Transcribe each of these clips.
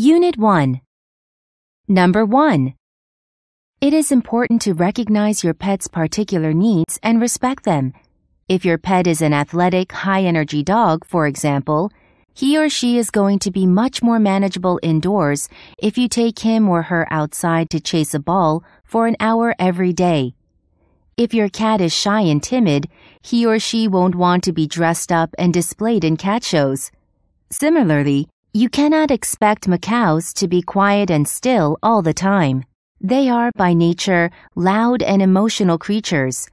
Unit 1. Number 1. It is important to recognize your pet's particular needs and respect them. If your pet is an athletic, high-energy dog, for example, he or she is going to be much more manageable indoors if you take him or her outside to chase a ball for an hour every day. If your cat is shy and timid, he or she won't want to be dressed up and displayed in cat shows. Similarly, you cannot expect macaws to be quiet and still all the time. They are, by nature, loud and emotional creatures.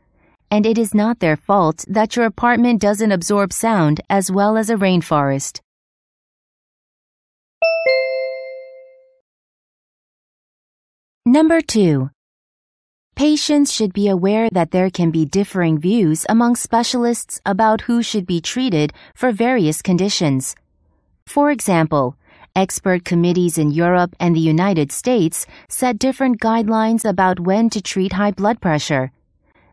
And it is not their fault that your apartment doesn't absorb sound as well as a rainforest. Number 2. Patients should be aware that there can be differing views among specialists about who should be treated for various conditions. For example, expert committees in Europe and the United States set different guidelines about when to treat high blood pressure.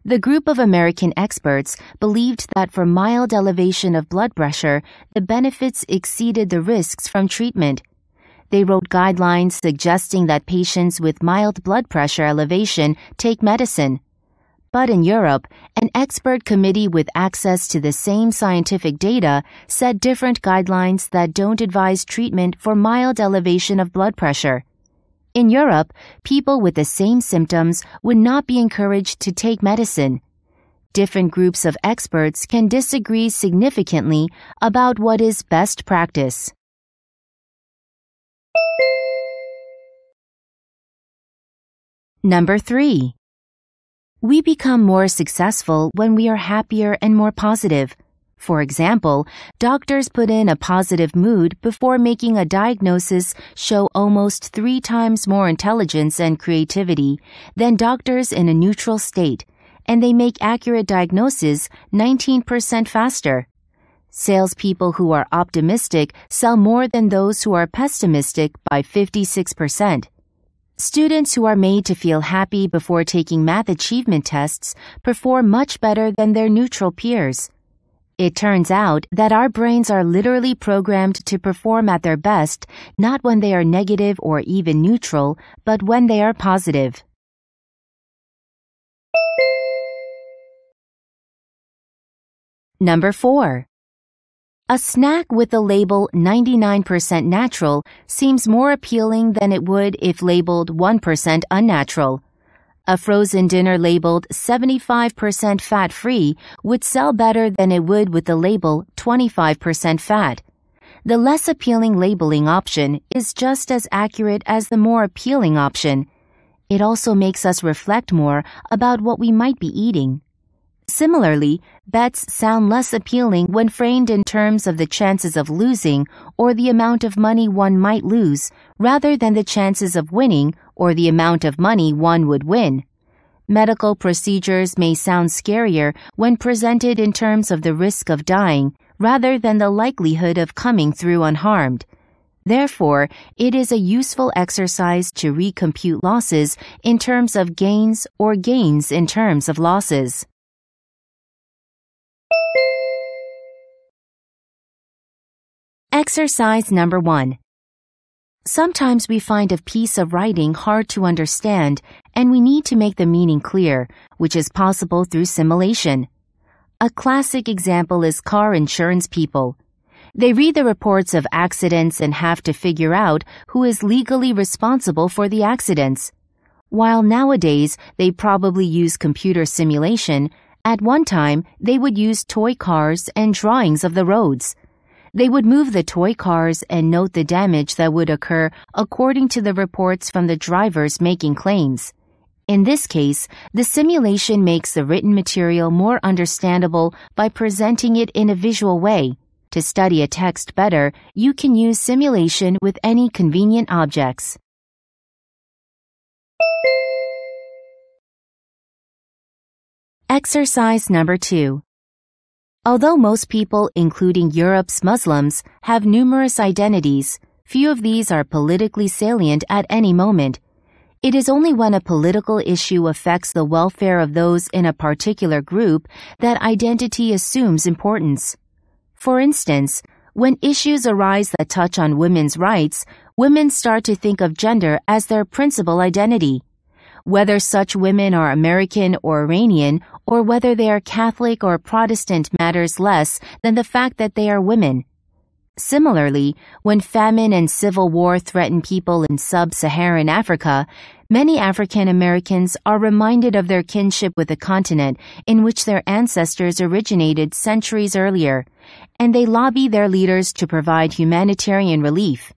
The group of American experts believed that for mild elevation of blood pressure, the benefits exceeded the risks from treatment. They wrote guidelines suggesting that patients with mild blood pressure elevation take medicine. But in Europe, an expert committee with access to the same scientific data set different guidelines that don't advise treatment for mild elevation of blood pressure. In Europe, people with the same symptoms would not be encouraged to take medicine. Different groups of experts can disagree significantly about what is best practice. Number 3. We become more successful when we are happier and more positive. For example, doctors put in a positive mood before making a diagnosis show almost 3 times more intelligence and creativity than doctors in a neutral state, and they make accurate diagnoses 19% faster. Salespeople who are optimistic sell more than those who are pessimistic by 56%. Students who are made to feel happy before taking math achievement tests perform much better than their neutral peers. It turns out that our brains are literally programmed to perform at their best, not when they are negative or even neutral, but when they are positive. Number 4. A snack with the label 99% natural seems more appealing than it would if labeled 1% unnatural. A frozen dinner labeled 75% fat-free would sell better than it would with the label 25% fat. The less appealing labeling option is just as accurate as the more appealing option. It also makes us reflect more about what we might be eating. Similarly, bets sound less appealing when framed in terms of the chances of losing or the amount of money one might lose, rather than the chances of winning or the amount of money one would win. Medical procedures may sound scarier when presented in terms of the risk of dying, rather than the likelihood of coming through unharmed. Therefore, it is a useful exercise to recompute losses in terms of gains or gains in terms of losses. Exercise number 1. Sometimes we find a piece of writing hard to understand, and we need to make the meaning clear, which is possible through simulation. A classic example is car insurance people. They read the reports of accidents and have to figure out who is legally responsible for the accidents. While nowadays they probably use computer simulation, at one time they would use toy cars and drawings of the roads. They would move the toy cars and note the damage that would occur according to the reports from the drivers making claims. In this case, the simulation makes the written material more understandable by presenting it in a visual way. To study a text better, you can use simulation with any convenient objects. Exercise number 2. Although most people, including Europe's Muslims, have numerous identities, few of these are politically salient at any moment. It is only when a political issue affects the welfare of those in a particular group that identity assumes importance. For instance, When issues arise that touch on women's rights, women start to think of gender as their principal identity. Whether such women are American or Iranian, or whether they are Catholic or Protestant matters less than the fact that they are women. Similarly, when famine and civil war threaten people in sub-Saharan Africa, many African Americans are reminded of their kinship with the continent in which their ancestors originated centuries earlier, and they lobby their leaders to provide humanitarian relief.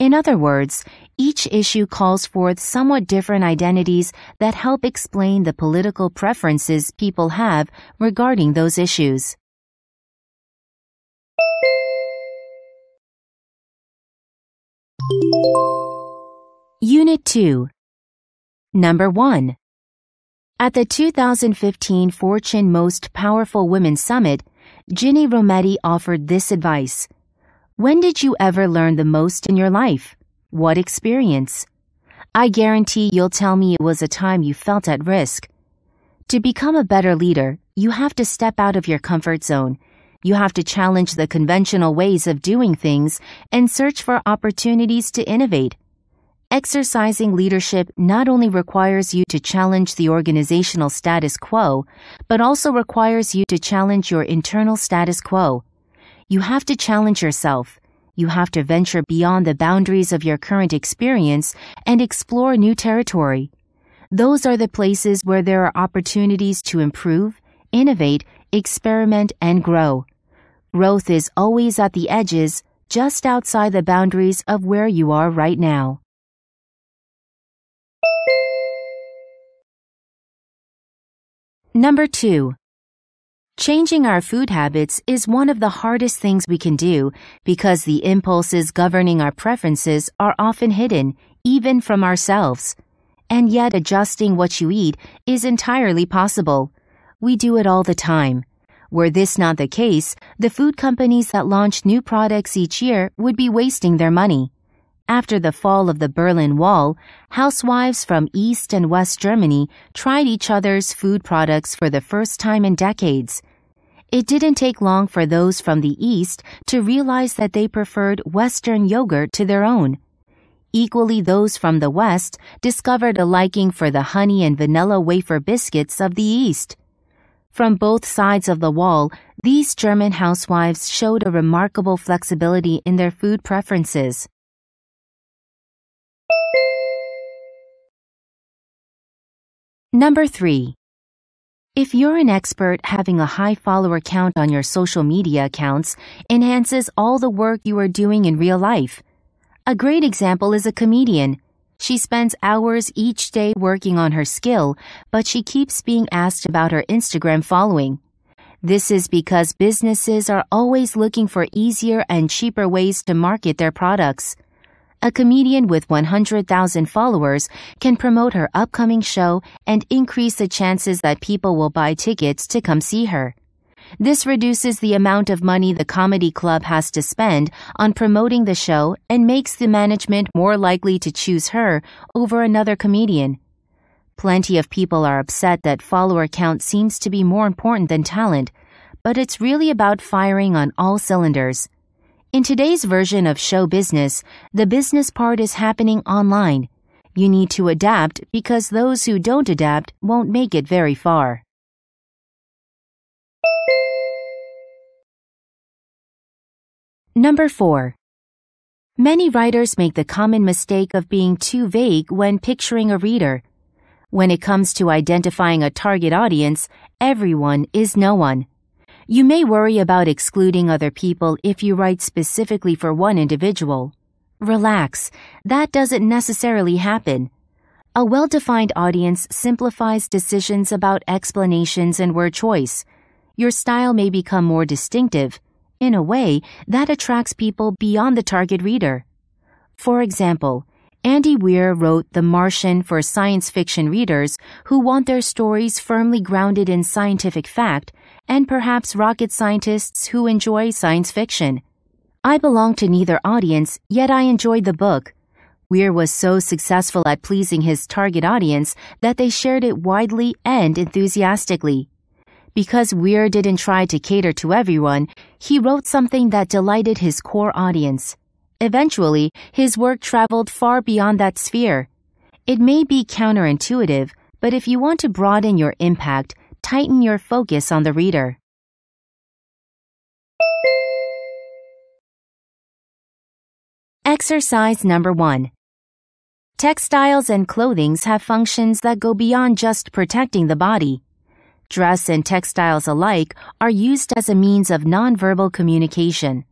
In other words, each issue calls forth somewhat different identities that help explain the political preferences people have regarding those issues. Unit 2. Number 1. At the 2015 Fortune Most Powerful Women Summit, Ginni Rometty offered this advice. When did you ever learn the most in your life? What experience? I guarantee you'll tell me it was a time you felt at risk. To become a better leader, you have to step out of your comfort zone. You have to challenge the conventional ways of doing things and search for opportunities to innovate. Exercising leadership not only requires you to challenge the organizational status quo, but also requires you to challenge your internal status quo. You have to challenge yourself. You have to venture beyond the boundaries of your current experience and explore new territory. Those are the places where there are opportunities to improve, innovate, experiment, and grow. Growth is always at the edges, just outside the boundaries of where you are right now. Number 2. Changing our food habits is one of the hardest things we can do because the impulses governing our preferences are often hidden, even from ourselves. And yet adjusting what you eat is entirely possible. We do it all the time. Were this not the case, the food companies that launch new products each year would be wasting their money. After the fall of the Berlin Wall, housewives from East and West Germany tried each other's food products for the first time in decades. It didn't take long for those from the East to realize that they preferred Western yogurt to their own. Equally, those from the West discovered a liking for the honey and vanilla wafer biscuits of the East. From both sides of the wall, these German housewives showed a remarkable flexibility in their food preferences. Number 3. If you're an expert, having a high follower count on your social media accounts enhances all the work you are doing in real life. A great example is a comedian. She spends hours each day working on her skill, but she keeps being asked about her Instagram following. This is because businesses are always looking for easier and cheaper ways to market their products. A comedian with 100,000 followers can promote her upcoming show and increase the chances that people will buy tickets to come see her. This reduces the amount of money the comedy club has to spend on promoting the show and makes the management more likely to choose her over another comedian. Plenty of people are upset that follower count seems to be more important than talent, but it's really about firing on all cylinders. In today's version of show business, the business part is happening online. You need to adapt because those who don't adapt won't make it very far. Number 4. Many writers make the common mistake of being too vague when picturing a reader. When it comes to identifying a target audience, everyone is no one. You may worry about excluding other people if you write specifically for one individual. Relax, that doesn't necessarily happen. A well-defined audience simplifies decisions about explanations and word choice. Your style may become more distinctive. In a way, that attracts people beyond the target reader. For example, Andy Weir wrote The Martian for science fiction readers who want their stories firmly grounded in scientific fact and perhaps rocket scientists who enjoy science fiction. I belong to neither audience, yet I enjoyed the book. Weir was so successful at pleasing his target audience that they shared it widely and enthusiastically. because Weir didn't try to cater to everyone, he wrote something that delighted his core audience. Eventually, his work traveled far beyond that sphere. It may be counterintuitive, but if you want to broaden your impact, tighten your focus on the reader. Exercise number 1. Textiles and clothings have functions that go beyond just protecting the body. Dress and textiles alike are used as a means of nonverbal communication.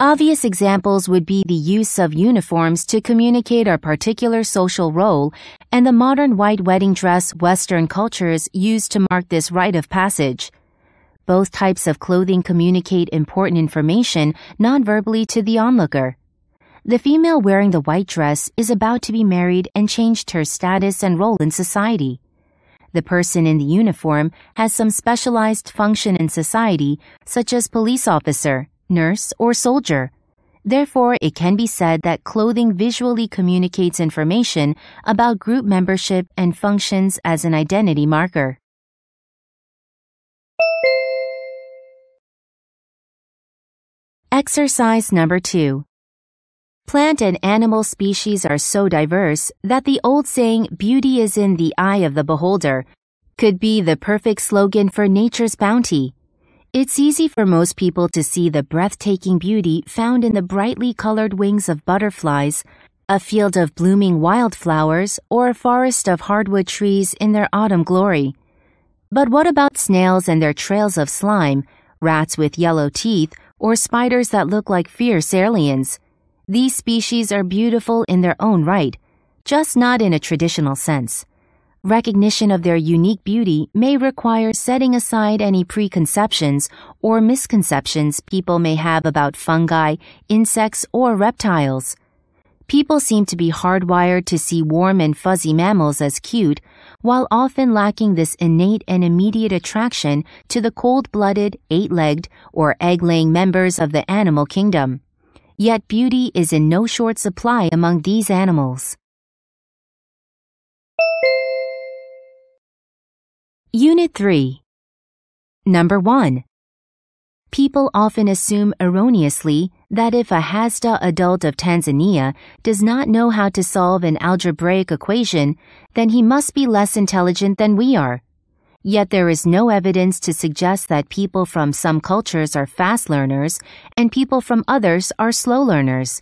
Obvious examples would be the use of uniforms to communicate our particular social role and the modern white wedding dress Western cultures use to mark this rite of passage. Both types of clothing communicate important information nonverbally to the onlooker. The female wearing the white dress is about to be married and changed her status and role in society. The person in the uniform has some specialized function in society, such as police officer, nurse, or soldier. Therefore, it can be said that clothing visually communicates information about group membership and functions as an identity marker. Exercise number 2. Plant and animal species are so diverse that the old saying, "Beauty is in the eye of the beholder," could be the perfect slogan for nature's bounty. It's easy for most people to see the breathtaking beauty found in the brightly colored wings of butterflies, a field of blooming wildflowers, or a forest of hardwood trees in their autumn glory. But what about snails and their trails of slime, rats with yellow teeth, or spiders that look like fierce aliens? These species are beautiful in their own right, just not in a traditional sense. Recognition of their unique beauty may require setting aside any preconceptions or misconceptions people may have about fungi, insects, or reptiles. People seem to be hardwired to see warm and fuzzy mammals as cute, while often lacking this innate and immediate attraction to the cold-blooded, eight-legged, or egg-laying members of the animal kingdom. Yet beauty is in no short supply among these animals. Unit 3. Number 1. People often assume erroneously that if a Hazda adult of Tanzania does not know how to solve an algebraic equation, then he must be less intelligent than we are. Yet there is no evidence to suggest that people from some cultures are fast learners and people from others are slow learners.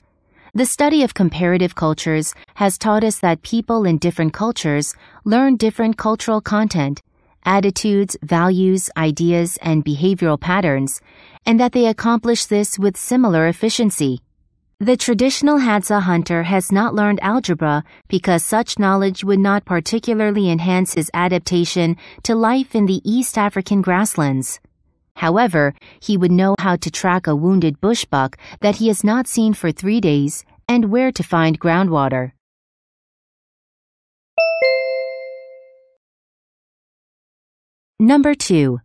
The study of comparative cultures has taught us that people in different cultures learn different cultural content, attitudes, values, ideas, and behavioral patterns, and that they accomplish this with similar efficiency. The traditional Hadza hunter has not learned algebra because such knowledge would not particularly enhance his adaptation to life in the East African grasslands. However, he would know how to track a wounded bushbuck that he has not seen for 3 days and where to find groundwater. Number 2.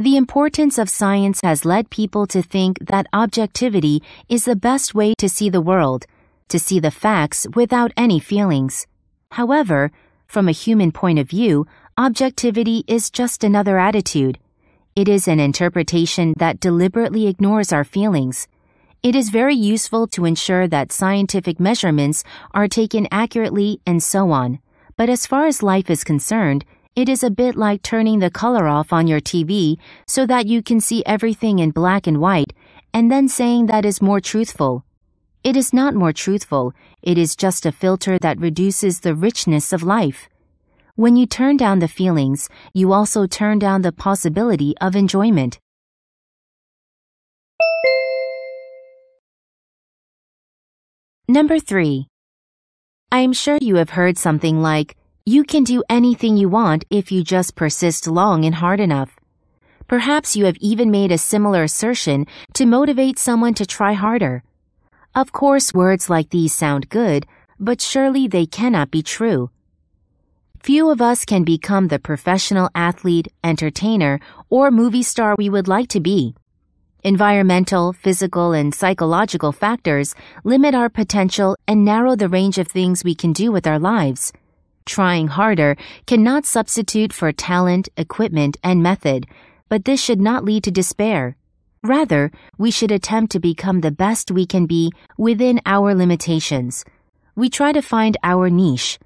The importance of science has led people to think that objectivity is the best way to see the world, to see the facts without any feelings. However, from a human point of view, objectivity is just another attitude. It is an interpretation that deliberately ignores our feelings. It is very useful to ensure that scientific measurements are taken accurately and so on. But as far as life is concerned, it is a bit like turning the color off on your TV so that you can see everything in black and white, and then saying that is more truthful. It is not more truthful, it is just a filter that reduces the richness of life. When you turn down the feelings, you also turn down the possibility of enjoyment. Number 3. I am sure you have heard something like, "You can do anything you want if you just persist long and hard enough." Perhaps you have even made a similar assertion to motivate someone to try harder. Of course, words like these sound good, but surely they cannot be true. Few of us can become the professional athlete, entertainer, or movie star we would like to be. Environmental, physical, and psychological factors limit our potential and narrow the range of things we can do with our lives. trying harder cannot substitute for talent, equipment, and method, but this should not lead to despair. Rather, we should attempt to become the best we can be within our limitations. We try to find our niche.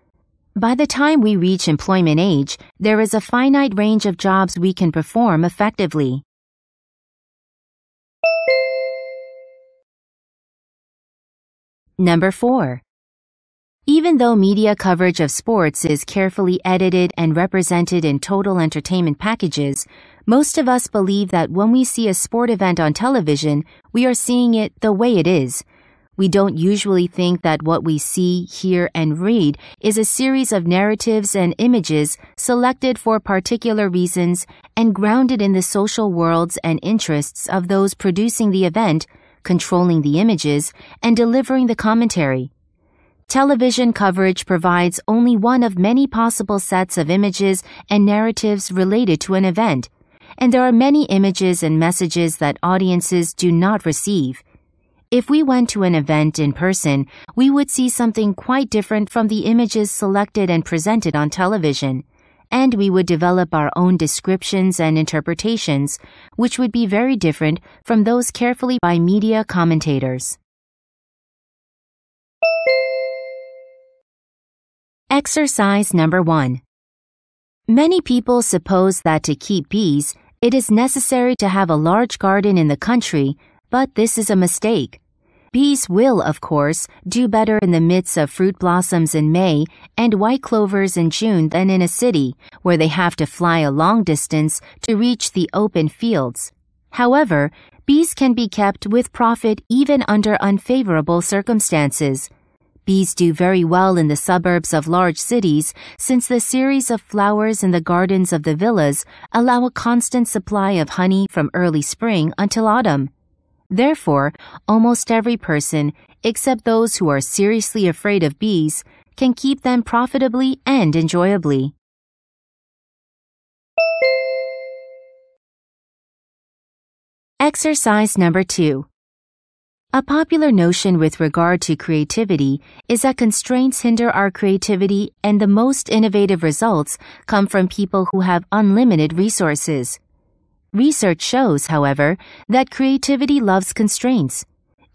By the time we reach employment age, there is a finite range of jobs we can perform effectively. Number 4. Even though media coverage of sports is carefully edited and represented in total entertainment packages, most of us believe that when we see a sport event on television, we are seeing it the way it is. We don't usually think that what we see, hear, and read is a series of narratives and images selected for particular reasons and grounded in the social worlds and interests of those producing the event, controlling the images, and delivering the commentary. Television coverage provides only one of many possible sets of images and narratives related to an event, and there are many images and messages that audiences do not receive. If we went to an event in person, we would see something quite different from the images selected and presented on television, and we would develop our own descriptions and interpretations, which would be very different from those carefully by media commentators. Exercise number 1. Many people suppose that to keep bees, it is necessary to have a large garden in the country, but this is a mistake. Bees will, of course, do better in the midst of fruit blossoms in May and white clovers in June than in a city, where they have to fly a long distance to reach the open fields. However, bees can be kept with profit even under unfavorable circumstances. Bees do very well in the suburbs of large cities, since the series of flowers in the gardens of the villas allow a constant supply of honey from early spring until autumn. Therefore, almost every person, except those who are seriously afraid of bees, can keep them profitably and enjoyably. Exercise number 2. A popular notion with regard to creativity is that constraints hinder our creativity, and the most innovative results come from people who have unlimited resources. Research shows, however, that creativity loves constraints.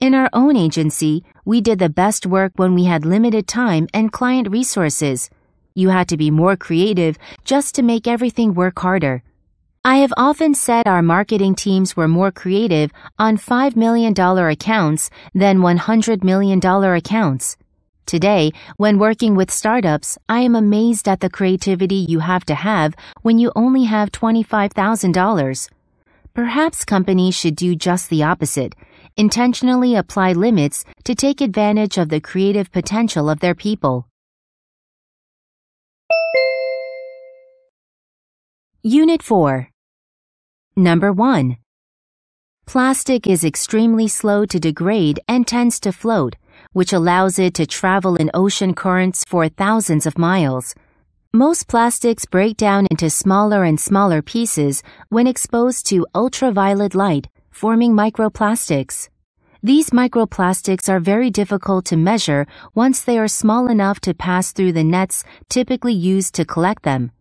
In our own agency, we did the best work when we had limited time and client resources. You had to be more creative just to make everything work harder. I have often said our marketing teams were more creative on $5 million accounts than $100 million accounts. Today, when working with startups, I am amazed at the creativity you have to have when you only have $25,000. Perhaps companies should do just the opposite, intentionally apply limits to take advantage of the creative potential of their people. Unit 4. Number 1. Plastic is extremely slow to degrade and tends to float, which allows it to travel in ocean currents for thousands of miles. Most plastics break down into smaller and smaller pieces when exposed to ultraviolet light, forming microplastics. These microplastics are very difficult to measure once they are small enough to pass through the nets typically used to collect them.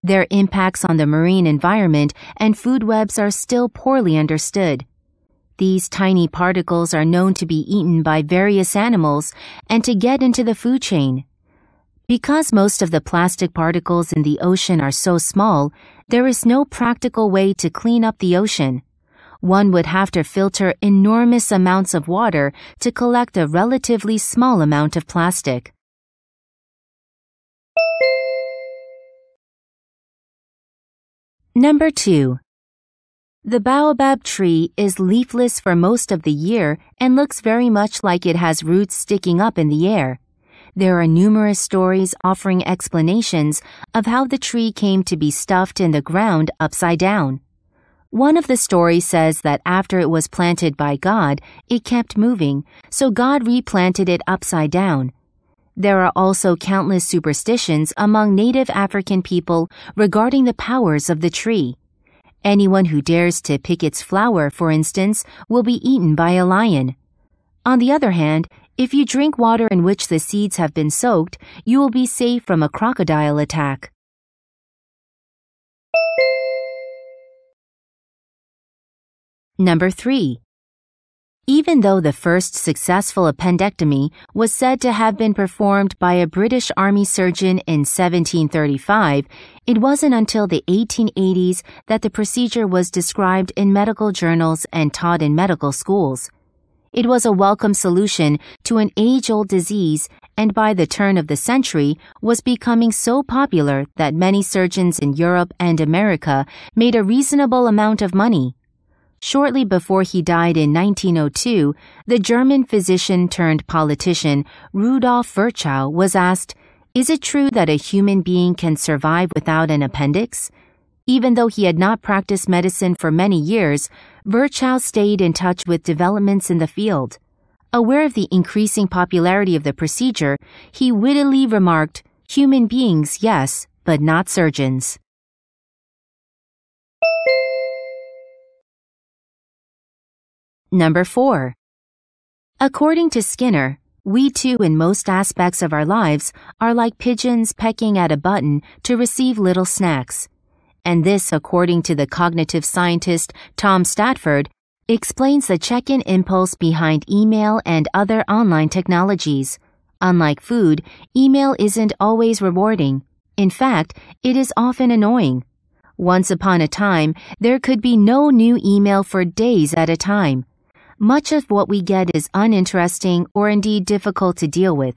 Their impacts on the marine environment and food webs are still poorly understood. These tiny particles are known to be eaten by various animals and to get into the food chain. Because most of the plastic particles in the ocean are so small, there is no practical way to clean up the ocean. One would have to filter enormous amounts of water to collect a relatively small amount of plastic. Number 2. The baobab tree is leafless for most of the year and looks very much like it has roots sticking up in the air. There are numerous stories offering explanations of how the tree came to be stuffed in the ground upside down. One of the stories says that after it was planted by God, it kept moving, so God replanted it upside down. There are also countless superstitions among native African people regarding the powers of the tree. Anyone who dares to pick its flower, for instance, will be eaten by a lion. On the other hand, If you drink water in which the seeds have been soaked, you will be safe from a crocodile attack. Number 3. Even though the first successful appendectomy was said to have been performed by a British Army surgeon in 1735, it wasn't until the 1880s that the procedure was described in medical journals and taught in medical schools. It was a welcome solution to an age-old disease, and by the turn of the century was becoming so popular that many surgeons in Europe and America made a reasonable amount of money. Shortly before he died in 1902, the German physician turned politician Rudolf Virchow was asked, "Is it true that a human being can survive without an appendix?" Even though he had not practiced medicine for many years, Virchow stayed in touch with developments in the field. Aware of the increasing popularity of the procedure, he wittily remarked, "Human beings, yes, but not surgeons." Number 4. According to Skinner, we too in most aspects of our lives are like pigeons pecking at a button to receive little snacks. And this, according to the cognitive scientist Tom Statford, explains the check-in impulse behind email and other online technologies. Unlike food, email isn't always rewarding. In fact, it is often annoying. Once upon a time, there could be no new email for days at a time. Much of what we get is uninteresting or indeed difficult to deal with.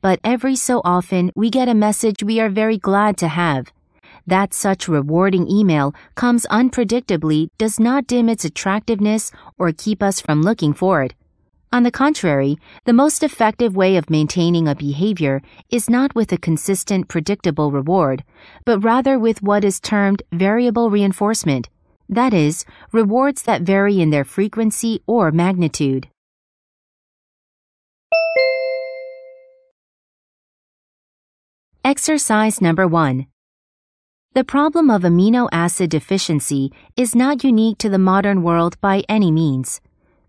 But every so often, we get a message we are very glad to have. That such rewarding email comes unpredictably does not dim its attractiveness or keep us from looking for it. On the contrary, the most effective way of maintaining a behavior is not with a consistent, predictable reward, but rather with what is termed variable reinforcement, that is, rewards that vary in their frequency or magnitude. Exercise number 1. The problem of amino acid deficiency is not unique to the modern world by any means.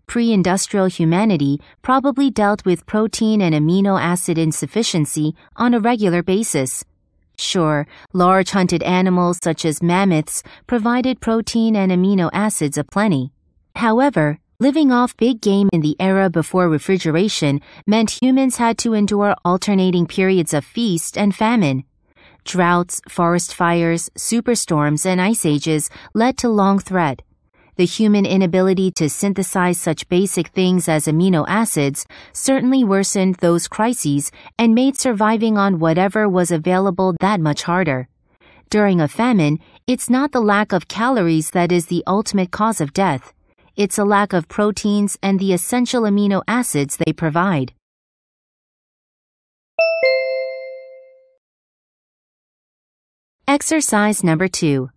Pre-industrial humanity probably dealt with protein and amino acid insufficiency on a regular basis. Sure, large hunted animals such as mammoths provided protein and amino acids aplenty. However, living off big game in the era before refrigeration meant humans had to endure alternating periods of feast and famine. Droughts, forest fires, superstorms, and ice ages led to long threat. The human inability to synthesize such basic things as amino acids certainly worsened those crises and made surviving on whatever was available that much harder. During a famine, it's not the lack of calories that is the ultimate cause of death. It's a lack of proteins and the essential amino acids they provide. Exercise number 2.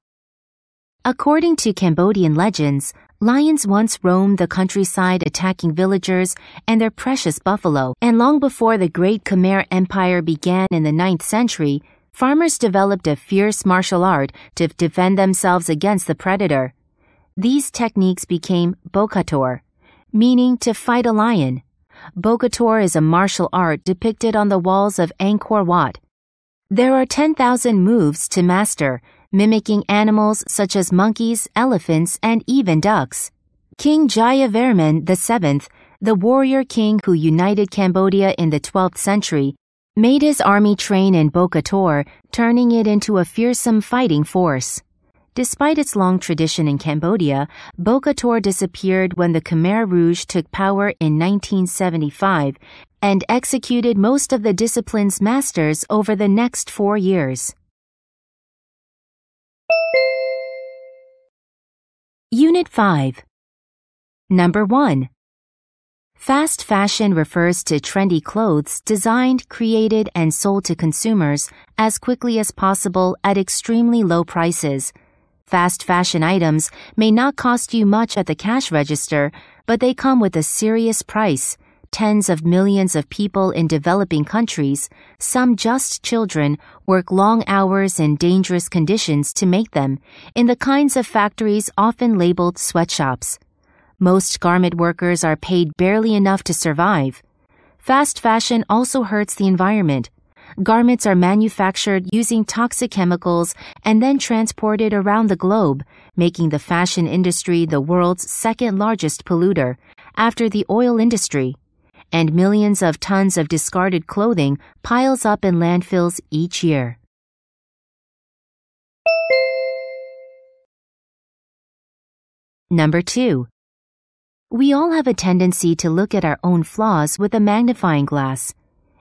According to Cambodian legends, lions once roamed the countryside attacking villagers and their precious buffalo. And long before the Great Khmer Empire began in the 9th century, farmers developed a fierce martial art to defend themselves against the predator. These techniques became Bokator, meaning to fight a lion. Bokator is a martial art depicted on the walls of Angkor Wat. There are 10,000 moves to master, mimicking animals such as monkeys, elephants, and even ducks. King Jayavarman VII, the warrior king who united Cambodia in the 12th century, made his army train in Bokator, turning it into a fearsome fighting force. Despite its long tradition in Cambodia, Bokator disappeared when the Khmer Rouge took power in 1975, and executed most of the discipline's masters over the next 4 years. Unit 5. Number 1. Fast fashion refers to trendy clothes designed, created, and sold to consumers as quickly as possible at extremely low prices. Fast fashion items may not cost you much at the cash register, but they come with a serious price. Tens of millions of people in developing countries, some just children, work long hours in dangerous conditions to make them, in the kinds of factories often labeled sweatshops. Most garment workers are paid barely enough to survive. Fast fashion also hurts the environment. Garments are manufactured using toxic chemicals and then transported around the globe, making the fashion industry the world's second largest polluter, after the oil industry. And millions of tons of discarded clothing piles up in landfills each year. Number 2. We all have a tendency to look at our own flaws with a magnifying glass.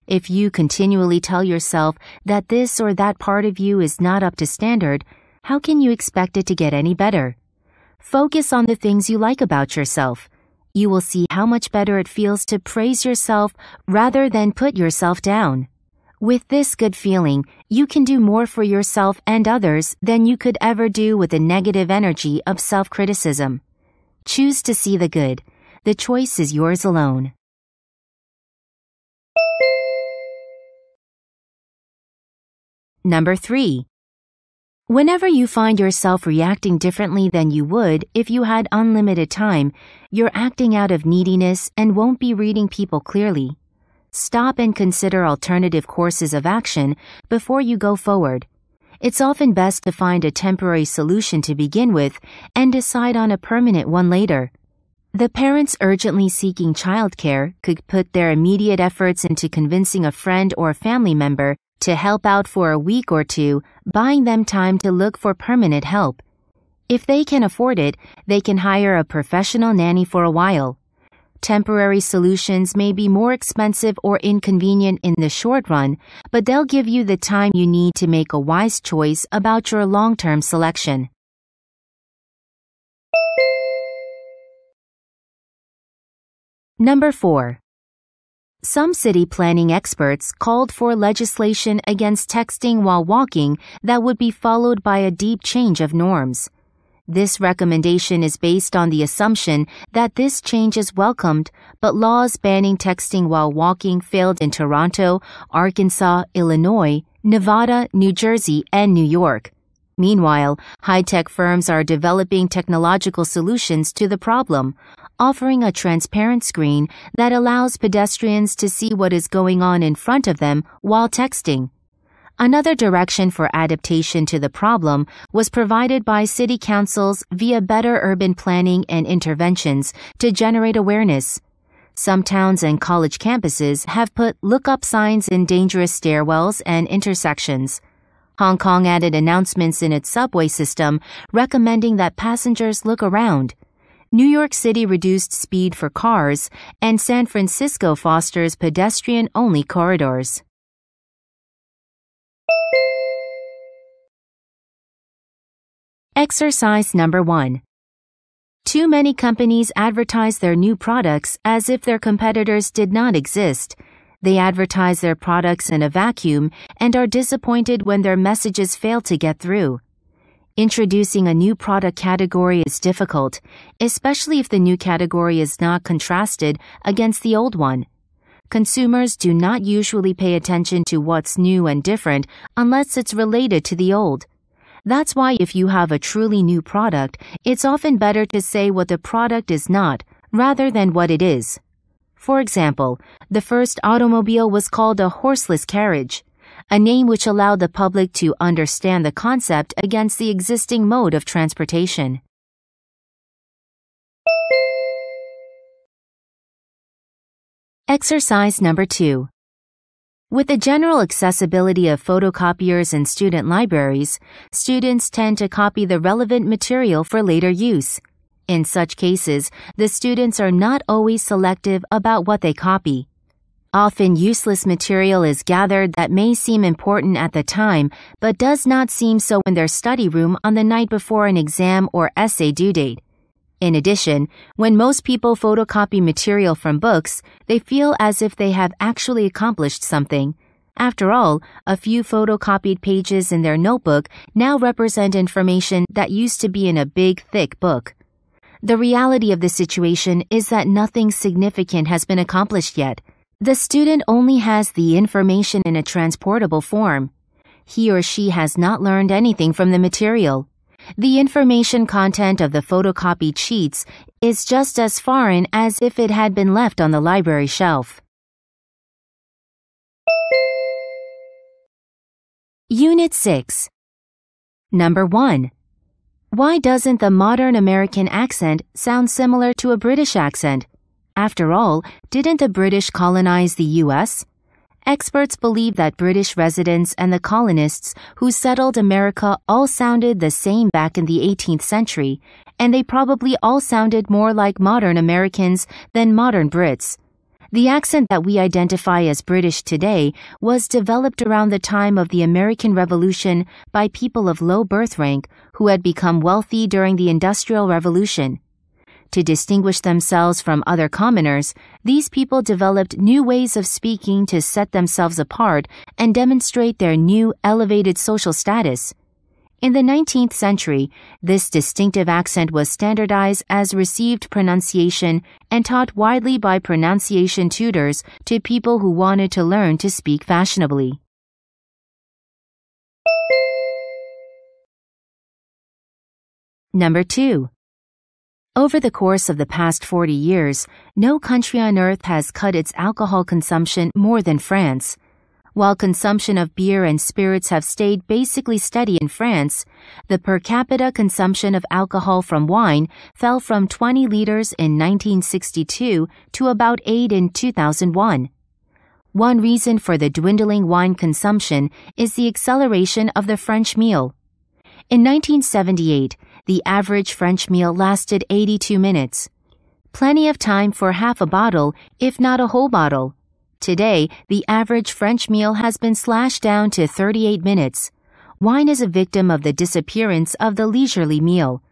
If you continually tell yourself that this or that part of you is not up to standard, how can you expect it to get any better? Focus on the things you like about yourself. You will see how much better it feels to praise yourself rather than put yourself down. With this good feeling, you can do more for yourself and others than you could ever do with the negative energy of self-criticism. Choose to see the good. The choice is yours alone. Number 3. Whenever you find yourself reacting differently than you would if you had unlimited time, you're acting out of neediness and won't be reading people clearly. Stop and consider alternative courses of action before you go forward. It's often best to find a temporary solution to begin with and decide on a permanent one later. The parents urgently seeking childcare could put their immediate efforts into convincing a friend or a family member to help out for a week or two, buying them time to look for permanent help. If they can afford it, they can hire a professional nanny for a while. Temporary solutions may be more expensive or inconvenient in the short run, but they'll give you the time you need to make a wise choice about your long-term selection. Number 4. Some city planning experts called for legislation against texting while walking that would be followed by a deep change of norms. This recommendation is based on the assumption that this change is welcomed, but laws banning texting while walking failed in Toronto, Arkansas, Illinois, Nevada, New Jersey, and New York. Meanwhile, high-tech firms are developing technological solutions to the problem, offering a transparent screen that allows pedestrians to see what is going on in front of them while texting. Another direction for adaptation to the problem was provided by city councils via better urban planning and interventions to generate awareness. Some towns and college campuses have put look-up signs in dangerous stairwells and intersections. Hong Kong added announcements in its subway system recommending that passengers look around. New York City reduced speed for cars, and San Francisco fosters pedestrian-only corridors. Exercise number 1. Too many companies advertise their new products as if their competitors did not exist. They advertise their products in a vacuum and are disappointed when their messages fail to get through. Introducing a new product category is difficult, especially if the new category is not contrasted against the old one. Consumers do not usually pay attention to what's new and different unless it's related to the old. That's why if you have a truly new product, it's often better to say what the product is not rather than what it is. For example, the first automobile was called a horseless carriage, a name which allowed the public to understand the concept against the existing mode of transportation. Exercise number 2. With the general accessibility of photocopiers and student libraries, students tend to copy the relevant material for later use. In such cases, the students are not always selective about what they copy. Often useless material is gathered that may seem important at the time, but does not seem so in their study room on the night before an exam or essay due date. In addition, when most people photocopy material from books, they feel as if they have actually accomplished something. After all, a few photocopied pages in their notebook now represent information that used to be in a big, thick book. The reality of the situation is that nothing significant has been accomplished yet. The student only has the information in a transportable form. He or she has not learned anything from the material. The information content of the photocopied sheets is just as foreign as if it had been left on the library shelf. Unit 6. Number 1. Why doesn't the modern American accent sound similar to a British accent? After all, didn't the British colonize the U.S.? Experts believe that British residents and the colonists who settled America all sounded the same back in the 18th century, and they probably all sounded more like modern Americans than modern Brits. The accent that we identify as British today was developed around the time of the American Revolution by people of low birth rank who had become wealthy during the Industrial Revolution. To distinguish themselves from other commoners, these people developed new ways of speaking to set themselves apart and demonstrate their new elevated social status. In the 19th century, this distinctive accent was standardized as received pronunciation and taught widely by pronunciation tutors to people who wanted to learn to speak fashionably. Number 2. Over the course of the past 40 years, no country on earth has cut its alcohol consumption more than France. While consumption of beer and spirits have stayed basically steady in France, the per capita consumption of alcohol from wine fell from 20 liters in 1962 to about 8 in 2001. One reason for the dwindling wine consumption is the acceleration of the French meal. In 1978, the average French meal lasted 82 minutes. Plenty of time for half a bottle, if not a whole bottle. Today, the average French meal has been slashed down to 38 minutes. Wine is a victim of the disappearance of the leisurely meal.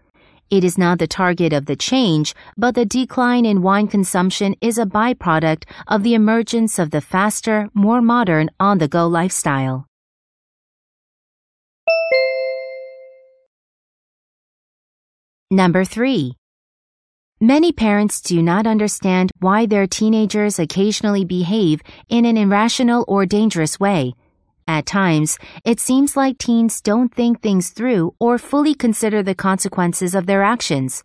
It is not the target of the change, but the decline in wine consumption is a byproduct of the emergence of the faster, more modern, on-the-go lifestyle. Number 3. Many parents do not understand why their teenagers occasionally behave in an irrational or dangerous way. At times, it seems like teens don't think things through or fully consider the consequences of their actions.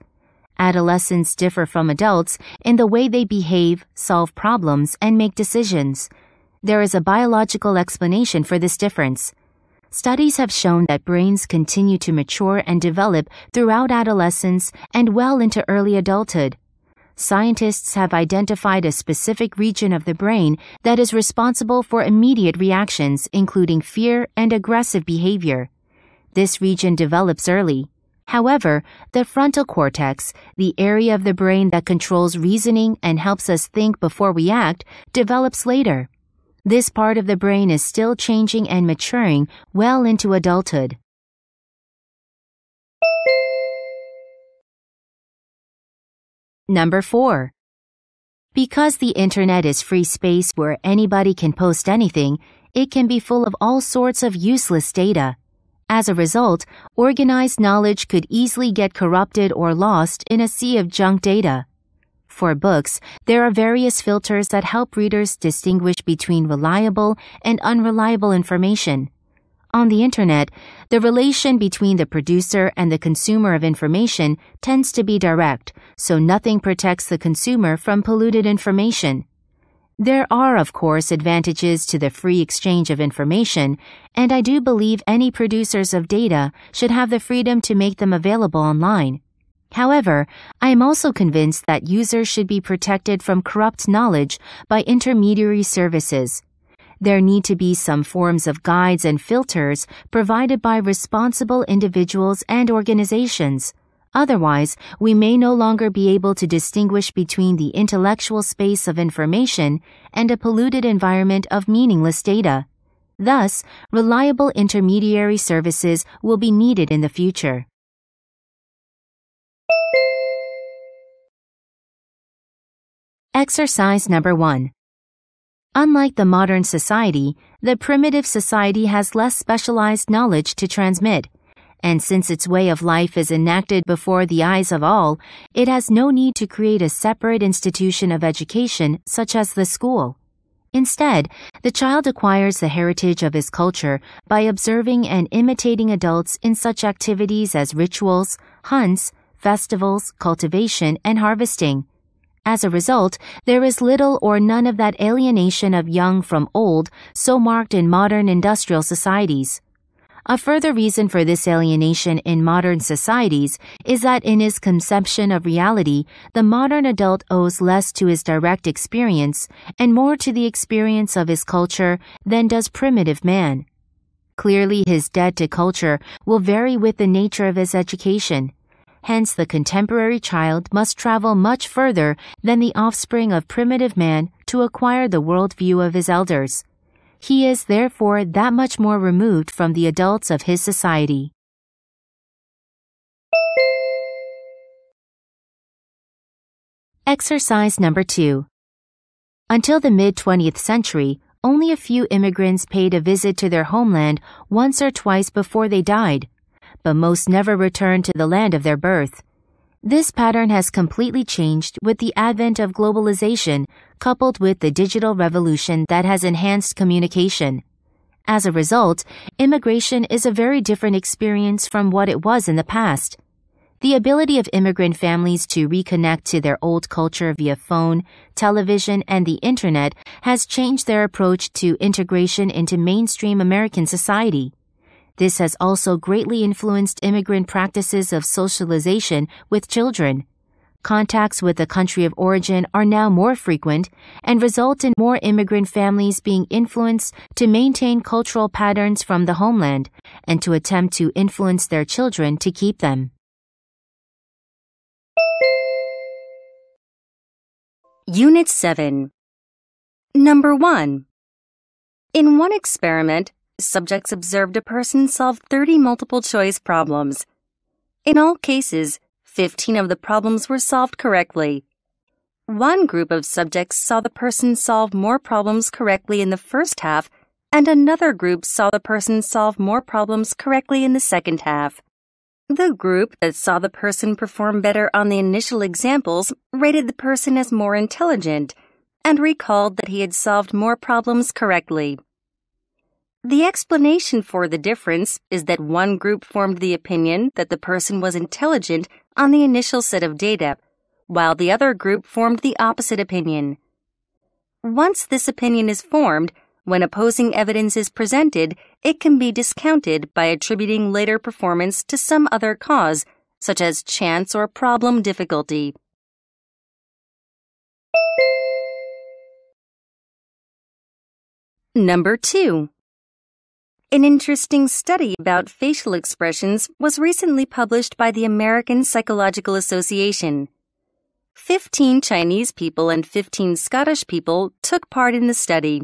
Adolescents differ from adults in the way they behave, solve problems, and make decisions. There is a biological explanation for this difference. Studies have shown that brains continue to mature and develop throughout adolescence and well into early adulthood. Scientists have identified a specific region of the brain that is responsible for immediate reactions, including fear and aggressive behavior. This region develops early. However, the frontal cortex, the area of the brain that controls reasoning and helps us think before we act, develops later. This part of the brain is still changing and maturing well into adulthood. Number 4. Because the internet is free space where anybody can post anything, it can be full of all sorts of useless data. As a result, organized knowledge could easily get corrupted or lost in a sea of junk data. For books, there are various filters that help readers distinguish between reliable and unreliable information. On the internet, the relation between the producer and the consumer of information tends to be direct, so nothing protects the consumer from polluted information. There are, of course, advantages to the free exchange of information, and I do believe any producers of data should have the freedom to make them available online. However, I am also convinced that users should be protected from corrupt knowledge by intermediary services. There need to be some forms of guides and filters provided by responsible individuals and organizations. Otherwise, we may no longer be able to distinguish between the intellectual space of information and a polluted environment of meaningless data. Thus, reliable intermediary services will be needed in the future. Exercise number 1. Unlike the modern society, the primitive society has less specialized knowledge to transmit, and since its way of life is enacted before the eyes of all, it has no need to create a separate institution of education such as the school. Instead, the child acquires the heritage of his culture by observing and imitating adults in such activities as rituals, hunts, festivals, cultivation, and harvesting. As a result, there is little or none of that alienation of young from old so marked in modern industrial societies. A further reason for this alienation in modern societies is that in his conception of reality, the modern adult owes less to his direct experience and more to the experience of his culture than does primitive man. Clearly, his debt to culture will vary with the nature of his education. Hence, the contemporary child must travel much further than the offspring of primitive man to acquire the worldview of his elders. He is therefore that much more removed from the adults of his society. Exercise number 2. Until the mid-20th century, only a few immigrants paid a visit to their homeland once or twice before they died, but most never returned to the land of their birth. This pattern has completely changed with the advent of globalization, coupled with the digital revolution that has enhanced communication. As a result, immigration is a very different experience from what it was in the past. The ability of immigrant families to reconnect to their old culture via phone, television, and the internet has changed their approach to integration into mainstream American society. This has also greatly influenced immigrant practices of socialization with children. Contacts with the country of origin are now more frequent and result in more immigrant families being influenced to maintain cultural patterns from the homeland and to attempt to influence their children to keep them. Unit 7. Number 1. In one experiment, subjects observed a person solve 30 multiple-choice problems. In all cases, 15 of the problems were solved correctly. One group of subjects saw the person solve more problems correctly in the first half, and another group saw the person solve more problems correctly in the second half. The group that saw the person perform better on the initial examples rated the person as more intelligent and recalled that he had solved more problems correctly. The explanation for the difference is that one group formed the opinion that the person was intelligent on the initial set of data, while the other group formed the opposite opinion. Once this opinion is formed, when opposing evidence is presented, it can be discounted by attributing later performance to some other cause, such as chance or problem difficulty. Number 2. An interesting study about facial expressions was recently published by the American Psychological Association. 15 Chinese people and 15 Scottish people took part in the study.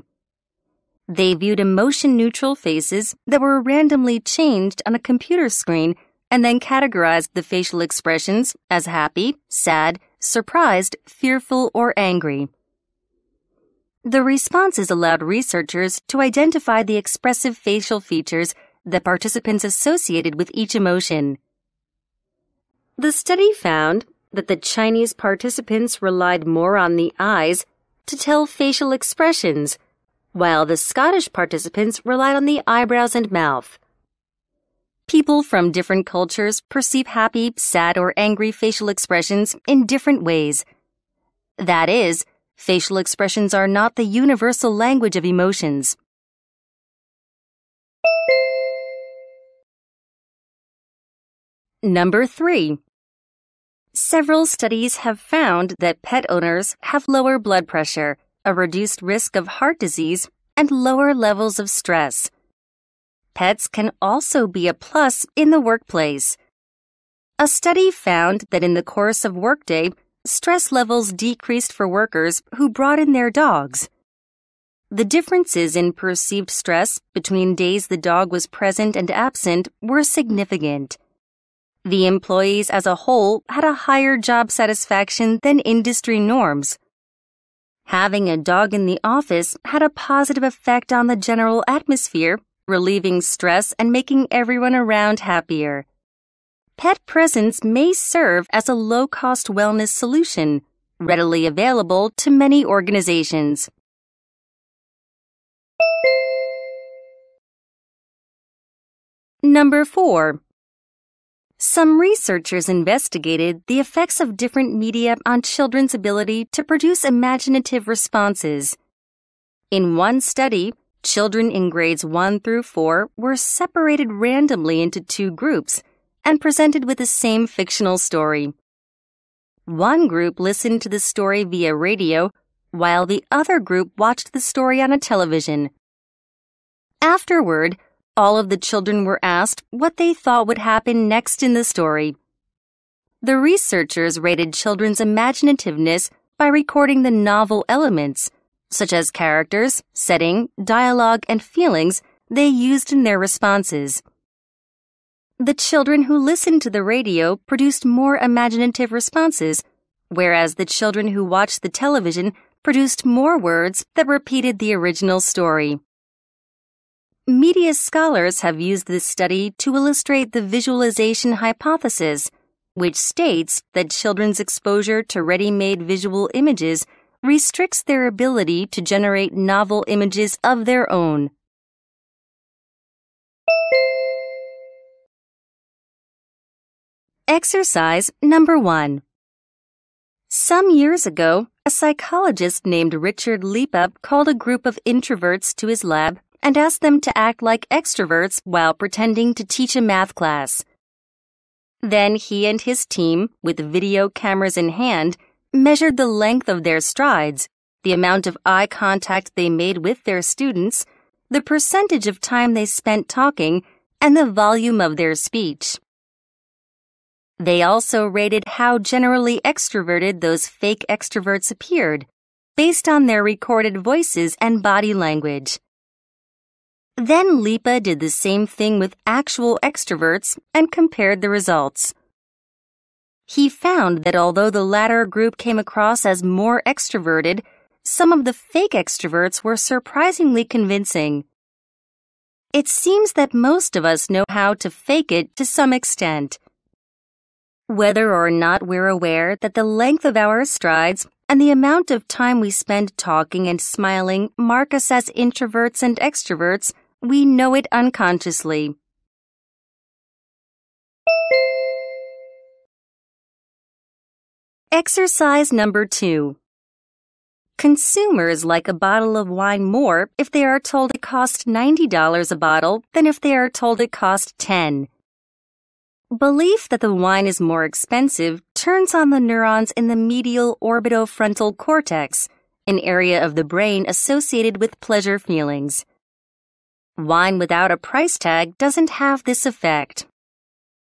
They viewed emotion-neutral faces that were randomly changed on a computer screen and then categorized the facial expressions as happy, sad, surprised, fearful, or angry. The responses allowed researchers to identify the expressive facial features that participants associated with each emotion. The study found that the Chinese participants relied more on the eyes to tell facial expressions, while the Scottish participants relied on the eyebrows and mouth. People from different cultures perceive happy, sad, or angry facial expressions in different ways. That is, facial expressions are not the universal language of emotions. Number 3. Several studies have found that pet owners have lower blood pressure, a reduced risk of heart disease, and lower levels of stress. Pets can also be a plus in the workplace. A study found that in the course of workday, stress levels decreased for workers who brought in their dogs. The differences in perceived stress between days the dog was present and absent were significant. The employees as a whole had a higher job satisfaction than industry norms. Having a dog in the office had a positive effect on the general atmosphere, relieving stress and making everyone around happier. Pet presence may serve as a low-cost wellness solution, readily available to many organizations. Number 4. Some researchers investigated the effects of different media on children's ability to produce imaginative responses. In one study, Children in grades 1 through 4 were separated randomly into two groups and presented with the same fictional story. One group listened to the story via radio, while the other group watched the story on a television. Afterward, all of the children were asked what they thought would happen next in the story. The researchers rated children's imaginativeness by recording the novel elements, such as characters, setting, dialogue, and feelings they used in their responses. The children who listened to the radio produced more imaginative responses, whereas the children who watched the television produced more words that repeated the original story. Media scholars have used this study to illustrate the visualization hypothesis, which states that children's exposure to ready-made visual images restricts their ability to generate novel images of their own. Exercise number 1. Some years ago, a psychologist named Richard Lipap called a group of introverts to his lab and asked them to act like extroverts while pretending to teach a math class. Then he and his team, with video cameras in hand, measured the length of their strides, the amount of eye contact they made with their students, the percentage of time they spent talking, and the volume of their speech. They also rated how generally extroverted those fake extroverts appeared, based on their recorded voices and body language. Then Lipa did the same thing with actual extroverts and compared the results. He found that although the latter group came across as more extroverted, some of the fake extroverts were surprisingly convincing. It seems that most of us know how to fake it to some extent. Whether or not we're aware that the length of our strides and the amount of time we spend talking and smiling mark us as introverts and extroverts, we know it unconsciously. Exercise number 2. Consumers like a bottle of wine more if they are told it costs $90 a bottle than if they are told it costs $10. Belief that the wine is more expensive turns on the neurons in the medial orbitofrontal cortex, an area of the brain associated with pleasure feelings. Wine without a price tag doesn't have this effect.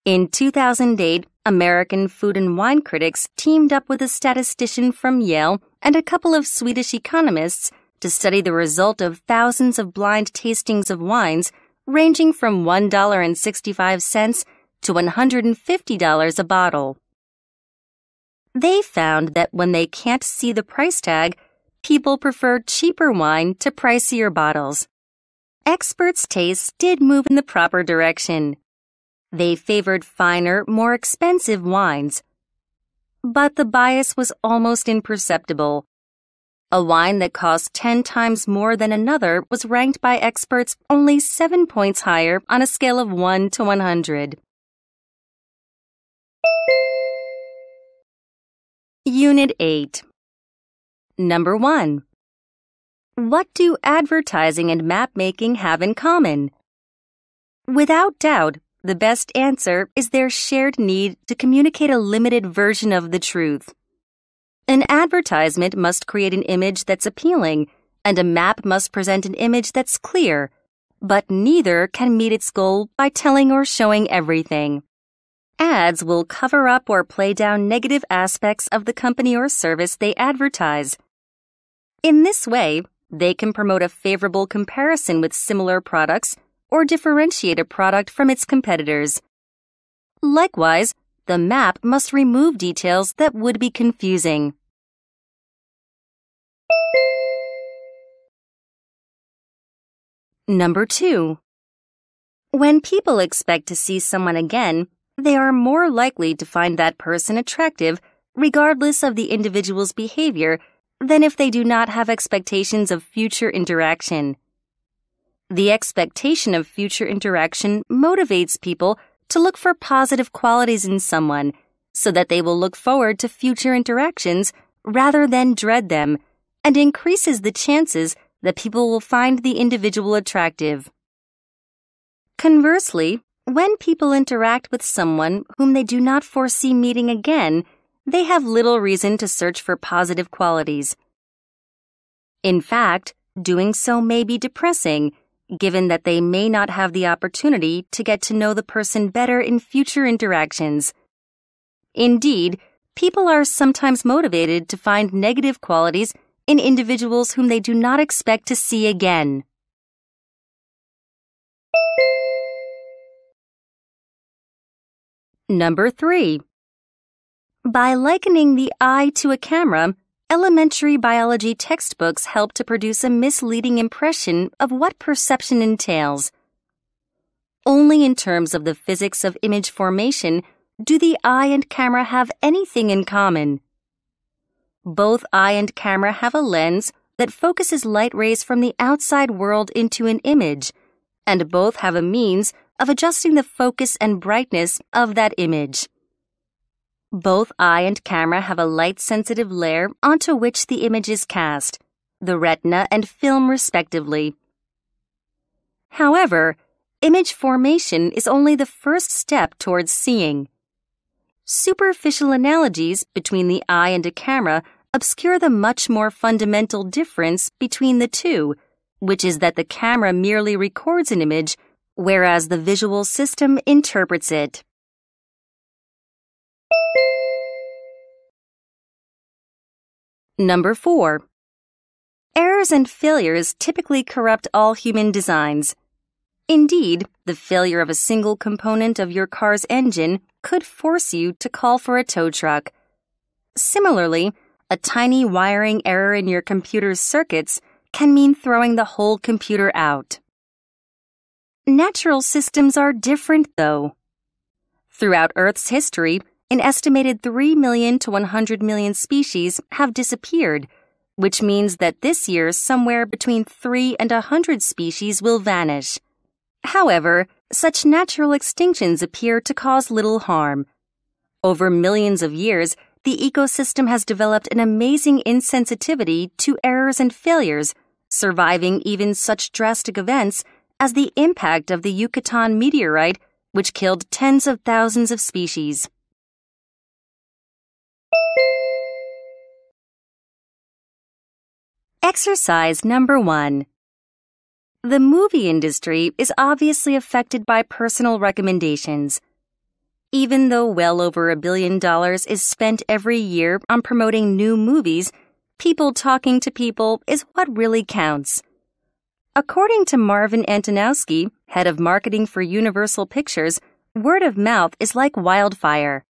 In 2008, American food and wine critics teamed up with a statistician from Yale and a couple of Swedish economists to study the result of thousands of blind tastings of wines ranging from $1.65 to $150 a bottle. They found that when they can't see the price tag, people prefer cheaper wine to pricier bottles. Experts' tastes did move in the proper direction. They favored finer, more expensive wines. But the bias was almost imperceptible. A wine that cost 10 times more than another was ranked by experts only 7 points higher on a scale of 1 to 100. Unit 8. Number 1. What do advertising and mapmaking have in common? Without doubt, the best answer is their shared need to communicate a limited version of the truth. An advertisement must create an image that's appealing, and a map must present an image that's clear, but neither can meet its goal by telling or showing everything. Ads will cover up or play down negative aspects of the company or service they advertise. In this way, they can promote a favorable comparison with similar products or differentiate a product from its competitors. Likewise, the map must remove details that would be confusing. Number 2. When people expect to see someone again, they are more likely to find that person attractive, regardless of the individual's behavior, than if they do not have expectations of future interaction. The expectation of future interaction motivates people to look for positive qualities in someone so that they will look forward to future interactions rather than dread them, and increases the chances that people will find the individual attractive. Conversely, when people interact with someone whom they do not foresee meeting again, they have little reason to search for positive qualities. In fact, doing so may be depressing, given that they may not have the opportunity to get to know the person better in future interactions. Indeed, people are sometimes motivated to find negative qualities in individuals whom they do not expect to see again. Number 3. By likening the eye to a camera, elementary biology textbooks help to produce a misleading impression of what perception entails. Only in terms of the physics of image formation do the eye and camera have anything in common. Both eye and camera have a lens that focuses light rays from the outside world into an image, and both have a means of adjusting the focus and brightness of that image. Both eye and camera have a light-sensitive layer onto which the image is cast, the retina and film respectively. However, image formation is only the first step towards seeing. Superficial analogies between the eye and a camera obscure the much more fundamental difference between the two, which is that the camera merely records an image, whereas the visual system interprets it. Number 4. Errors and failures typically corrupt all human designs. Indeed, the failure of a single component of your car's engine could force you to call for a tow truck. Similarly, a tiny wiring error in your computer's circuits can mean throwing the whole computer out. Natural systems are different, though. Throughout Earth's history, an estimated 3 million to 100 million species have disappeared, which means that this year somewhere between 3 and 100 species will vanish. However, such natural extinctions appear to cause little harm. Over millions of years, the ecosystem has developed an amazing insensitivity to errors and failures, surviving even such drastic events as the impact of the Yucatan meteorite, which killed tens of thousands of species. Exercise number 1. The movie industry is obviously affected by personal recommendations. Even though well over $1 billion is spent every year on promoting new movies, people talking to people is what really counts. According to Marvin Antonowski, head of marketing for Universal Pictures, word of mouth is like wildfire.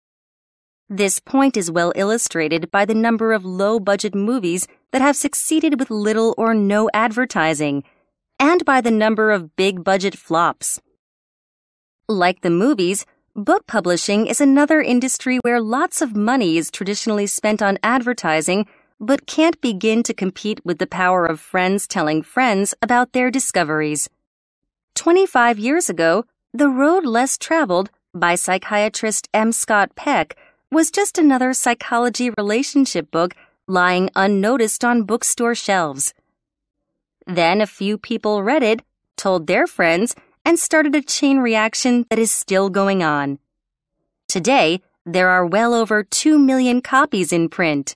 This point is well illustrated by the number of low-budget movies that have succeeded with little or no advertising, and by the number of big-budget flops. Like the movies, book publishing is another industry where lots of money is traditionally spent on advertising but can't begin to compete with the power of friends telling friends about their discoveries. 25 years ago, The Road Less Traveled by psychiatrist M. Scott Peck was just another psychology relationship book lying unnoticed on bookstore shelves. Then a few people read it, told their friends, and started a chain reaction that is still going on. Today, there are well over 2 million copies in print.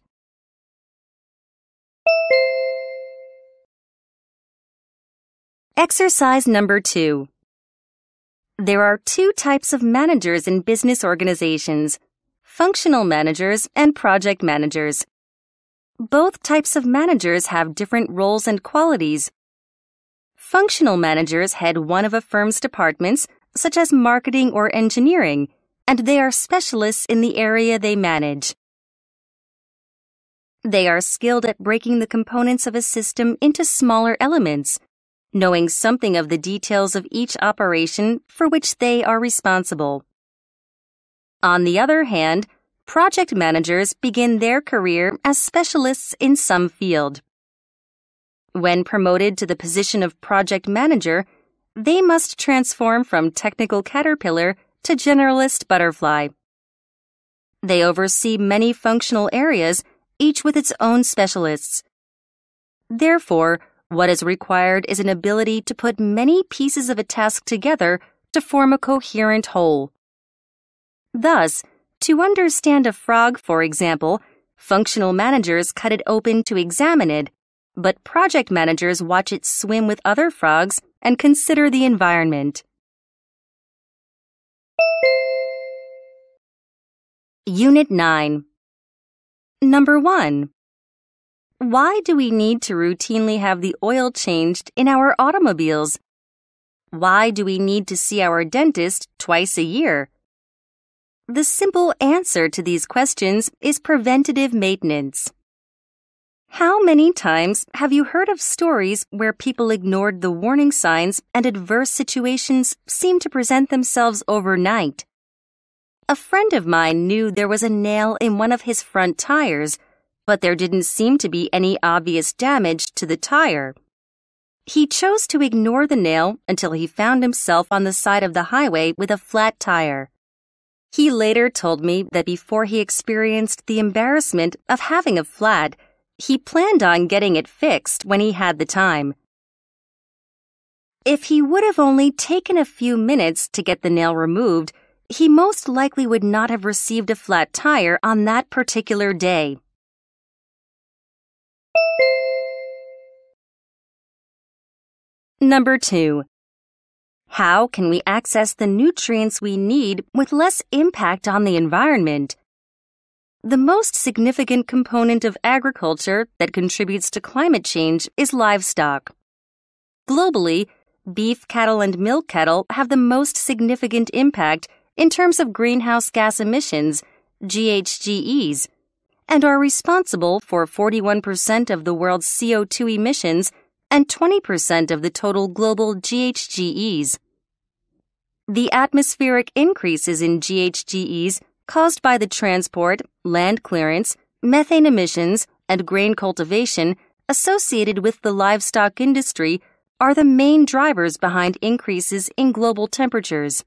Exercise number 2. There are two types of managers in business organizations: functional managers and project managers. Both types of managers have different roles and qualities. Functional managers head one of a firm's departments, such as marketing or engineering, and they are specialists in the area they manage. They are skilled at breaking the components of a system into smaller elements, knowing something of the details of each operation for which they are responsible. On the other hand, project managers begin their career as specialists in some field. When promoted to the position of project manager, they must transform from technical caterpillar to generalist butterfly. They oversee many functional areas, each with its own specialists. Therefore, What is required is an ability to put many pieces of a task together to form a coherent whole. Thus, to understand a frog, for example, functional managers cut it open to examine it, but project managers watch it swim with other frogs and consider the environment. Unit 9. Number 1. Why do we need to routinely have the oil changed in our automobiles? Why do we need to see our dentist twice a year? The simple answer to these questions is preventative maintenance. How many times have you heard of stories where people ignored the warning signs and adverse situations seemed to present themselves overnight? A friend of mine knew there was a nail in one of his front tires, but there didn't seem to be any obvious damage to the tire. He chose to ignore the nail until he found himself on the side of the highway with a flat tire. He later told me that before he experienced the embarrassment of having a flat, he planned on getting it fixed when he had the time. If he would have only taken a few minutes to get the nail removed, he most likely would not have received a flat tire on that particular day. Number 2. How can we access the nutrients we need with less impact on the environment? The most significant component of agriculture that contributes to climate change is livestock. Globally, beef cattle and milk cattle have the most significant impact in terms of greenhouse gas emissions, GHGEs, and are responsible for 41% of the world's CO2 emissions and 20% of the total global GHGEs. The atmospheric increases in GHGEs caused by the transport, land clearance, methane emissions, and grain cultivation associated with the livestock industry are the main drivers behind increases in global temperatures.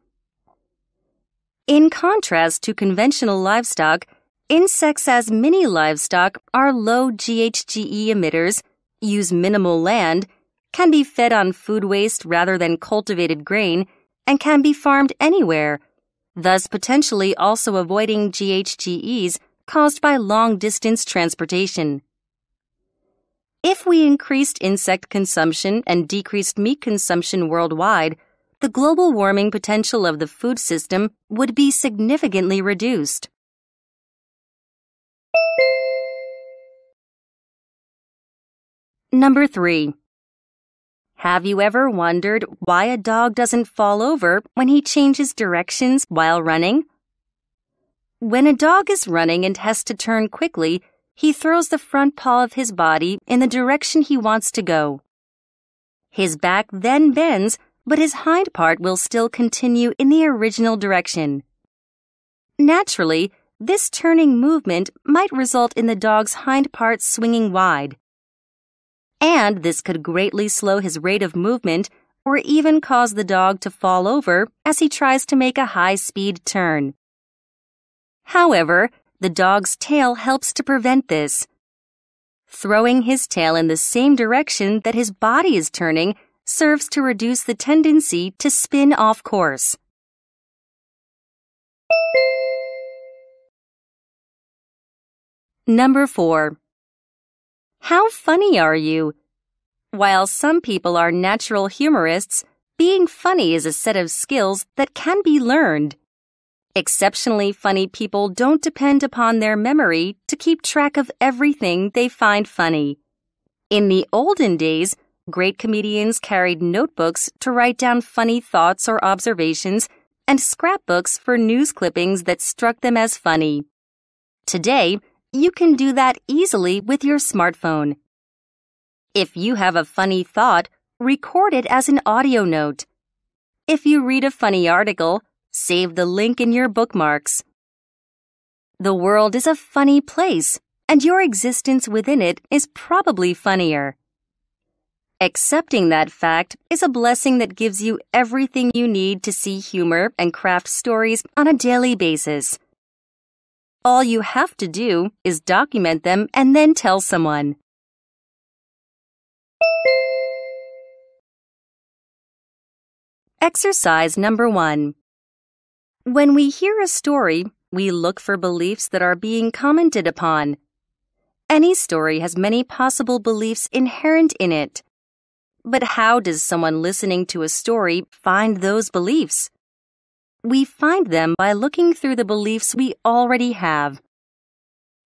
In contrast to conventional livestock, insects as mini livestock are low GHGE emitters, use minimal land, can be fed on food waste rather than cultivated grain, and can be farmed anywhere, thus potentially also avoiding GHGEs caused by long-distance transportation. If we increased insect consumption and decreased meat consumption worldwide, the global warming potential of the food system would be significantly reduced. Number 3. Have you ever wondered why a dog doesn't fall over when he changes directions while running? When a dog is running and has to turn quickly, he throws the front paw of his body in the direction he wants to go. His back then bends, but his hind part will still continue in the original direction. Naturally, this turning movement might result in the dog's hind part swinging wide, and this could greatly slow his rate of movement or even cause the dog to fall over as he tries to make a high-speed turn. However, the dog's tail helps to prevent this. Throwing his tail in the same direction that his body is turning serves to reduce the tendency to spin off course. Number 4. How funny are you? While some people are natural humorists, being funny is a set of skills that can be learned. Exceptionally funny people don't depend upon their memory to keep track of everything they find funny. In the olden days, great comedians carried notebooks to write down funny thoughts or observations and scrapbooks for news clippings that struck them as funny. Today, you can do that easily with your smartphone. If you have a funny thought, record it as an audio note. If you read a funny article, save the link in your bookmarks. The world is a funny place, and your existence within it is probably funnier. Accepting that fact is a blessing that gives you everything you need to see humor and craft stories on a daily basis. All you have to do is document them and then tell someone. Exercise number 1. When we hear a story, we look for beliefs that are being commented upon. Any story has many possible beliefs inherent in it. But how does someone listening to a story find those beliefs? We find them by looking through the beliefs we already have.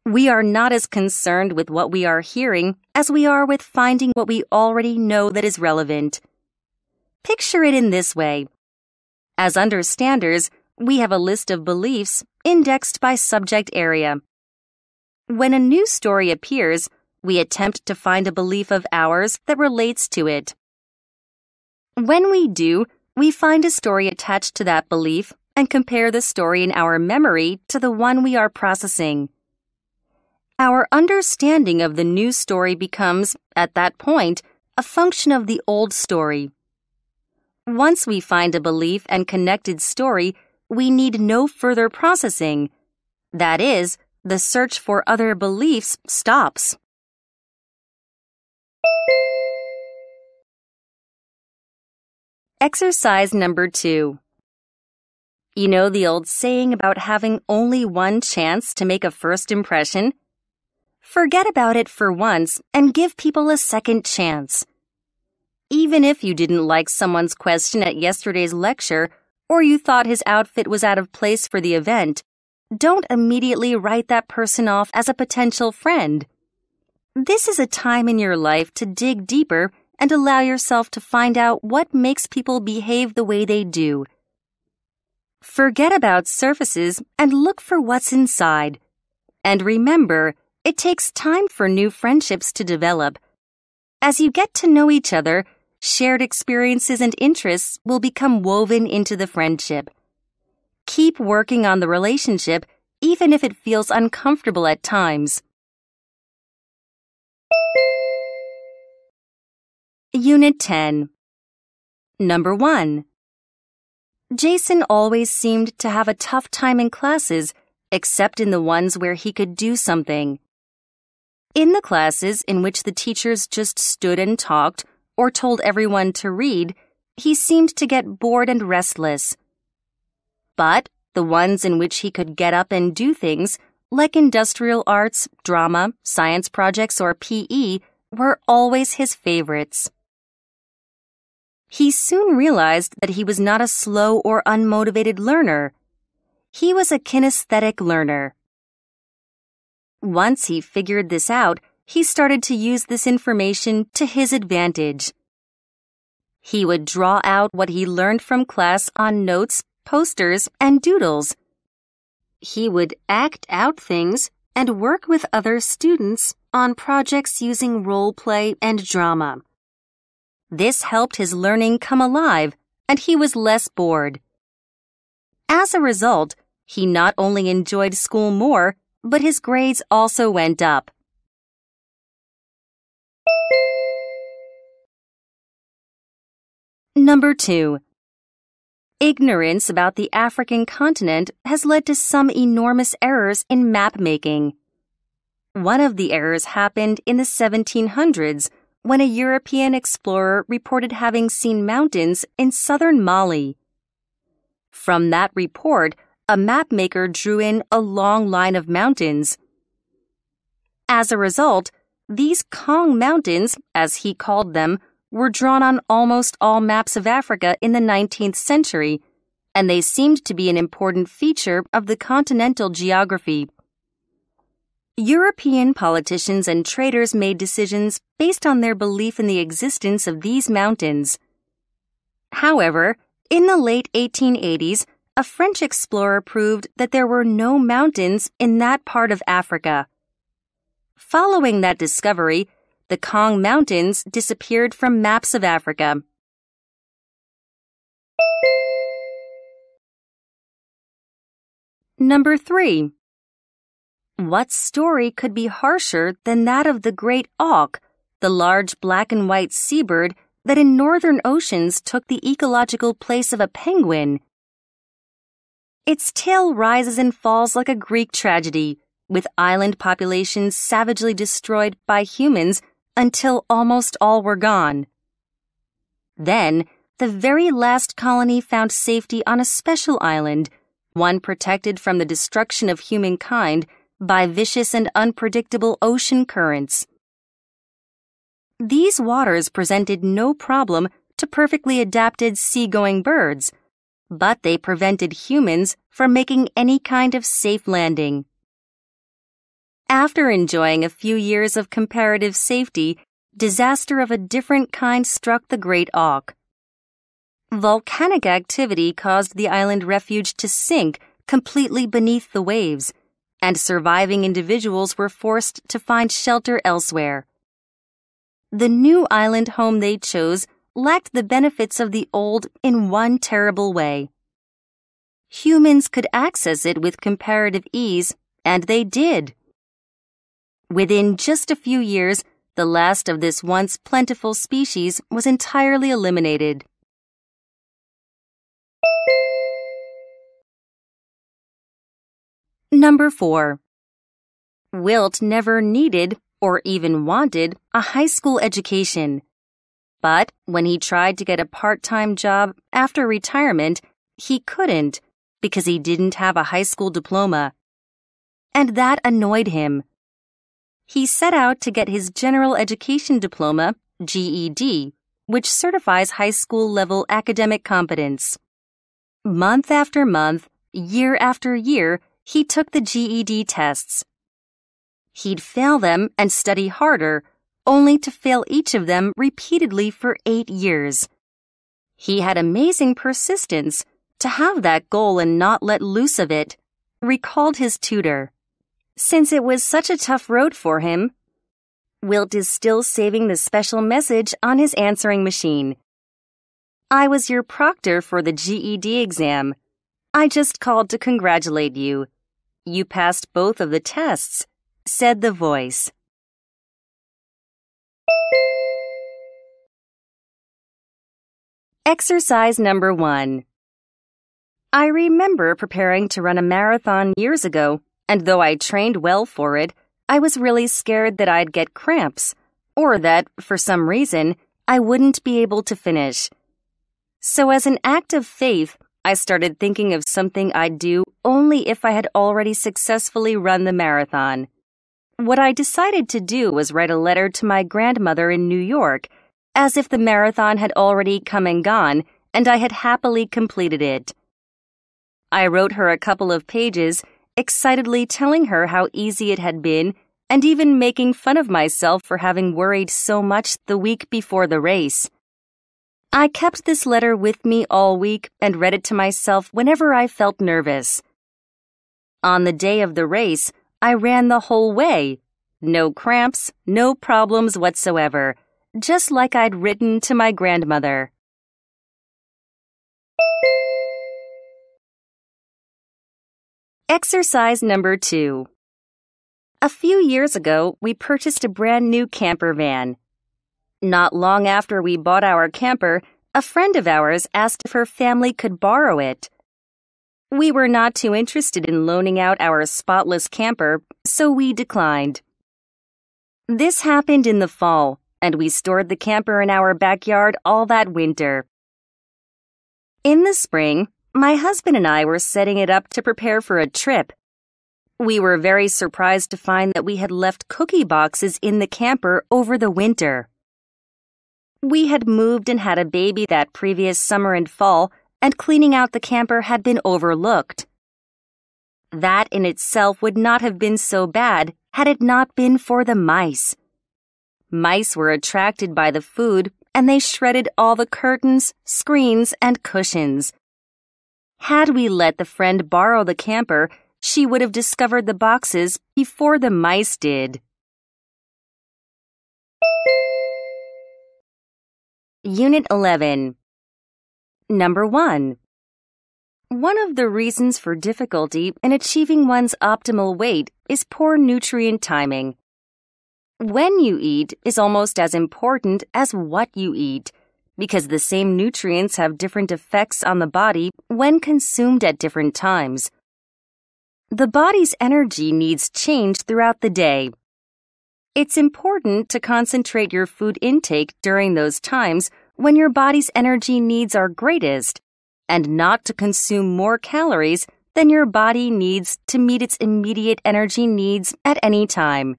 We are not as concerned with what we are hearing as we are with finding what we already know that is relevant. Picture it in this way. As understanders, we have a list of beliefs indexed by subject area. When a new story appears, we attempt to find a belief of ours that relates to it. When we do, we find a story attached to that belief and compare the story in our memory to the one we are processing. Our understanding of the new story becomes, at that point, a function of the old story. Once we find a belief and connected story, we need no further processing. That is, the search for other beliefs stops. Exercise number 2. You know the old saying about having only one chance to make a first impression? Forget about it for once and give people a second chance. Even if you didn't like someone's question at yesterday's lecture, or you thought his outfit was out of place for the event, don't immediately write that person off as a potential friend. This is a time in your life to dig deeper and allow yourself to find out what makes people behave the way they do. Forget about surfaces and look for what's inside. And remember, it takes time for new friendships to develop. As you get to know each other, shared experiences and interests will become woven into the friendship. Keep working on the relationship, even if it feels uncomfortable at times. Unit 10. Number 1. Jason always seemed to have a tough time in classes, except in the ones where he could do something. In the classes in which the teachers just stood and talked, or told everyone to read, he seemed to get bored and restless. But the ones in which he could get up and do things, like industrial arts, drama, science projects, or PE, were always his favorites. He soon realized that he was not a slow or unmotivated learner. He was a kinesthetic learner. Once he figured this out, he started to use this information to his advantage. He would draw out what he learned from class on notes, posters, and doodles. He would act out things and work with other students on projects using role play and drama. This helped his learning come alive, and he was less bored. As a result, he not only enjoyed school more, but his grades also went up. Number 2. Ignorance about the African continent has led to some enormous errors in map making. One of the errors happened in the 1700s when a European explorer reported having seen mountains in southern Mali. From that report, a mapmaker drew in a long line of mountains. As a result, these Kong Mountains, as he called them, were drawn on almost all maps of Africa in the 19th century, and they seemed to be an important feature of the continental geography. European politicians and traders made decisions based on their belief in the existence of these mountains. However, in the late 1880s, a French explorer proved that there were no mountains in that part of Africa. Following that discovery, the Kong Mountains disappeared from maps of Africa. Number 3. What story could be harsher than that of the great auk, the large black and white seabird that in northern oceans took the ecological place of a penguin? Its tail rises and falls like a Greek tragedy, with island populations savagely destroyed by humans until almost all were gone. Then, the very last colony found safety on a special island, one protected from the destruction of humankind by vicious and unpredictable ocean currents. These waters presented no problem to perfectly adapted seagoing birds, but they prevented humans from making any kind of safe landing. After enjoying a few years of comparative safety, disaster of a different kind struck the Great Auk. Volcanic activity caused the island refuge to sink completely beneath the waves, and surviving individuals were forced to find shelter elsewhere. The new island home they chose lacked the benefits of the old in one terrible way. Humans could access it with comparative ease, and they did. Within just a few years, the last of this once plentiful species was entirely eliminated. Number 4. Wilt never needed, or even wanted, a high school education. But when he tried to get a part-time job after retirement, he couldn't because he didn't have a high school diploma. And that annoyed him. He set out to get his general education diploma, GED, which certifies high school-level academic competence. Month after month, year after year, he took the GED tests. He'd fail them and study harder, only to fail each of them repeatedly for 8 years. He had amazing persistence to have that goal and not let loose of it, recalled his tutor. Since it was such a tough road for him, Wilt is still saving the special message on his answering machine. "I was your proctor for the GED exam. I just called to congratulate you. You passed both of the tests," said the voice. Exercise number 1. I remember preparing to run a marathon years ago, and though I trained well for it, I was really scared that I'd get cramps, or that, for some reason, I wouldn't be able to finish. So as an act of faith, I started thinking of something I'd do only if I had already successfully run the marathon. What I decided to do was write a letter to my grandmother in New York, as if the marathon had already come and gone, and I had happily completed it. I wrote her a couple of pages, excitedly telling her how easy it had been and even making fun of myself for having worried so much the week before the race. I kept this letter with me all week and read it to myself whenever I felt nervous. On the day of the race, I ran the whole way. No cramps, no problems whatsoever, just like I'd written to my grandmother. Exercise number 2. A few years ago, we purchased a brand new camper van. Not long after we bought our camper, a friend of ours asked if her family could borrow it. We were not too interested in loaning out our spotless camper, so we declined. This happened in the fall, and we stored the camper in our backyard all that winter. In the spring, my husband and I were setting it up to prepare for a trip. We were very surprised to find that we had left cookie boxes in the camper over the winter. We had moved and had a baby that previous summer and fall, and cleaning out the camper had been overlooked. That in itself would not have been so bad had it not been for the mice. Mice were attracted by the food, and they shredded all the curtains, screens, and cushions. Had we let the friend borrow the camper, she would have discovered the boxes before the mice did. Unit 11. Number 1. One of the reasons for difficulty in achieving one's optimal weight is poor nutrient timing. When you eat is almost as important as what you eat, because the same nutrients have different effects on the body when consumed at different times. The body's energy needs change throughout the day. It's important to concentrate your food intake during those times when your body's energy needs are greatest, and not to consume more calories than your body needs to meet its immediate energy needs at any time.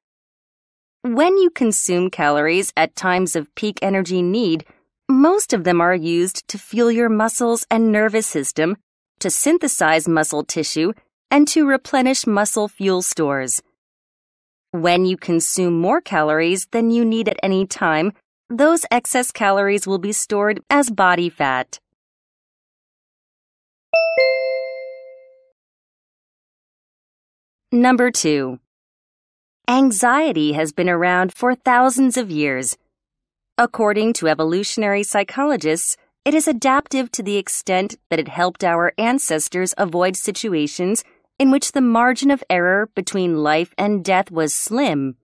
When you consume calories at times of peak energy need, most of them are used to fuel your muscles and nervous system, to synthesize muscle tissue, and to replenish muscle fuel stores. When you consume more calories than you need at any time, those excess calories will be stored as body fat. Number 2. Anxiety has been around for thousands of years. According to evolutionary psychologists, it is adaptive to the extent that it helped our ancestors avoid situations in which the margin of error between life and death was slim.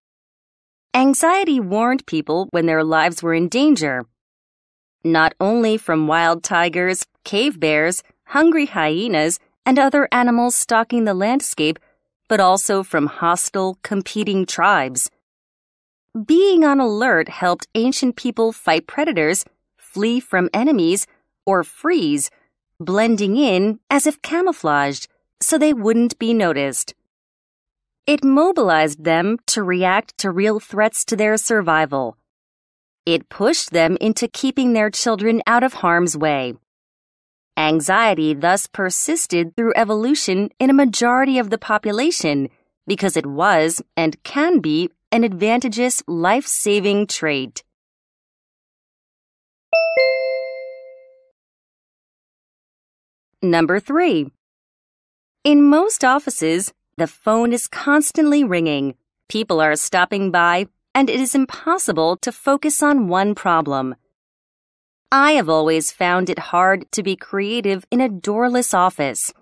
Anxiety warned people when their lives were in danger, not only from wild tigers, cave bears, hungry hyenas, and other animals stalking the landscape, but also from hostile, competing tribes. Being on alert helped ancient people fight predators, flee from enemies, or freeze, blending in as if camouflaged so they wouldn't be noticed. It mobilized them to react to real threats to their survival. It pushed them into keeping their children out of harm's way. Anxiety thus persisted through evolution in a majority of the population because it was, and can be, an advantageous life-saving trait. Number 3. In most offices, the phone is constantly ringing, people are stopping by, and it is impossible to focus on one problem. I have always found it hard to be creative in a doorless office.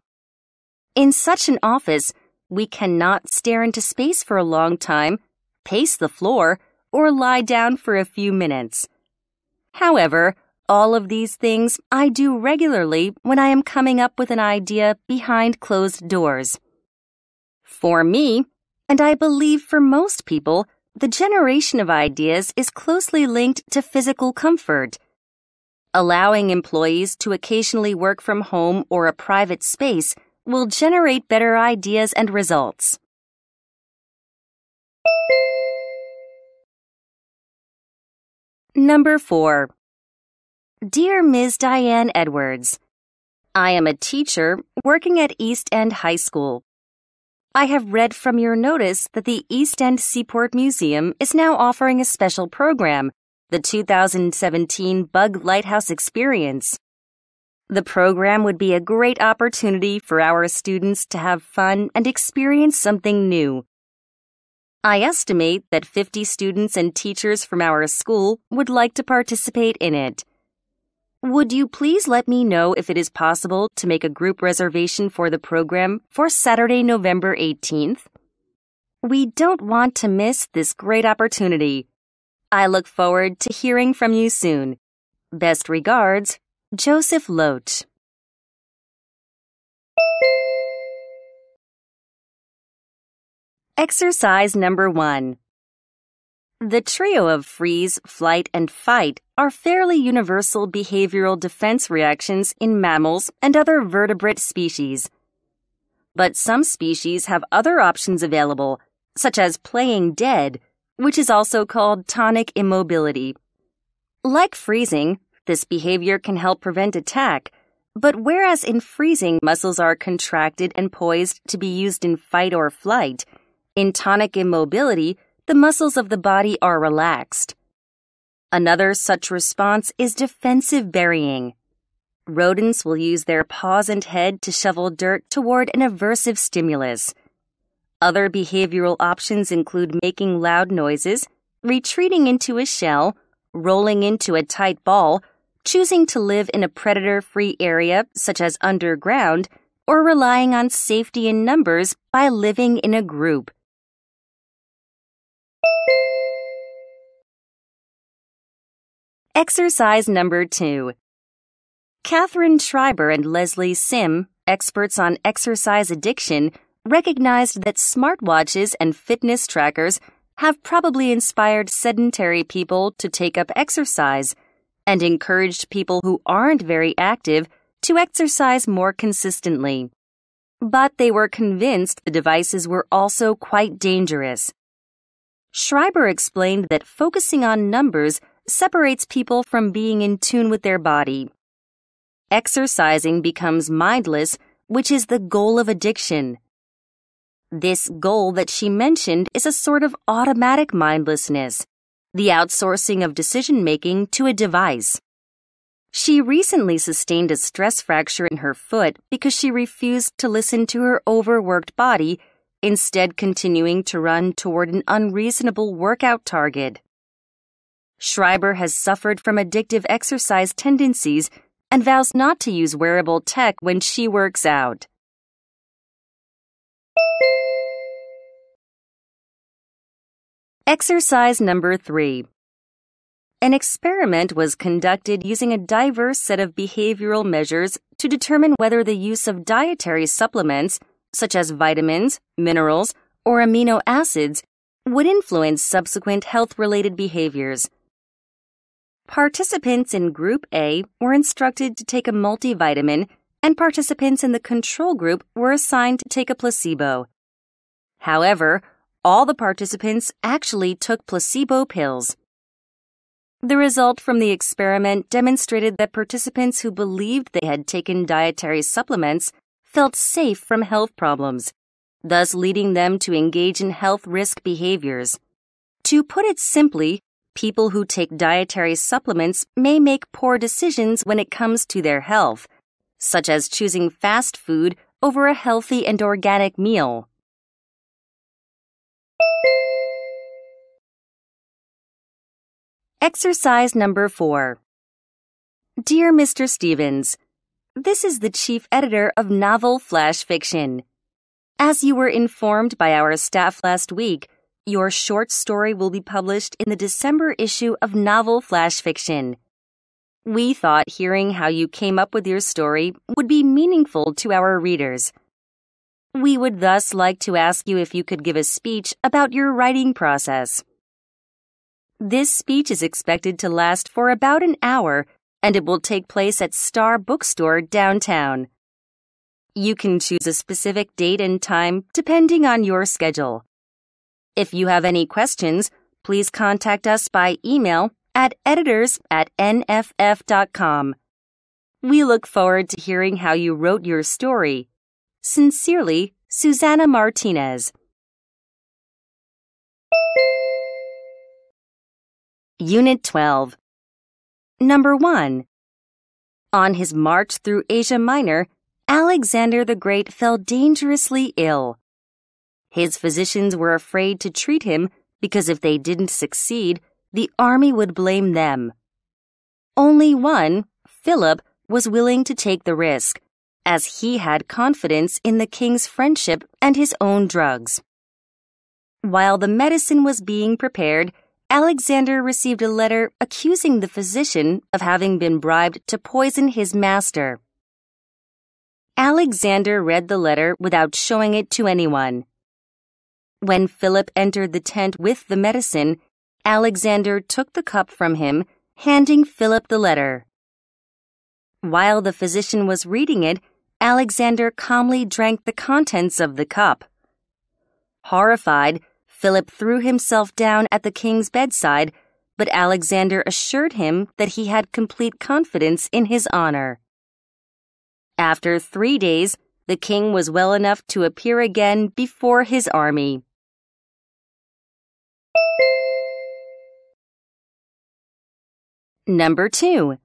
In such an office, we cannot stare into space for a long time, pace the floor, or lie down for a few minutes. However, all of these things I do regularly when I am coming up with an idea behind closed doors. For me, and I believe for most people, the generation of ideas is closely linked to physical comfort. Allowing employees to occasionally work from home or a private space will generate better ideas and results. Number 4. Dear Ms. Diane Edwards, I am a teacher working at East End High School. I have read from your notice that the East End Seaport Museum is now offering a special program, the 2017 Bug Lighthouse Experience. The program would be a great opportunity for our students to have fun and experience something new. I estimate that 50 students and teachers from our school would like to participate in it. Would you please let me know if it is possible to make a group reservation for the program for Saturday, November 18th? We don't want to miss this great opportunity. I look forward to hearing from you soon. Best regards, Joseph Loach. Exercise number 1. The trio of freeze, flight, and fight are fairly universal behavioral defense reactions in mammals and other vertebrate species. But some species have other options available, such as playing dead, which is also called tonic immobility. Like freezing, this behavior can help prevent attack, but whereas in freezing muscles are contracted and poised to be used in fight or flight, in tonic immobility, the muscles of the body are relaxed. Another such response is defensive burying. Rodents will use their paws and head to shovel dirt toward an aversive stimulus. Other behavioral options include making loud noises, retreating into a shell, rolling into a tight ball, choosing to live in a predator-free area such as underground, or relying on safety in numbers by living in a group. Exercise number 2. Catherine Schreiber and Leslie Sim, experts on exercise addiction, recognized that smartwatches and fitness trackers have probably inspired sedentary people to take up exercise, and encouraged people who aren't very active to exercise more consistently. But they were convinced the devices were also quite dangerous. Schreiber explained that focusing on numbers separates people from being in tune with their body. Exercising becomes mindless, which is the goal of addiction. This goal that she mentioned is a sort of automatic mindlessness, the outsourcing of decision-making to a device. She recently sustained a stress fracture in her foot because she refused to listen to her overworked body, instead continuing to run toward an unreasonable workout target. Schreiber has suffered from addictive exercise tendencies and vows not to use wearable tech when she works out. Exercise number 3. An experiment was conducted using a diverse set of behavioral measures to determine whether the use of dietary supplements, such as vitamins, minerals, or amino acids, would influence subsequent health-related behaviors. Participants in Group A were instructed to take a multivitamin, and participants in the control group were assigned to take a placebo. However, all the participants actually took placebo pills. The result from the experiment demonstrated that participants who believed they had taken dietary supplements felt safe from health problems, thus leading them to engage in health risk behaviors. To put it simply, people who take dietary supplements may make poor decisions when it comes to their health, such as choosing fast food over a healthy and organic meal. Exercise number 4. Dear Mr. Stevens, this is the chief editor of Novel Flash Fiction. As you were informed by our staff last week, your short story will be published in the December issue of Novel Flash Fiction. We thought hearing how you came up with your story would be meaningful to our readers. We would thus like to ask you if you could give a speech about your writing process. This speech is expected to last for about an hour, and it will take place at Star Bookstore downtown. You can choose a specific date and time depending on your schedule. If you have any questions, please contact us by email at editors@nff.com. We look forward to hearing how you wrote your story. Sincerely, Susana Martinez. Unit 12. Number 1. On his march through Asia Minor, Alexander the Great fell dangerously ill. His physicians were afraid to treat him because if they didn't succeed, the army would blame them. Only one, Philip, was willing to take the risk, as he had confidence in the king's friendship and his own drugs. While the medicine was being prepared, Alexander received a letter accusing the physician of having been bribed to poison his master. Alexander read the letter without showing it to anyone. When Philip entered the tent with the medicine, Alexander took the cup from him, handing Philip the letter. While the physician was reading it, Alexander calmly drank the contents of the cup. Horrified, Philip threw himself down at the king's bedside, but Alexander assured him that he had complete confidence in his honor. After 3 days, the king was well enough to appear again before his army. Number 2.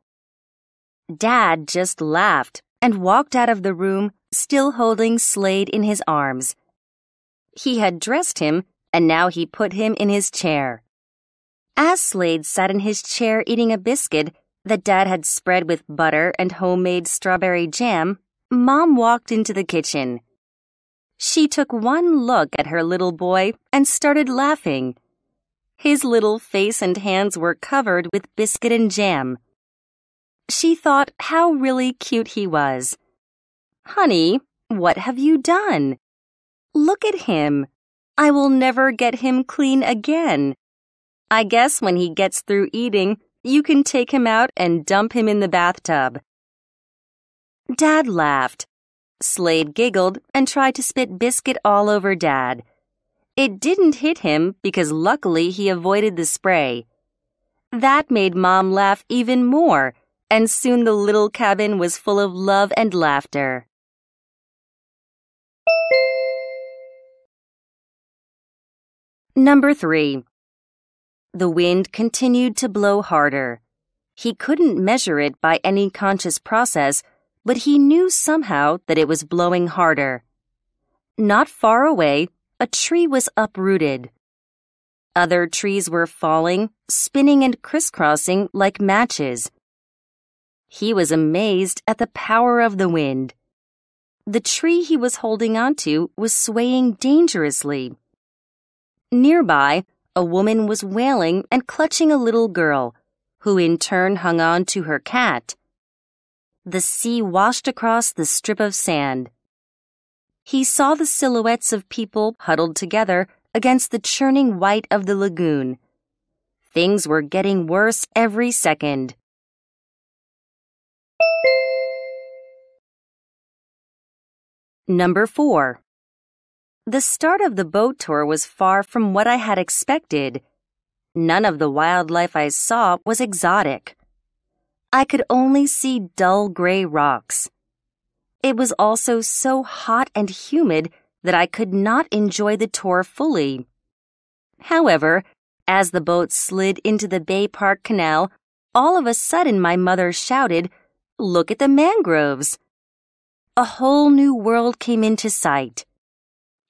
Dad just laughed and walked out of the room, still holding Slade in his arms. He had dressed him, and now he put him in his chair. As Slade sat in his chair eating a biscuit that Dad had spread with butter and homemade strawberry jam, Mom walked into the kitchen. She took one look at her little boy and started laughing. His little face and hands were covered with biscuit and jam. She thought how really cute he was. "Honey, what have you done? Look at him. I will never get him clean again. I guess when he gets through eating, You can take him out and dump him in the bathtub. Dad laughed. Slade giggled and tried to spit biscuit all over Dad. It didn't hit him because luckily he avoided the spray. That made Mom laugh even more, and soon the little cabin was full of love and laughter. Number 3. The wind continued to blow harder. He couldn't measure it by any conscious process, but he knew somehow that it was blowing harder. Not far away, a tree was uprooted. Other trees were falling, spinning and crisscrossing like matches. He was amazed at the power of the wind. The tree he was holding onto was swaying dangerously. Nearby, a woman was wailing and clutching a little girl, who in turn hung on to her cat. The sea washed across the strip of sand. He saw the silhouettes of people huddled together against the churning white of the lagoon. Things were getting worse every second. Number 4. The start of the boat tour was far from what I had expected. None of the wildlife I saw was exotic. I could only see dull gray rocks. It was also so hot and humid that I could not enjoy the tour fully. However, as the boat slid into the Bay Park Canal, all of a sudden my mother shouted, "Look at the mangroves!" A whole new world came into sight.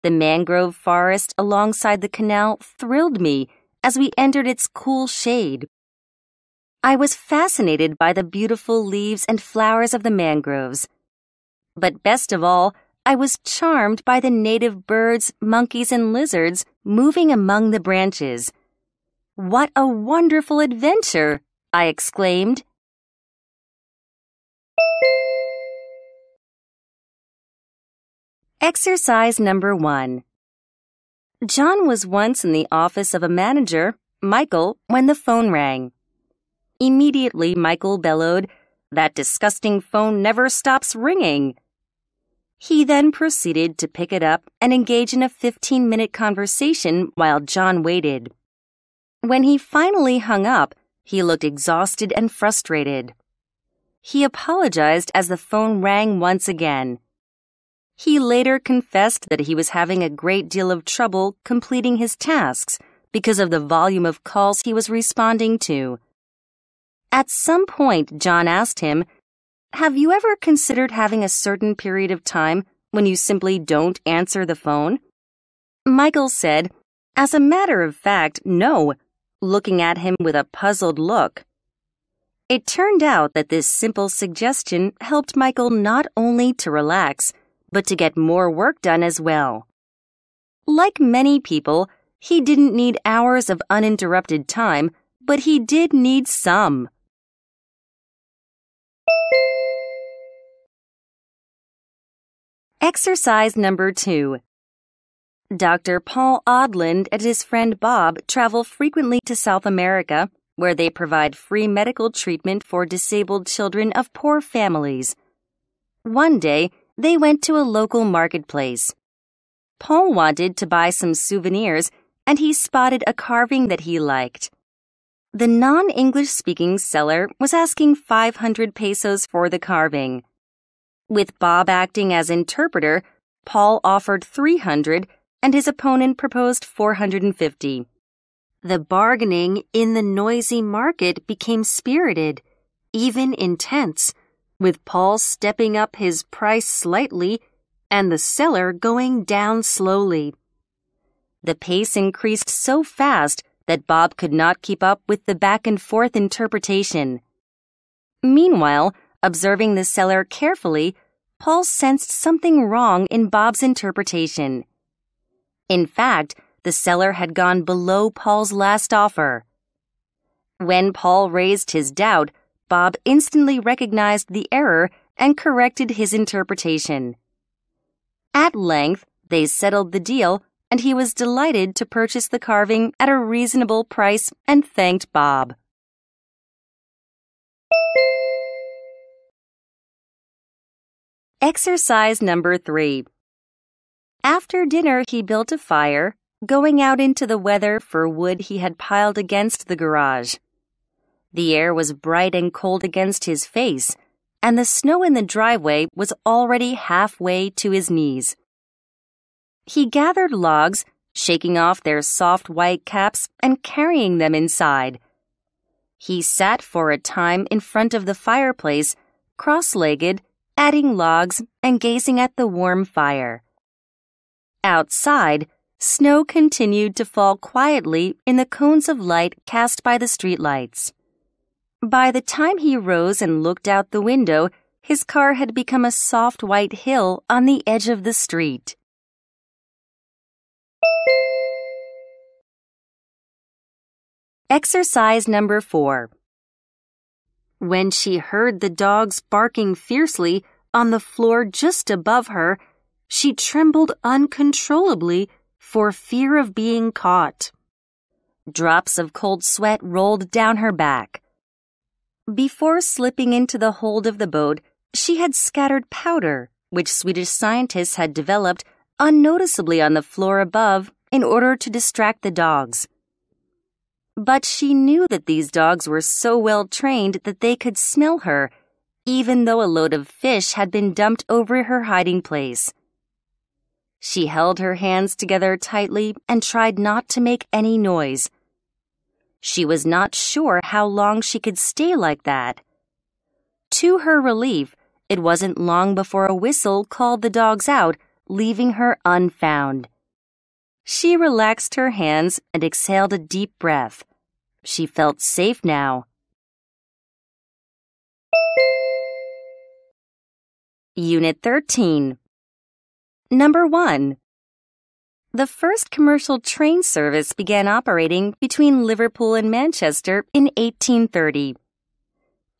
The mangrove forest alongside the canal thrilled me as we entered its cool shade. I was fascinated by the beautiful leaves and flowers of the mangroves. But best of all, I was charmed by the native birds, monkeys, and lizards moving among the branches. "What a wonderful adventure!" I exclaimed. Exercise number 1. John was once in the office of a manager, Michael, when the phone rang. Immediately, Michael bellowed, "That disgusting phone never stops ringing." He then proceeded to pick it up and engage in a 15-minute conversation while John waited. When he finally hung up, he looked exhausted and frustrated. He apologized as the phone rang once again. He later confessed that he was having a great deal of trouble completing his tasks because of the volume of calls he was responding to. At some point, John asked him, "Have you ever considered having a certain period of time when you simply don't answer the phone?" Michael said, "As a matter of fact, no," looking at him with a puzzled look. It turned out that this simple suggestion helped Michael not only to relax, but to get more work done as well. Like many people, he didn't need hours of uninterrupted time, but he did need some. Exercise number 2. Dr. Paul Odland and his friend Bob travel frequently to South America, where they provide free medical treatment for disabled children of poor families. One day, they went to a local marketplace. Paul wanted to buy some souvenirs, and he spotted a carving that he liked. The non-English speaking seller was asking 500 pesos for the carving. With Bob acting as interpreter, Paul offered 300 and his opponent proposed 450. The bargaining in the noisy market became spirited, even intense, with Paul stepping up his price slightly and the seller going down slowly. The pace increased so fast that Bob could not keep up with the back-and-forth interpretation. Meanwhile, observing the seller carefully, Paul sensed something wrong in Bob's interpretation. In fact, the seller had gone below Paul's last offer. When Paul raised his doubt, Bob instantly recognized the error and corrected his interpretation. At length, they settled the deal, and he was delighted to purchase the carving at a reasonable price and thanked Bob. Exercise number 3. After dinner, he built a fire, going out into the weather for wood he had piled against the garage. The air was bright and cold against his face, and the snow in the driveway was already halfway to his knees. He gathered logs, shaking off their soft white caps and carrying them inside. He sat for a time in front of the fireplace, cross-legged, adding logs and gazing at the warm fire. Outside, snow continued to fall quietly in the cones of light cast by the streetlights. By the time he rose and looked out the window, his car had become a soft white hill on the edge of the street. Exercise number 4. When she heard the dogs barking fiercely on the floor just above her, she trembled uncontrollably for fear of being caught. Drops of cold sweat rolled down her back. Before slipping into the hold of the boat, she had scattered powder, which Swedish scientists had developed unnoticeably on the floor above in order to distract the dogs. But she knew that these dogs were so well trained that they could smell her, even though a load of fish had been dumped over her hiding place. She held her hands together tightly and tried not to make any noise. She was not sure how long she could stay like that. To her relief, it wasn't long before a whistle called the dogs out, leaving her unfound. She relaxed her hands and exhaled a deep breath. She felt safe now. Unit 13. Number 1. The first commercial train service began operating between Liverpool and Manchester in 1830.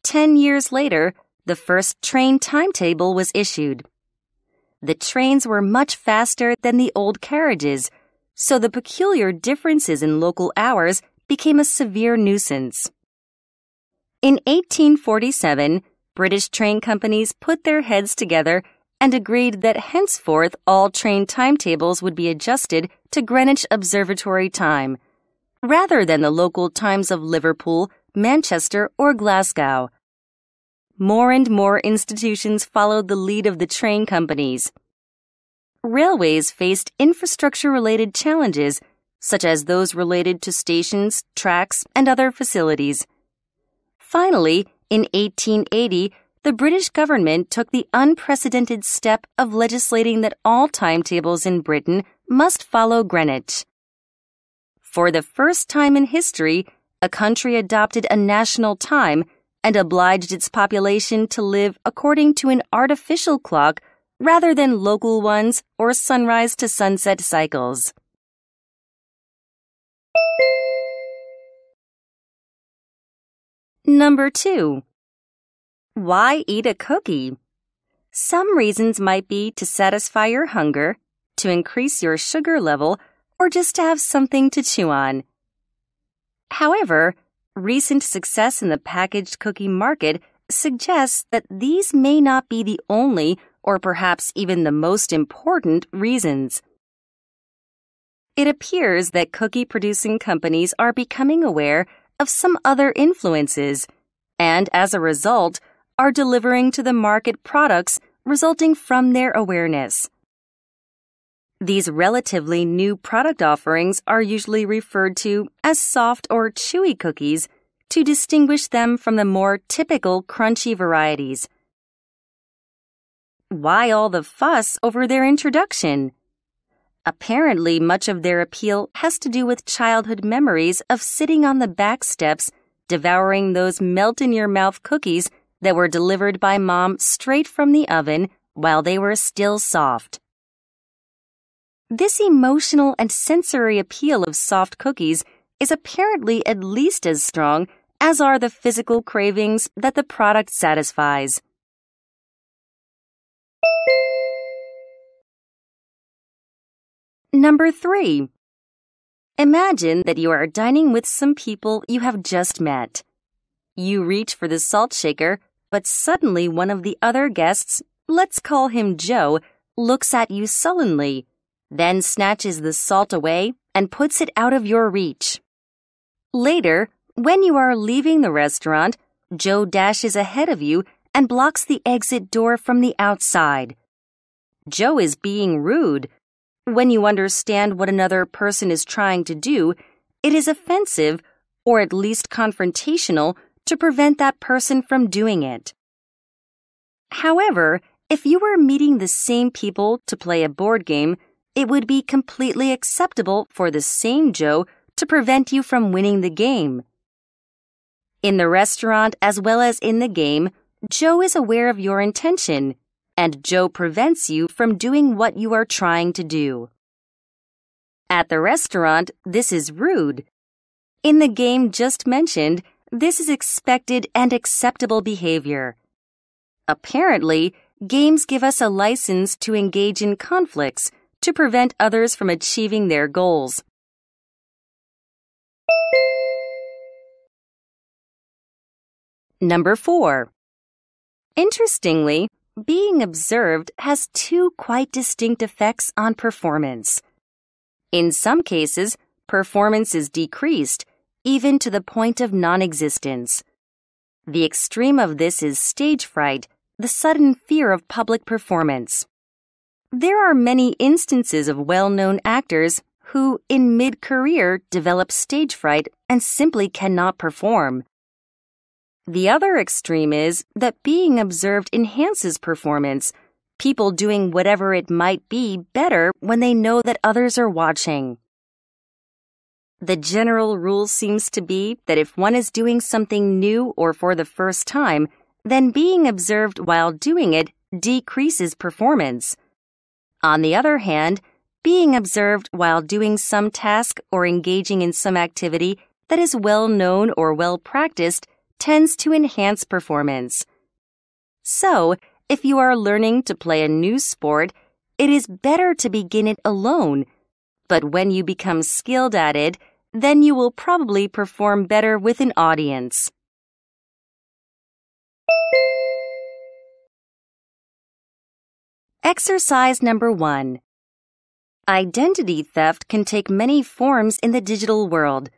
10 years later, the first train timetable was issued. The trains were much faster than the old carriages, so the peculiar differences in local hours became a severe nuisance. In 1847, British train companies put their heads together and agreed that henceforth all train timetables would be adjusted to Greenwich Observatory time, rather than the local times of Liverpool, Manchester, or Glasgow. More and more institutions followed the lead of the train companies. Railways faced infrastructure-related challenges, such as those related to stations, tracks, and other facilities. Finally, in 1880, the British government took the unprecedented step of legislating that all timetables in Britain must follow Greenwich. For the first time in history, a country adopted a national time and obliged its population to live according to an artificial clock rather than local ones or sunrise to sunset cycles. Number 2. Why eat a cookie? Some reasons might be to satisfy your hunger, to increase your sugar level, or just to have something to chew on. However, recent success in the packaged cookie market suggests that these may not be the only, or perhaps even the most important, reasons. It appears that cookie-producing companies are becoming aware of some other influences, and as a result, are delivering to the market products resulting from their awareness. These relatively new product offerings are usually referred to as soft or chewy cookies to distinguish them from the more typical crunchy varieties. Why all the fuss over their introduction? Apparently, much of their appeal has to do with childhood memories of sitting on the back steps, devouring those melt-in-your-mouth cookies that were delivered by Mom straight from the oven while they were still soft. This emotional and sensory appeal of soft cookies is apparently at least as strong as are the physical cravings that the product satisfies. Number 3. Imagine that you are dining with some people you have just met. You reach for the salt shaker, but suddenly one of the other guests, let's call him Joe, looks at you sullenly, then snatches the salt away and puts it out of your reach. Later, when you are leaving the restaurant, Joe dashes ahead of you and blocks the exit door from the outside. Joe is being rude. When you understand what another person is trying to do, it is offensive, or at least confrontational, to prevent that person from doing it. However, if you were meeting the same people to play a board game, it would be completely acceptable for the same Joe to prevent you from winning the game. In the restaurant as well as in the game, Joe is aware of your intention, and Joe prevents you from doing what you are trying to do. At the restaurant, this is rude. In the game just mentioned, this is expected and acceptable behavior. Apparently, games give us a license to engage in conflicts to prevent others from achieving their goals. Number 4. Interestingly, being observed has two quite distinct effects on performance. In some cases, performance is decreased, even to the point of non-existence. The extreme of this is stage fright, the sudden fear of public performance. There are many instances of well-known actors who, in mid-career, develop stage fright and simply cannot perform. The other extreme is that being observed enhances performance, people doing whatever it might be better when they know that others are watching. The general rule seems to be that if one is doing something new or for the first time, then being observed while doing it decreases performance. On the other hand, being observed while doing some task or engaging in some activity that is well known or well practiced tends to enhance performance. So, if you are learning to play a new sport, it is better to begin it alone. But when you become skilled at it, then you will probably perform better with an audience. Exercise number 1. Identity theft can take many forms in the digital world.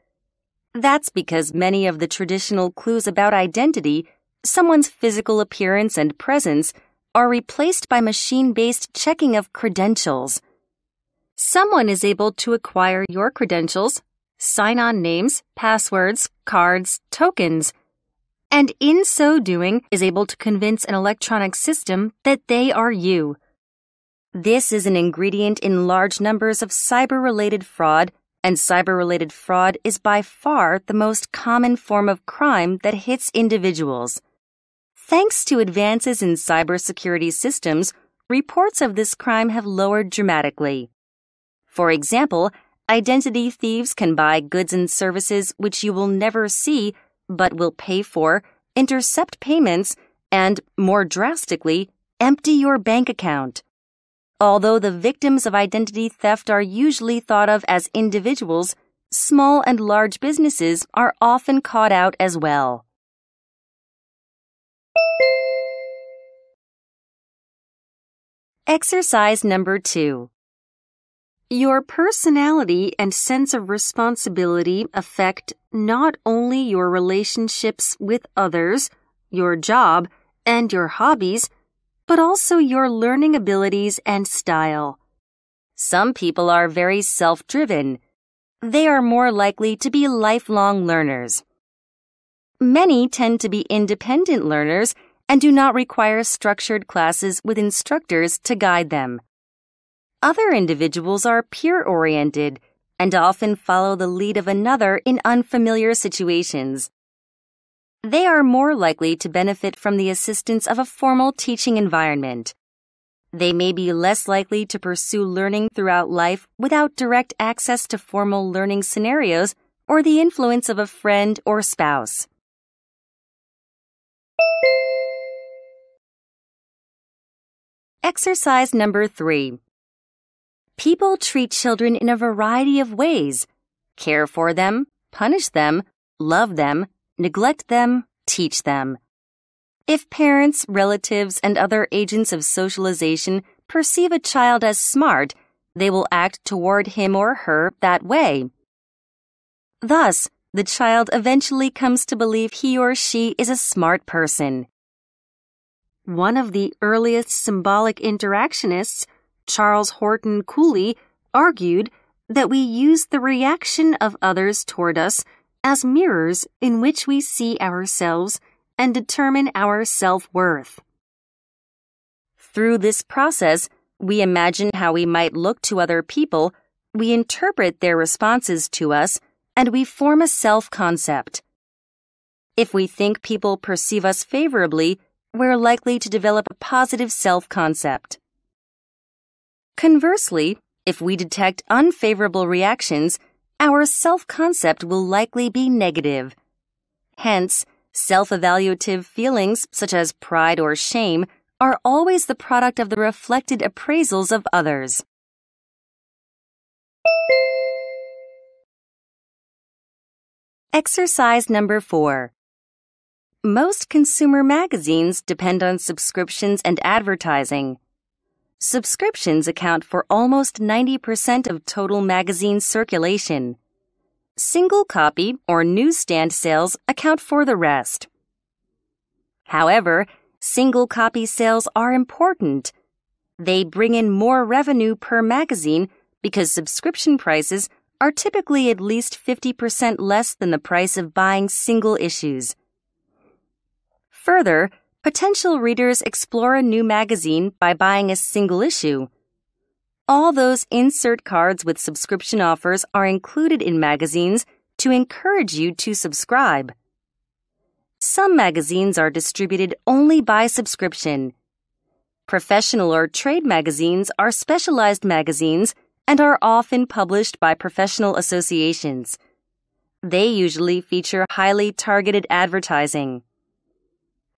That's because many of the traditional clues about identity, someone's physical appearance and presence, are replaced by machine-based checking of credentials. Someone is able to acquire your credentials, sign-on names, passwords, cards, tokens, and in so doing is able to convince an electronic system that they are you. This is an ingredient in large numbers of cyber-related fraud, and cyber-related fraud is by far the most common form of crime that hits individuals. Thanks to advances in cybersecurity systems, reports of this crime have lowered dramatically. For example, identity thieves can buy goods and services which you will never see but will pay for, intercept payments, and, more drastically, empty your bank account. Although the victims of identity theft are usually thought of as individuals, small and large businesses are often caught out as well. Exercise number 2. Your personality and sense of responsibility affect not only your relationships with others, your job, and your hobbies, but also your learning abilities and style. Some people are very self-driven. They are more likely to be lifelong learners. Many tend to be independent learners and do not require structured classes with instructors to guide them. Other individuals are peer-oriented and often follow the lead of another in unfamiliar situations. They are more likely to benefit from the assistance of a formal teaching environment. They may be less likely to pursue learning throughout life without direct access to formal learning scenarios or the influence of a friend or spouse. Exercise number 3. People treat children in a variety of ways: care for them, punish them, love them, neglect them, teach them. If parents, relatives, and other agents of socialization perceive a child as smart, they will act toward him or her that way. Thus, the child eventually comes to believe he or she is a smart person. One of the earliest symbolic interactionists, Charles Horton Cooley, argued that we use the reaction of others toward us as mirrors in which we see ourselves and determine our self-worth. Through this process, we imagine how we might look to other people, we interpret their responses to us, and we form a self-concept. If we think people perceive us favorably, we're likely to develop a positive self-concept. Conversely, if we detect unfavorable reactions, our self-concept will likely be negative. Hence, self-evaluative feelings such as pride or shame are always the product of the reflected appraisals of others. Exercise number 4. Most consumer magazines depend on subscriptions and advertising. Subscriptions account for almost 90% of total magazine circulation. Single copy or newsstand sales account for the rest. However, single copy sales are important. They bring in more revenue per magazine because subscription prices are typically at least 50% less than the price of buying single issues. Further, potential readers explore a new magazine by buying a single issue. All those insert cards with subscription offers are included in magazines to encourage you to subscribe. Some magazines are distributed only by subscription. Professional or trade magazines are specialized magazines and are often published by professional associations. They usually feature highly targeted advertising.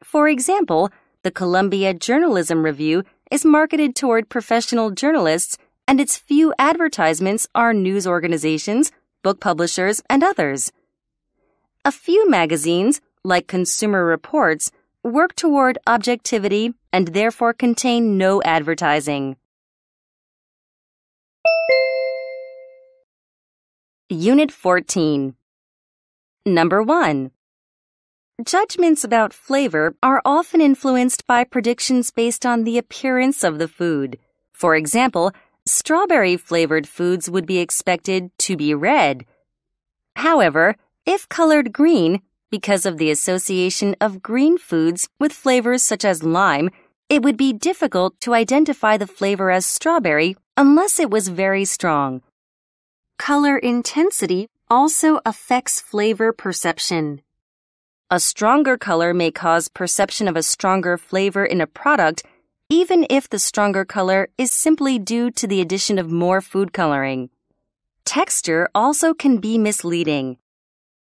For example, the Columbia Journalism Review is marketed toward professional journalists, and its few advertisements are news organizations, book publishers, and others. A few magazines, like Consumer Reports, work toward objectivity and therefore contain no advertising. Unit 14. Number 1. Judgments about flavor are often influenced by predictions based on the appearance of the food. For example, strawberry-flavored foods would be expected to be red. However, if colored green, because of the association of green foods with flavors such as lime, it would be difficult to identify the flavor as strawberry unless it was very strong. Color intensity also affects flavor perception. A stronger color may cause perception of a stronger flavor in a product, even if the stronger color is simply due to the addition of more food coloring. Texture also can be misleading.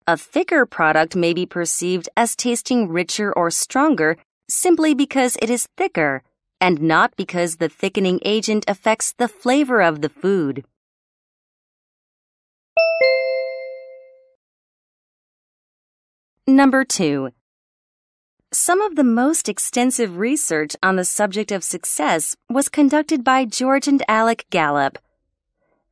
A thicker product may be perceived as tasting richer or stronger simply because it is thicker, and not because the thickening agent affects the flavor of the food. Number 2. Some of the most extensive research on the subject of success was conducted by George and Alec Gallup.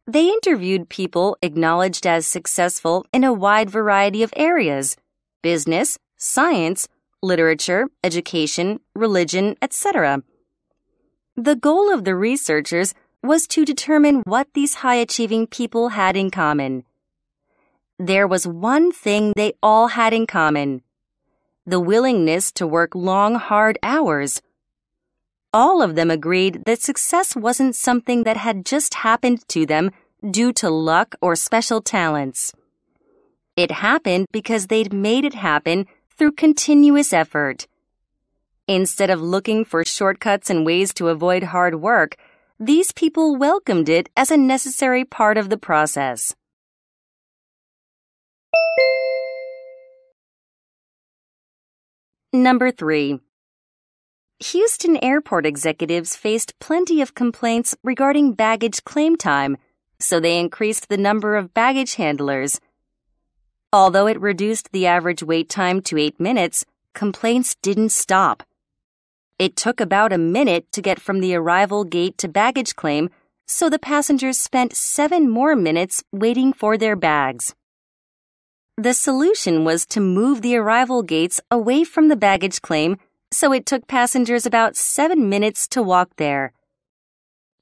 They interviewed people acknowledged as successful in a wide variety of areas: business, science, literature, education, religion, etc. The goal of the researchers was to determine what these high-achieving people had in common. There was one thing they all had in common: the willingness to work long, hard hours. All of them agreed that success wasn't something that had just happened to them due to luck or special talents. It happened because they'd made it happen through continuous effort. Instead of looking for shortcuts and ways to avoid hard work, these people welcomed it as a necessary part of the process. Number 3. Houston airport executives faced plenty of complaints regarding baggage claim time, so they increased the number of baggage handlers. Although it reduced the average wait time to 8 minutes, complaints didn't stop. It took about a minute to get from the arrival gate to baggage claim, so the passengers spent 7 more minutes waiting for their bags. The solution was to move the arrival gates away from the baggage claim, so it took passengers about 7 minutes to walk there.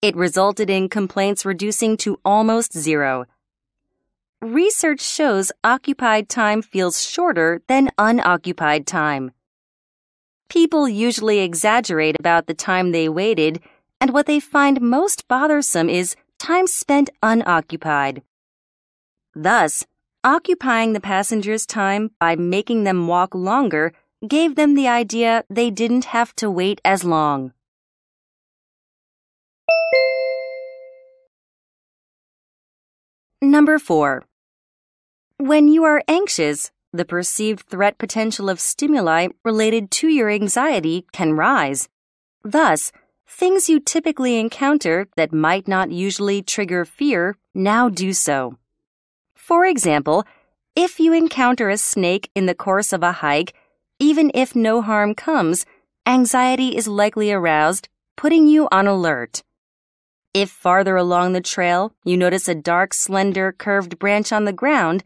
It resulted in complaints reducing to almost 0. Research shows occupied time feels shorter than unoccupied time. People usually exaggerate about the time they waited, and what they find most bothersome is time spent unoccupied. Thus, occupying the passengers' time by making them walk longer gave them the idea they didn't have to wait as long. Number 4. When you are anxious, the perceived threat potential of stimuli related to your anxiety can rise. Thus, things you typically encounter that might not usually trigger fear now do so. For example, if you encounter a snake in the course of a hike, even if no harm comes, anxiety is likely aroused, putting you on alert. If farther along the trail you notice a dark, slender, curved branch on the ground,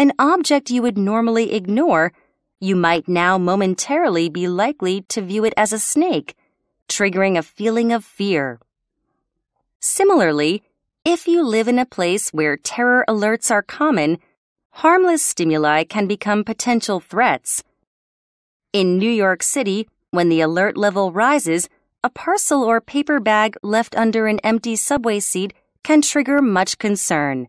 an object you would normally ignore, you might now momentarily be likely to view it as a snake, triggering a feeling of fear. Similarly, if you live in a place where terror alerts are common, harmless stimuli can become potential threats. In New York City, when the alert level rises, a parcel or paper bag left under an empty subway seat can trigger much concern.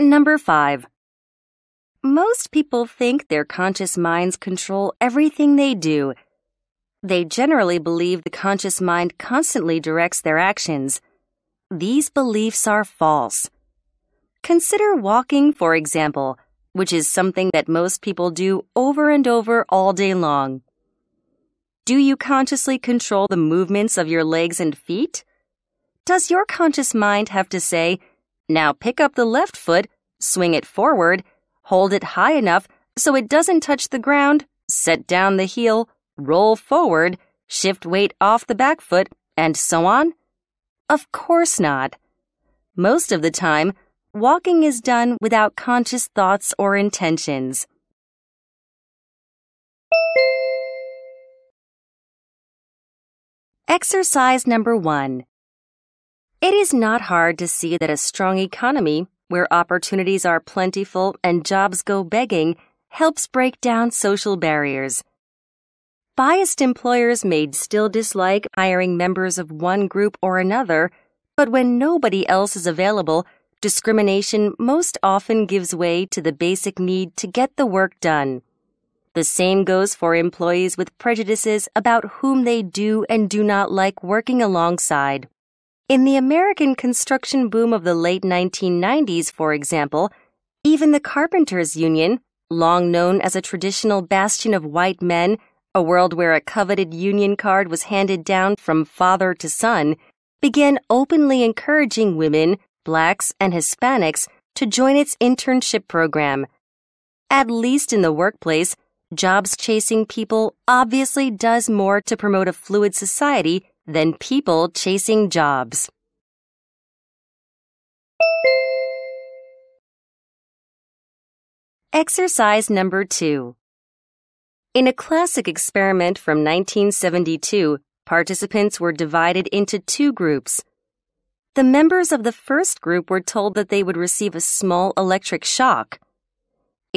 Number 5. Most people think their conscious minds control everything they do. They generally believe the conscious mind constantly directs their actions. These beliefs are false. Consider walking, for example, which is something that most people do over and over all day long. Do you consciously control the movements of your legs and feet? Does your conscious mind have to say, "Now pick up the left foot, swing it forward, hold it high enough so it doesn't touch the ground, set down the heel, roll forward, shift weight off the back foot, and so on"? Of course not. Most of the time, walking is done without conscious thoughts or intentions. Exercise number 1. It is not hard to see that a strong economy, where opportunities are plentiful and jobs go begging, helps break down social barriers. Biased employers may still dislike hiring members of one group or another, but when nobody else is available, discrimination most often gives way to the basic need to get the work done. The same goes for employees with prejudices about whom they do and do not like working alongside. In the American construction boom of the late 1990s, for example, even the Carpenters Union, long known as a traditional bastion of white men, a world where a coveted union card was handed down from father to son, began openly encouraging women, Blacks, and Hispanics to join its internship program. At least in the workplace, jobs-chasing people obviously does more to promote a fluid society than people chasing jobs. Exercise number 2. In a classic experiment from 1972, participants were divided into 2 groups. The members of the first group were told that they would receive a small electric shock.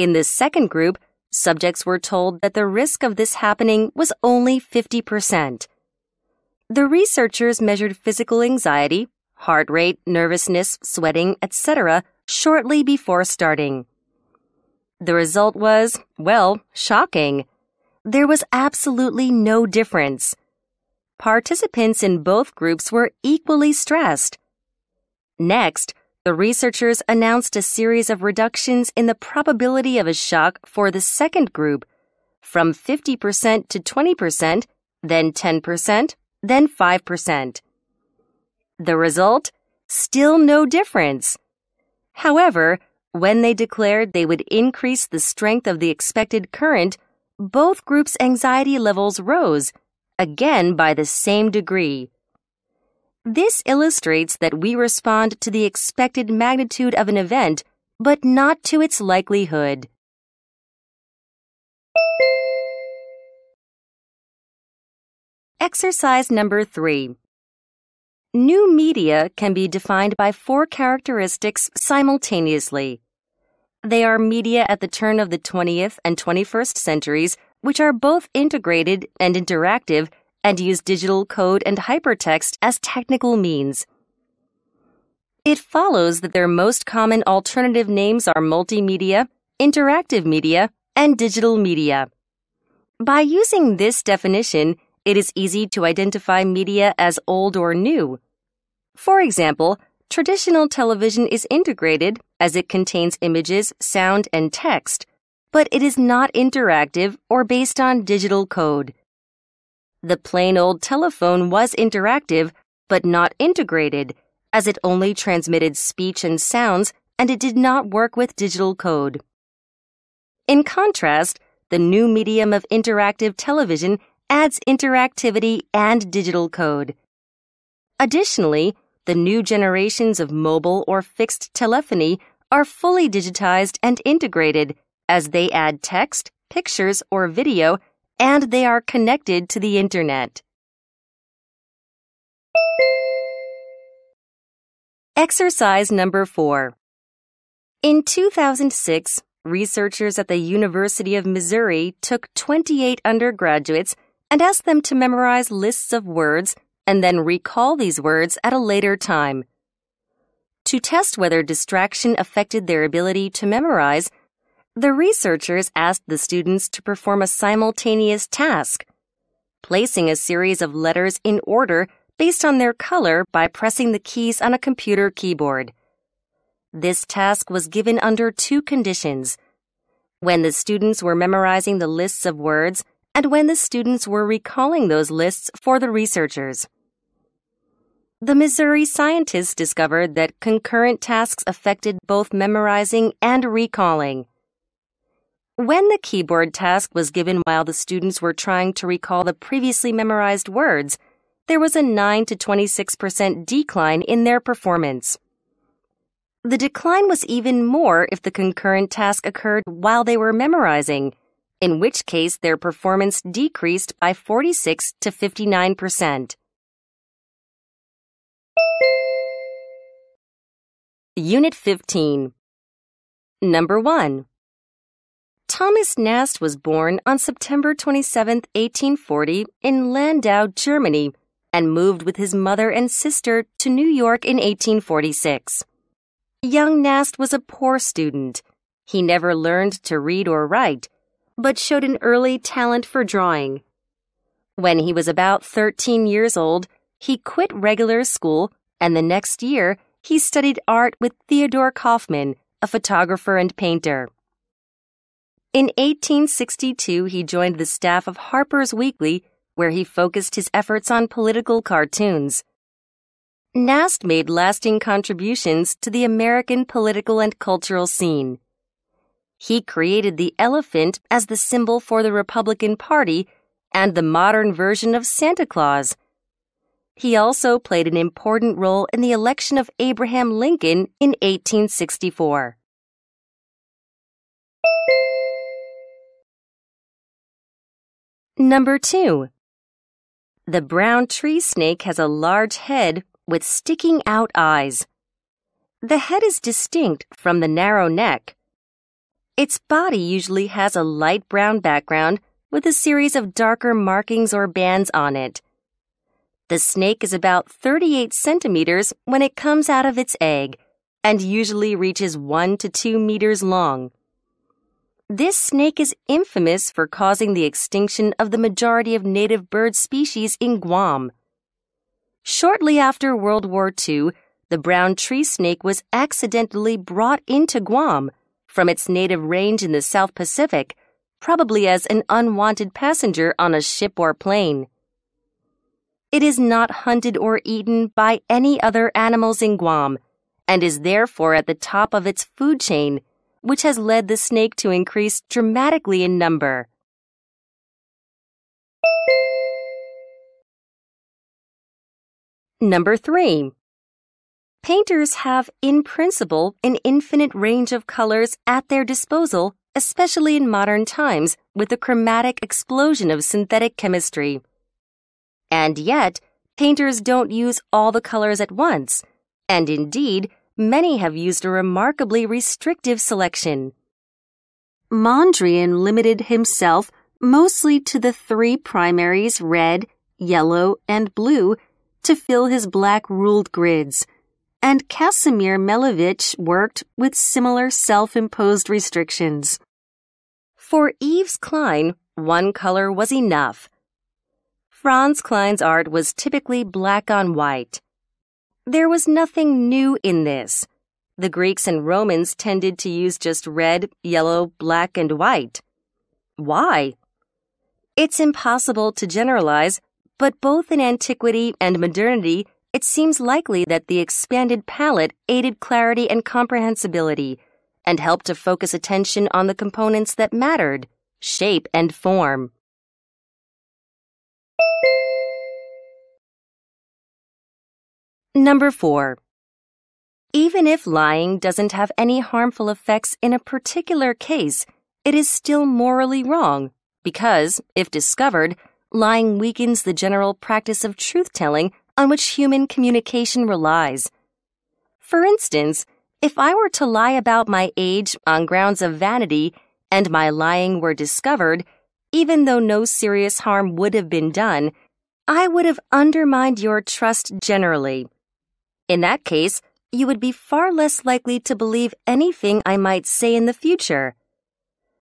In the second group, subjects were told that the risk of this happening was only 50%. The researchers measured physical anxiety, heart rate, nervousness, sweating, etc. shortly before starting. The result was, well, shocking. There was absolutely no difference. Participants in both groups were equally stressed. Next, the researchers announced a series of reductions in the probability of a shock for the second group, from 50% to 20%, then 10%, then 5%. The result? Still no difference. However, When they declared they would increase the strength of the expected current, both groups' anxiety levels rose, again by the same degree. This illustrates that we respond to the expected magnitude of an event, but not to its likelihood. Exercise number 3. New media can be defined by 4 characteristics simultaneously. They are media at the turn of the 20th and 21st centuries, which are both integrated and interactive and use digital code and hypertext as technical means. It follows that their most common alternative names are multimedia, interactive media, and digital media. By using this definition, it is easy to identify media as old or new. For example, traditional television is integrated as it contains images, sound, and text, but it is not interactive or based on digital code. The plain old telephone was interactive but not integrated, as it only transmitted speech and sounds and it did not work with digital code. In contrast, the new medium of interactive television adds interactivity and digital code. Additionally, the new generations of mobile or fixed telephony are fully digitized and integrated, as they add text, pictures, or video, and they are connected to the internet. Exercise number 4. In 2006, researchers at the University of Missouri took 28 undergraduates and asked them to memorize lists of words and then recall these words at a later time. To test whether distraction affected their ability to memorize, the researchers asked the students to perform a simultaneous task, placing a series of letters in order based on their color by pressing the keys on a computer keyboard. This task was given under 2 conditions: when the students were memorizing the lists of words and when the students were recalling those lists for the researchers. The Missouri scientists discovered that concurrent tasks affected both memorizing and recalling. When the keyboard task was given while the students were trying to recall the previously memorized words, there was a 9 to 26% decline in their performance. The decline was even more if the concurrent task occurred while they were memorizing, in which case their performance decreased by 46 to 59%. Unit 15. Number 1. Thomas Nast was born on September 27, 1840, in Landau, Germany, and moved with his mother and sister to New York in 1846. Young Nast was a poor student. He never learned to read or write, but showed an early talent for drawing. When he was about 13 years old, he quit regular school, and the next year he studied art with Theodor Kaufmann, a photographer and painter. In 1862, he joined the staff of Harper's Weekly, where he focused his efforts on political cartoons. Nast made lasting contributions to the American political and cultural scene. He created the elephant as the symbol for the Republican Party and the modern version of Santa Claus. He also played an important role in the election of Abraham Lincoln in 1864. Number 2. The brown tree snake has a large head with sticking out eyes. The head is distinct from the narrow neck. Its body usually has a light brown background with a series of darker markings or bands on it. The snake is about 38 centimeters when it comes out of its egg and usually reaches 1 to 2 meters long. This snake is infamous for causing the extinction of the majority of native bird species in Guam. Shortly after World War II, the brown tree snake was accidentally brought into Guam from its native range in the South Pacific, probably as an unwanted passenger on a ship or plane. It is not hunted or eaten by any other animals in Guam, and is therefore at the top of its food chain, which has led the snake to increase dramatically in number. Number 3. Painters have, in principle, an infinite range of colors at their disposal, especially in modern times with the chromatic explosion of synthetic chemistry. And yet, painters don't use all the colors at once, and indeed, many have used a remarkably restrictive selection. Mondrian limited himself mostly to the three primaries, red, yellow, and blue, to fill his black ruled grids, and Casimir Malevich worked with similar self-imposed restrictions. For Yves Klein, one color was enough. Franz Klein's art was typically black on white. There was nothing new in this. The Greeks and Romans tended to use just red, yellow, black, and white. Why? It's impossible to generalize, but both in antiquity and modernity, it seems likely that the expanded palette aided clarity and comprehensibility, and helped to focus attention on the components that mattered, shape and form. Number 4. Even if lying doesn't have any harmful effects in a particular case, it is still morally wrong, because, if discovered, lying weakens the general practice of truth-telling on which human communication relies. For instance, if I were to lie about my age on grounds of vanity and my lying were discovered, even though no serious harm would have been done, I would have undermined your trust generally. In that case, you would be far less likely to believe anything I might say in the future.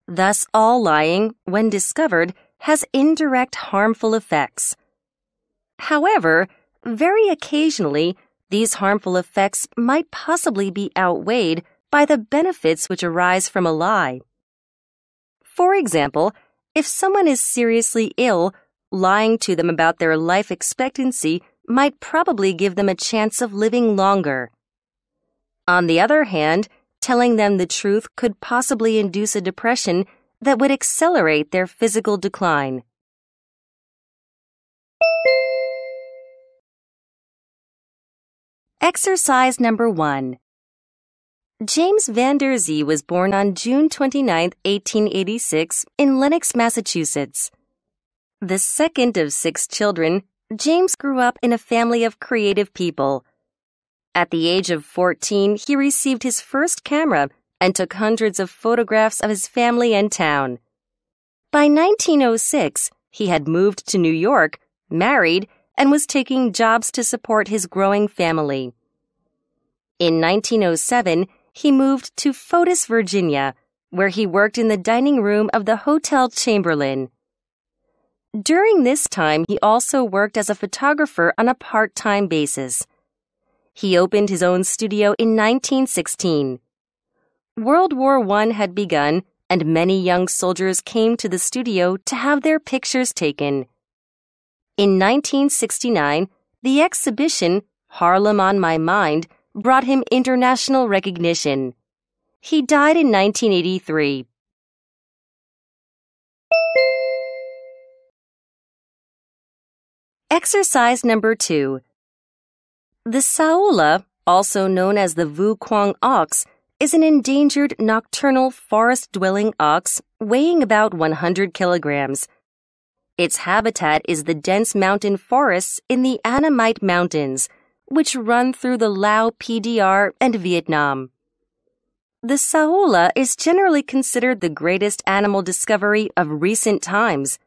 Thus, all lying, when discovered, has indirect harmful effects. However, very occasionally, these harmful effects might possibly be outweighed by the benefits which arise from a lie. For example, if someone is seriously ill, lying to them about their life expectancy might probably give them a chance of living longer. On the other hand, telling them the truth could possibly induce a depression that would accelerate their physical decline. Exercise number 1. James Van Der Zee was born on June 29, 1886, in Lenox, Massachusetts. The second of 6 children, James grew up in a family of creative people. At the age of 14, he received his first camera and took hundreds of photographs of his family and town. By 1906, he had moved to New York, married, and was taking jobs to support his growing family. In 1907, he moved to Fotis, Virginia, where he worked in the dining room of the Hotel Chamberlain. During this time, he also worked as a photographer on a part-time basis. He opened his own studio in 1916. World War I had begun, and many young soldiers came to the studio to have their pictures taken. In 1969, the exhibition, Harlem on My Mind, brought him international recognition. He died in 1983. Exercise number 2. The saola, also known as the Vu Quang ox, is an endangered nocturnal forest-dwelling ox weighing about 100 kilograms. Its habitat is the dense mountain forests in the Annamite Mountains, which run through the Lao PDR and Vietnam. The saola is generally considered the greatest animal discovery of recent times.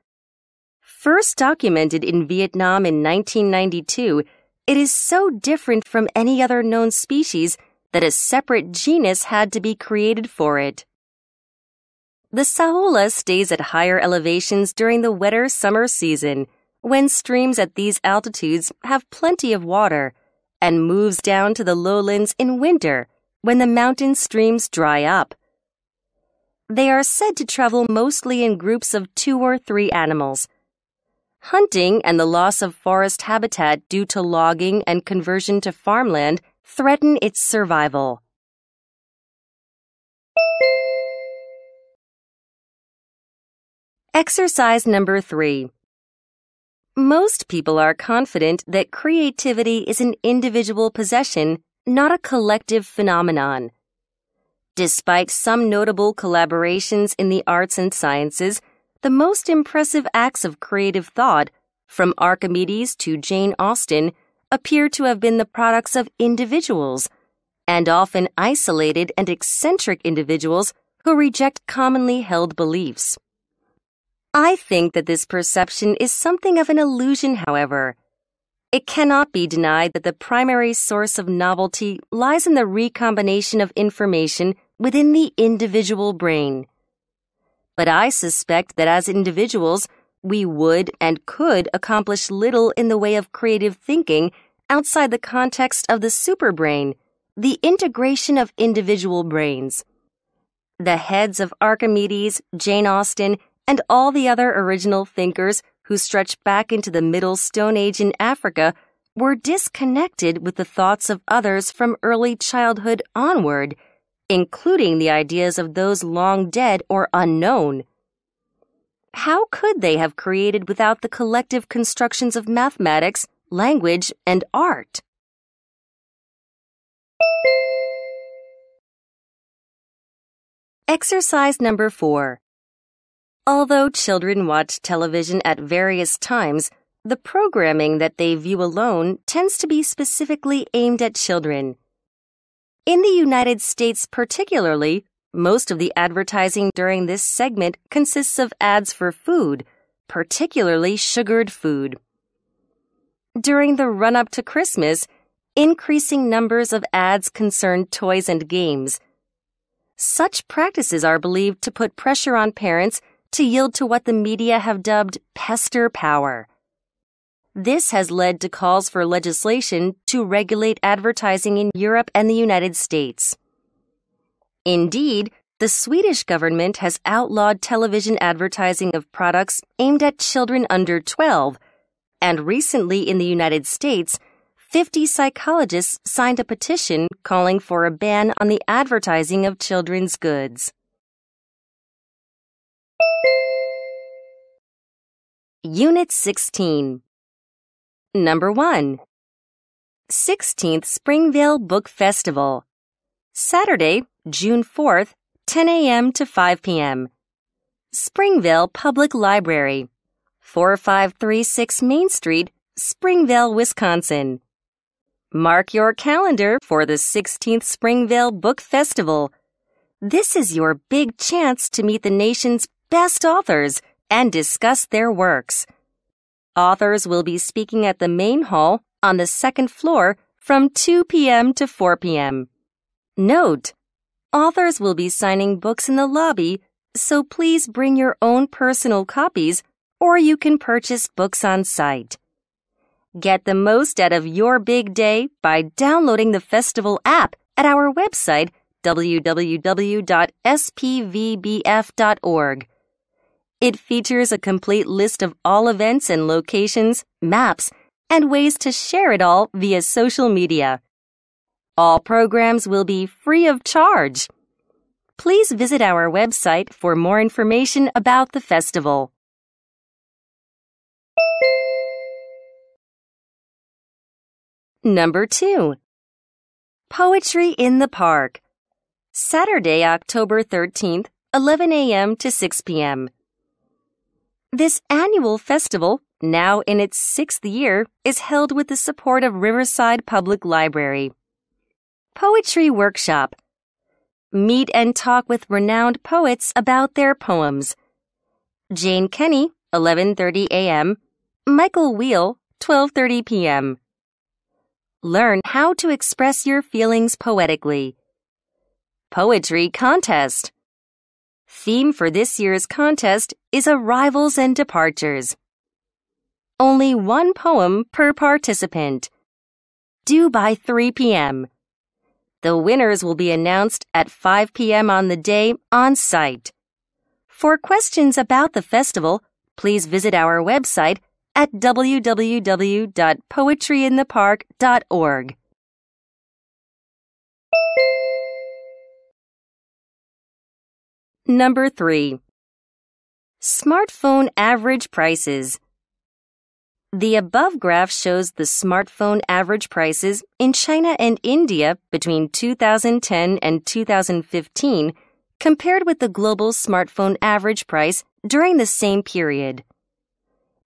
First documented in Vietnam in 1992, it is so different from any other known species that a separate genus had to be created for it. The saola stays at higher elevations during the wetter summer season, when streams at these altitudes have plenty of water, and moves down to the lowlands in winter, when the mountain streams dry up. They are said to travel mostly in groups of 2 or 3 animals. Hunting and the loss of forest habitat due to logging and conversion to farmland Threaten its survival. Exercise number 3. Most people are confident that creativity is an individual possession, not a collective phenomenon. Despite some notable collaborations in the arts and sciences, the most impressive acts of creative thought, from Archimedes to Jane Austen, appear to have been the products of individuals, and often isolated and eccentric individuals who reject commonly held beliefs. I think that this perception is something of an illusion, however. It cannot be denied that the primary source of novelty lies in the recombination of information within the individual brain. But I suspect that as individuals, we would and could accomplish little in the way of creative thinking outside the context of the superbrain, the integration of individual brains. The heads of Archimedes, Jane Austen, and all the other original thinkers who stretched back into the Middle Stone Age in Africa were disconnected with the thoughts of others from early childhood onward, including the ideas of those long dead or unknown. How could they have created without the collective constructions of mathematics, language, and art? Exercise number 4. Although children watch television at various times, the programming that they view alone tends to be specifically aimed at children. In the United States particularly, most of the advertising during this segment consists of ads for food, particularly sugared food. During the run-up to Christmas, increasing numbers of ads concerned toys and games. Such practices are believed to put pressure on parents to yield to what the media have dubbed pester power. This has led to calls for legislation to regulate advertising in Europe and the United States. Indeed, the Swedish government has outlawed television advertising of products aimed at children under 12, and recently in the United States, 50 psychologists signed a petition calling for a ban on the advertising of children's goods. Unit 16. Number 1. 16th Springvale Book Festival. Saturday, June 4th, 10 a.m. to 5 p.m. Springvale Public Library, 4536 Main Street, Springvale, Wisconsin. Mark your calendar for the 16th Springvale Book Festival. This is your big chance to meet the nation's best authors and discuss their works. Authors will be speaking at the main hall on the second floor from 2 p.m. to 4 p.m. Note, authors will be signing books in the lobby, so please bring your own personal copies or you can purchase books on site. Get the most out of your big day by downloading the festival app at our website www.spvbf.org. It features a complete list of all events and locations, maps, and ways to share it all via social media. All programs will be free of charge. Please visit our website for more information about the festival. Number 2. Poetry in the Park. Saturday, October 13th, 11 a.m. to 6 p.m. This annual festival, now in its 6th year, is held with the support of Riverside Public Library. Poetry Workshop. Meet and talk with renowned poets about their poems. Jane Kenny, 11:30 a.m. Michael Wheel, 12:30 p.m. Learn how to express your feelings poetically. Poetry Contest. Theme for this year's contest is arrivals and departures. Only one poem per participant. Due by 3 p.m. The winners will be announced at 5 p.m. on the day on site. For questions about the festival, please visit our website at www.poetryinthepark.org. Number 3. Smartphone average prices. The above graph shows the smartphone average prices in China and India between 2010 and 2015 compared with the global smartphone average price during the same period.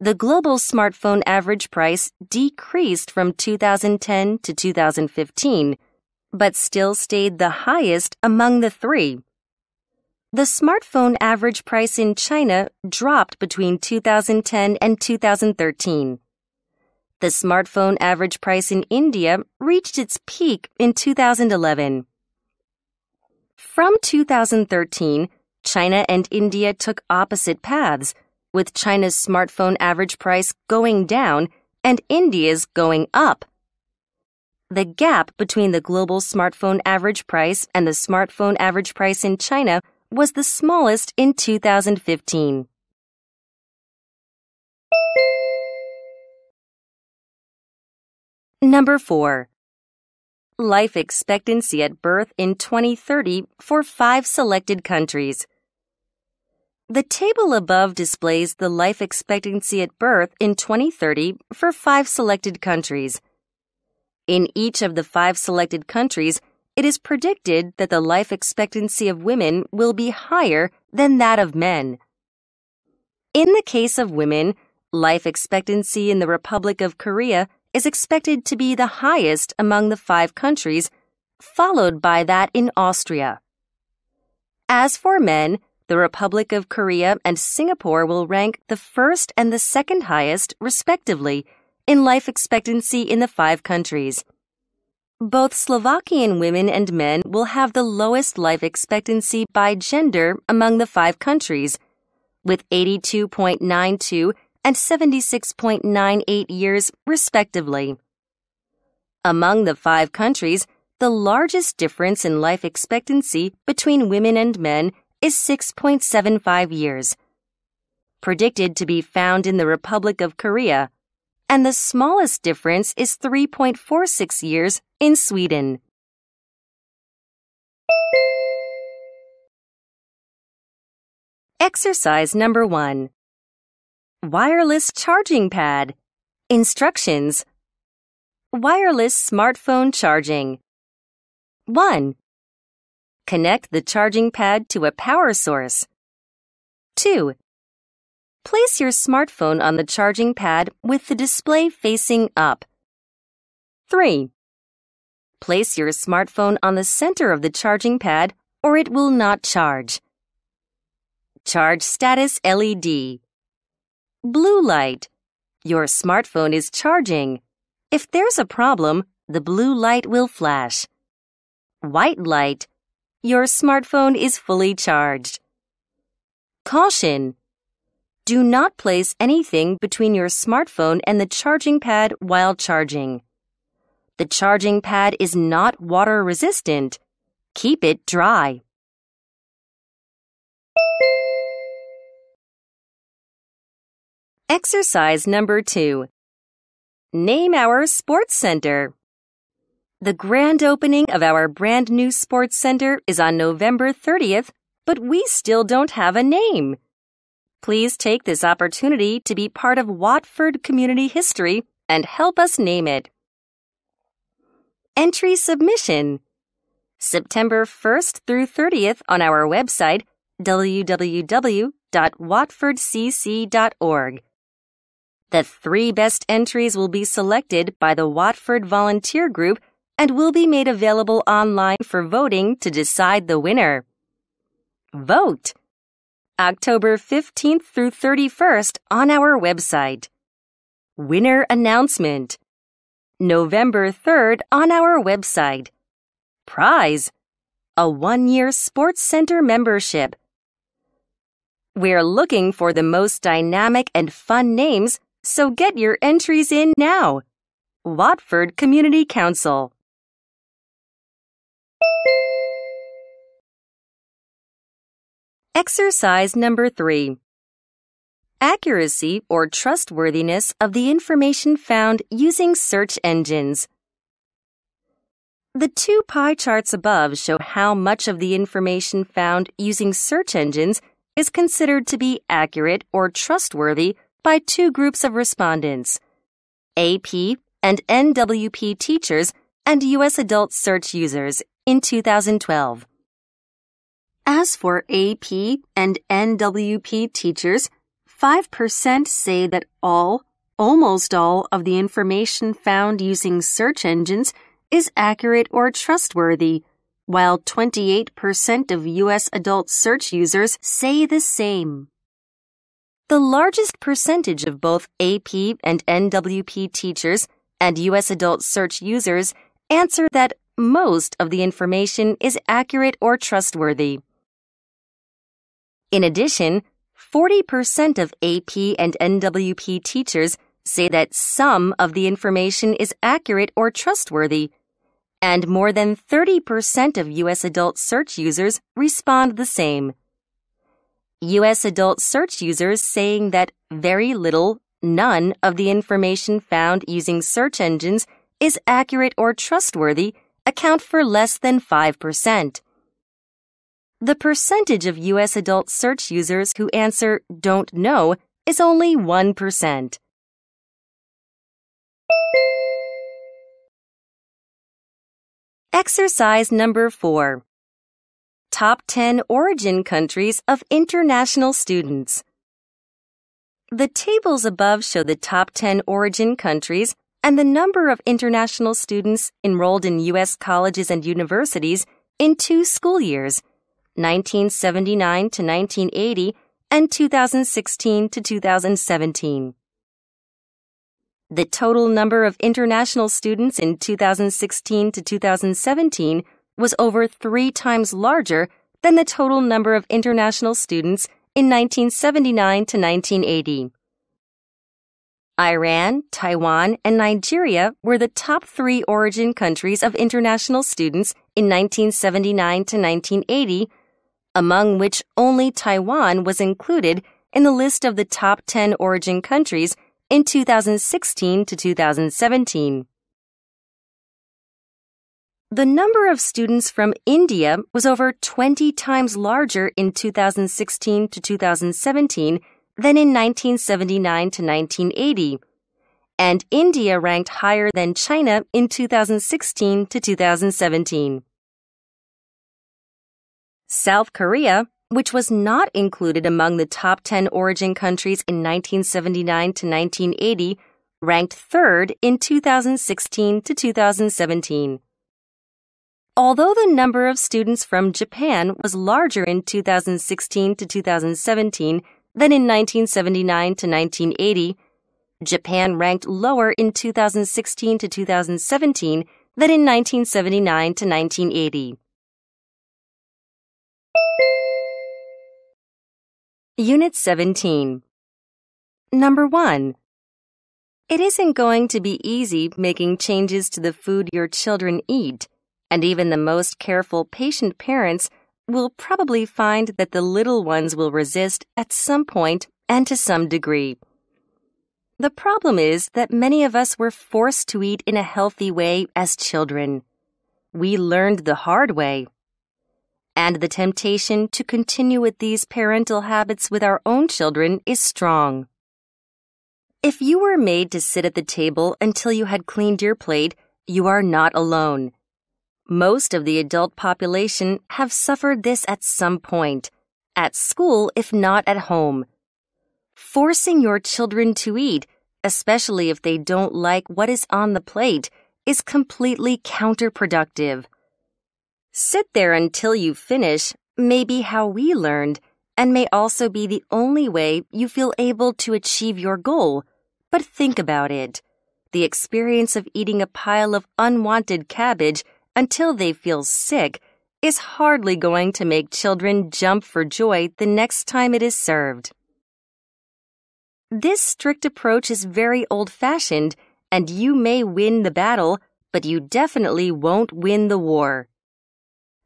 The global smartphone average price decreased from 2010 to 2015, but still stayed the highest among the three. The smartphone average price in China dropped between 2010 and 2013. The smartphone average price in India reached its peak in 2011. From 2013, China and India took opposite paths, with China's smartphone average price going down and India's going up. The gap between the global smartphone average price and the smartphone average price in China was the smallest in 2015. Number 4. Life expectancy at birth in 2030 for 5 selected countries. The table above displays the life expectancy at birth in 2030 for 5 selected countries. In each of the 5 selected countries, it is predicted that the life expectancy of women will be higher than that of men. In the case of women, life expectancy in the Republic of Korea is expected to be the highest among the 5 countries, followed by that in Austria. As for men, the Republic of Korea and Singapore will rank the first and the second highest, respectively, in life expectancy in the 5 countries. Both Slovakian women and men will have the lowest life expectancy by gender among the 5 countries, with 82.92 and 76.98 years, respectively. Among the 5 countries, the largest difference in life expectancy between women and men is 6.75 years, predicted to be found in the Republic of Korea, and the smallest difference is 3.46 years in Sweden. Exercise number 1. Wireless charging pad. Instructions. Wireless smartphone charging. 1. Connect the charging pad to a power source. 2. Place your smartphone on the charging pad with the display facing up. 3. Place your smartphone on the center of the charging pad or it will not charge. Charge status LED. Blue light. Your smartphone is charging. If there's a problem, the blue light will flash. White light. Your smartphone is fully charged. Caution. Do not place anything between your smartphone and the charging pad while charging. The charging pad is not water resistant. Keep it dry. Exercise number 2. Name our sports center. The grand opening of our brand new sports center is on November 30th, but we still don't have a name. Please take this opportunity to be part of Watford community history and help us name it. Entry submission: September 1st through 30th on our website www.watfordcc.org. The 3 best entries will be selected by the Watford volunteer group and will be made available online for voting to decide the winner. Vote! October 15th through 31st on our website. Winner announcement. November 3rd on our website. Prize: a 1-year Sports Center membership. We're looking for the most dynamic and fun names, so get your entries in now. Watford Community Council. Exercise number 3. Accuracy or trustworthiness of the information found using search engines. The two pie charts above show how much of the information found using search engines is considered to be accurate or trustworthy by two groups of respondents, AP and NWP teachers and U.S. adult search users in 2012. As for AP and NWP teachers, 5% say that almost all of the information found using search engines is accurate or trustworthy, while 28% of U.S. adult search users say the same. The largest percentage of both AP and NWP teachers and U.S. adult search users answer that most of the information is accurate or trustworthy. In addition, 40% of AP and NWP teachers say that some of the information is accurate or trustworthy, and more than 30% of U.S. adult search users respond the same. U.S. adult search users saying that very little, none of the information found using search engines is accurate or trustworthy account for less than 5%. The percentage of U.S. adult search users who answer don't know is only 1%. Exercise number 4. Top 10 origin countries of international students. The tables above show the top 10 origin countries and the number of international students enrolled in U.S. colleges and universities in two school years, 1979 to 1980 and 2016 to 2017. The total number of international students in 2016 to 2017 was over 3 times larger than the total number of international students in 1979 to 1980. Iran, Taiwan, and Nigeria were the top 3 origin countries of international students in 1979 to 1980, among which only Taiwan was included in the list of the top 10 origin countries in 2016 to 2017. The number of students from India was over 20 times larger in 2016 to 2017 than in 1979 to 1980, and India ranked higher than China in 2016 to 2017. South Korea, which was not included among the top 10 origin countries in 1979 to 1980, ranked 3rd in 2016 to 2017. Although the number of students from Japan was larger in 2016 to 2017 than in 1979 to 1980, Japan ranked lower in 2016 to 2017 than in 1979 to 1980. Unit 17. Number 1. It isn't going to be easy making changes to the food your children eat, and even the most careful, patient parents will probably find that the little ones will resist at some point and to some degree. The problem is that many of us were forced to eat in a healthy way as children. We learned the hard way. And the temptation to continue with these parental habits with our own children is strong. If you were made to sit at the table until you had cleaned your plate, you are not alone. Most of the adult population have suffered this at some point, at school if not at home. Forcing your children to eat, especially if they don't like what is on the plate, is completely counterproductive. Sit there until you finish may be how we learned and may also be the only way you feel able to achieve your goal. But think about it. The experience of eating a pile of unwanted cabbage until they feel sick is hardly going to make children jump for joy the next time it is served. This strict approach is very old-fashioned, and you may win the battle, but you definitely won't win the war.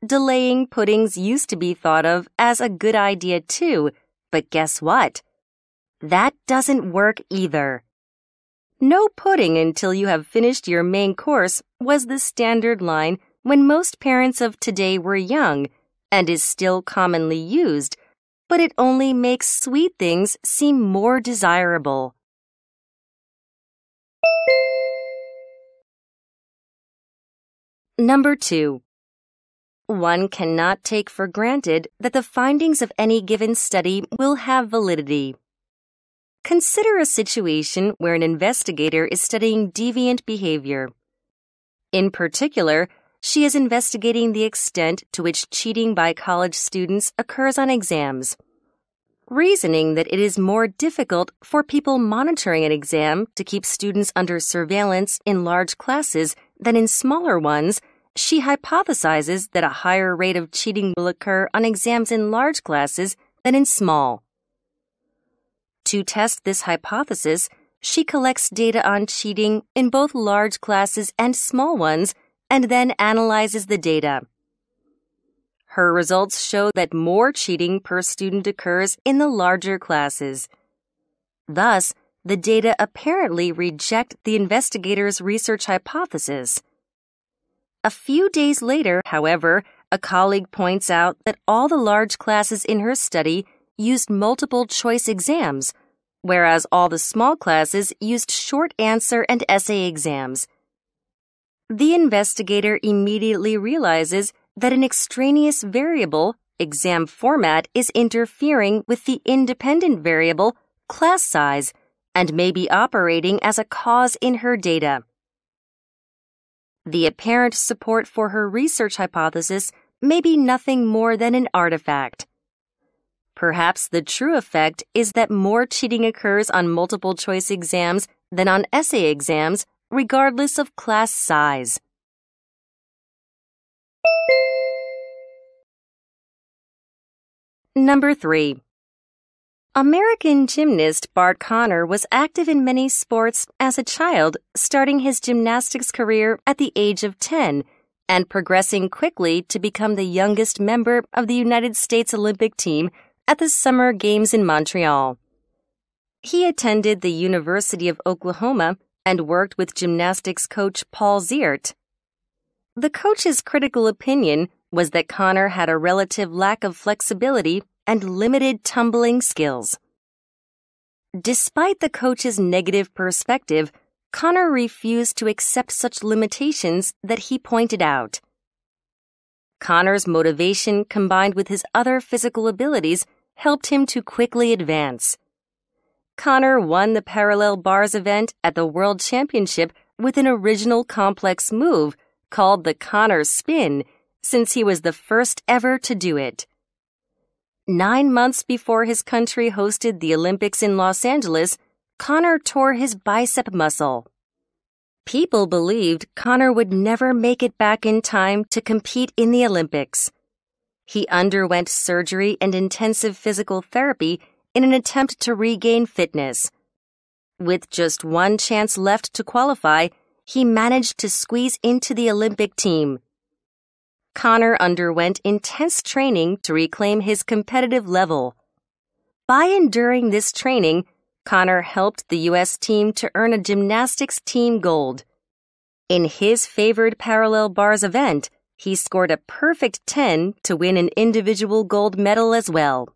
Delaying puddings used to be thought of as a good idea too, but guess what? That doesn't work either. No pudding until you have finished your main course was the standard line when most parents of today were young and is still commonly used, but it only makes sweet things seem more desirable. Number 2. One cannot take for granted that the findings of any given study will have validity. Consider a situation where an investigator is studying deviant behavior. In particular, she is investigating the extent to which cheating by college students occurs on exams, reasoning that it is more difficult for people monitoring an exam to keep students under surveillance in large classes than in smaller ones. She hypothesizes that a higher rate of cheating will occur on exams in large classes than in small. To test this hypothesis, she collects data on cheating in both large classes and small ones and then analyzes the data. Her results show that more cheating per student occurs in the larger classes. Thus, the data apparently reject the investigator's research hypothesis. A few days later, however, a colleague points out that all the large classes in her study used multiple-choice exams, whereas all the small classes used short answer and essay exams. The investigator immediately realizes that an extraneous variable, exam format, is interfering with the independent variable, class size, and may be operating as a cause in her data. The apparent support for her research hypothesis may be nothing more than an artifact. Perhaps the true effect is that more cheating occurs on multiple-choice exams than on essay exams, regardless of class size. Number 3. American gymnast Bart Connor was active in many sports as a child, starting his gymnastics career at the age of 10 and progressing quickly to become the youngest member of the United States Olympic team at the Summer Games in Montreal. He attended the University of Oklahoma and worked with gymnastics coach Paul Ziert. The coach's critical opinion was that Connor had a relative lack of flexibility and limited tumbling skills. Despite the coach's negative perspective, Connor refused to accept such limitations that he pointed out. Connor's motivation combined with his other physical abilities helped him to quickly advance. Connor won the parallel bars event at the World Championship with an original complex move called the Connor Spin, since he was the first ever to do it. 9 months before his country hosted the Olympics in Los Angeles, Connor tore his bicep muscle. People believed Connor would never make it back in time to compete in the Olympics. He underwent surgery and intensive physical therapy in an attempt to regain fitness. With just one chance left to qualify, he managed to squeeze into the Olympic team. Connor underwent intense training to reclaim his competitive level. By enduring this training, Connor helped the U.S. team to earn a gymnastics team gold. In his favored parallel bars event, he scored a perfect 10 to win an individual gold medal as well.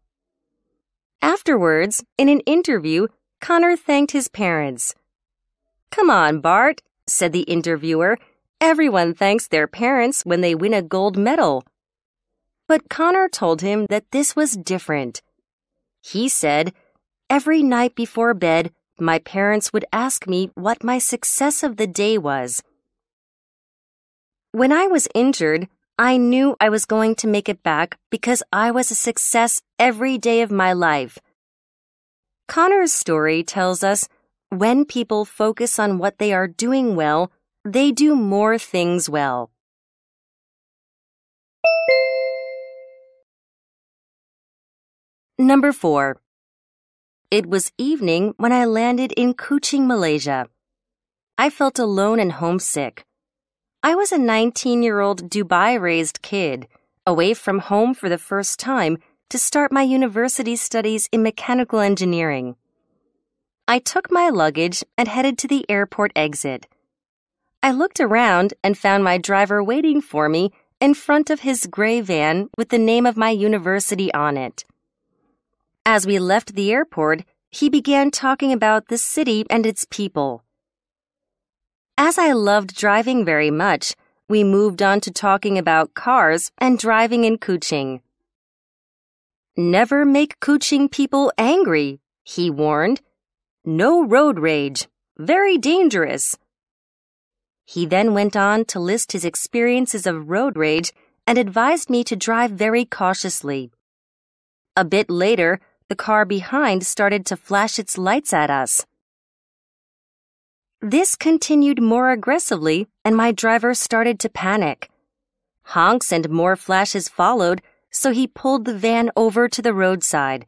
Afterwards, in an interview, Connor thanked his parents. "Come on, Bart," said the interviewer. "Everyone thanks their parents when they win a gold medal." But Connor told him that this was different. He said, "Every night before bed, my parents would ask me what my success of the day was. When I was injured, I knew I was going to make it back because I was a success every day of my life." Connor's story tells us when people focus on what they are doing well, they do more things well. Number 4. It was evening when I landed in Kuching, Malaysia. I felt alone and homesick. I was a 19-year-old Dubai-raised kid, away from home for the first time to start my university studies in mechanical engineering. I took my luggage and headed to the airport exit. I looked around and found my driver waiting for me in front of his gray van with the name of my university on it. As we left the airport, he began talking about the city and its people. As I loved driving very much, we moved on to talking about cars and driving in Kuching. "Never make Kuching people angry," he warned. "No road rage. Very dangerous." He then went on to list his experiences of road rage and advised me to drive very cautiously. A bit later, the car behind started to flash its lights at us. This continued more aggressively, and my driver started to panic. Honks and more flashes followed, so he pulled the van over to the roadside.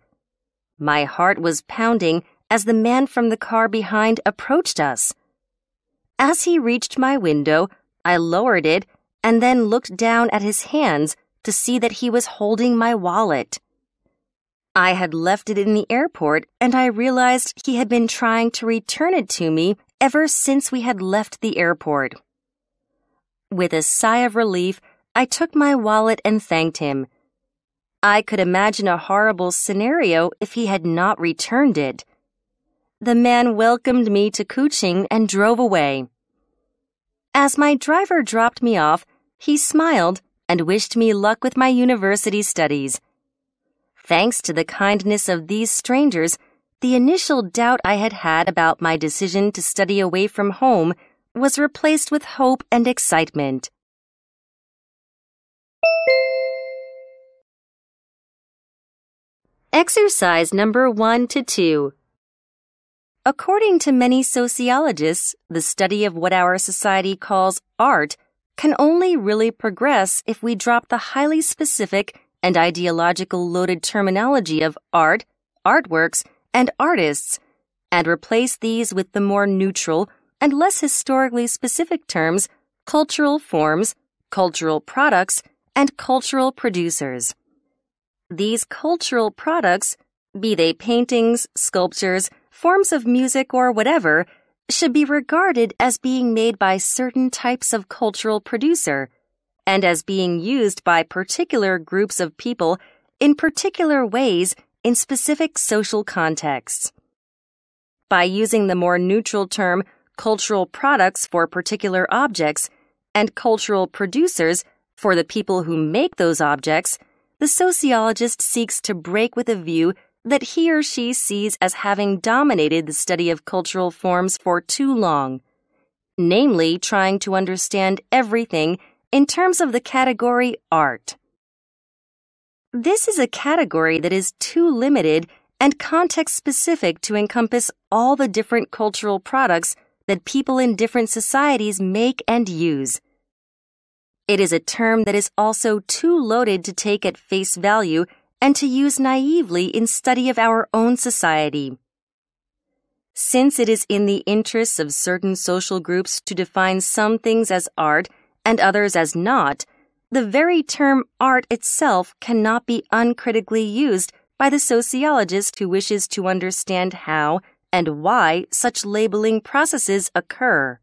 My heart was pounding as the man from the car behind approached us. As he reached my window, I lowered it and then looked down at his hands to see that he was holding my wallet. I had left it in the airport, and I realized he had been trying to return it to me ever since we had left the airport. With a sigh of relief, I took my wallet and thanked him. I could imagine a horrible scenario if he had not returned it. The man welcomed me to Kuching and drove away. As my driver dropped me off, he smiled and wished me luck with my university studies. Thanks to the kindness of these strangers, the initial doubt I had had about my decision to study away from home was replaced with hope and excitement. Exercise number 1 to 2. According to many sociologists, the study of what our society calls art can only really progress if we drop the highly specific and ideological-loaded terminology of art, artworks, and artists, and replace these with the more neutral and less historically specific terms, cultural forms, cultural products, and cultural producers. These cultural products, be they paintings, sculptures, forms of music or whatever, should be regarded as being made by certain types of cultural producer and as being used by particular groups of people in particular ways in specific social contexts. By using the more neutral term cultural products for particular objects and cultural producers for the people who make those objects, the sociologist seeks to break with a view that he or she sees as having dominated the study of cultural forms for too long, namely trying to understand everything in terms of the category art. This is a category that is too limited and context-specific to encompass all the different cultural products that people in different societies make and use. It is a term that is also too loaded to take at face value and to use naively in study of our own society. Since it is in the interests of certain social groups to define some things as art and others as not, the very term art itself cannot be uncritically used by the sociologist who wishes to understand how and why such labeling processes occur.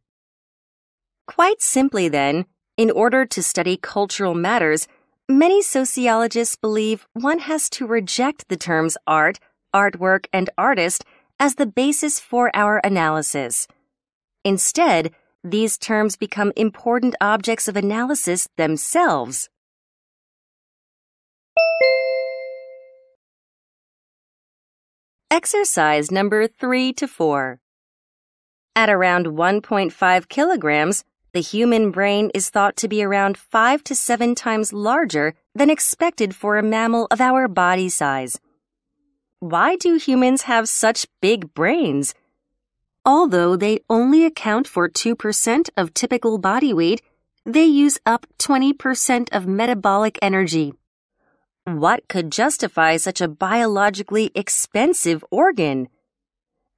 Quite simply then, in order to study cultural matters, many sociologists believe one has to reject the terms art, artwork, and artist as the basis for our analysis. Instead, these terms become important objects of analysis themselves. Exercise number 3 to 4. At around 1.5 kilograms, the human brain is thought to be around 5 to 7 times larger than expected for a mammal of our body size. Why do humans have such big brains? Although they only account for 2% of typical body weight, they use up 20% of metabolic energy. What could justify such a biologically expensive organ?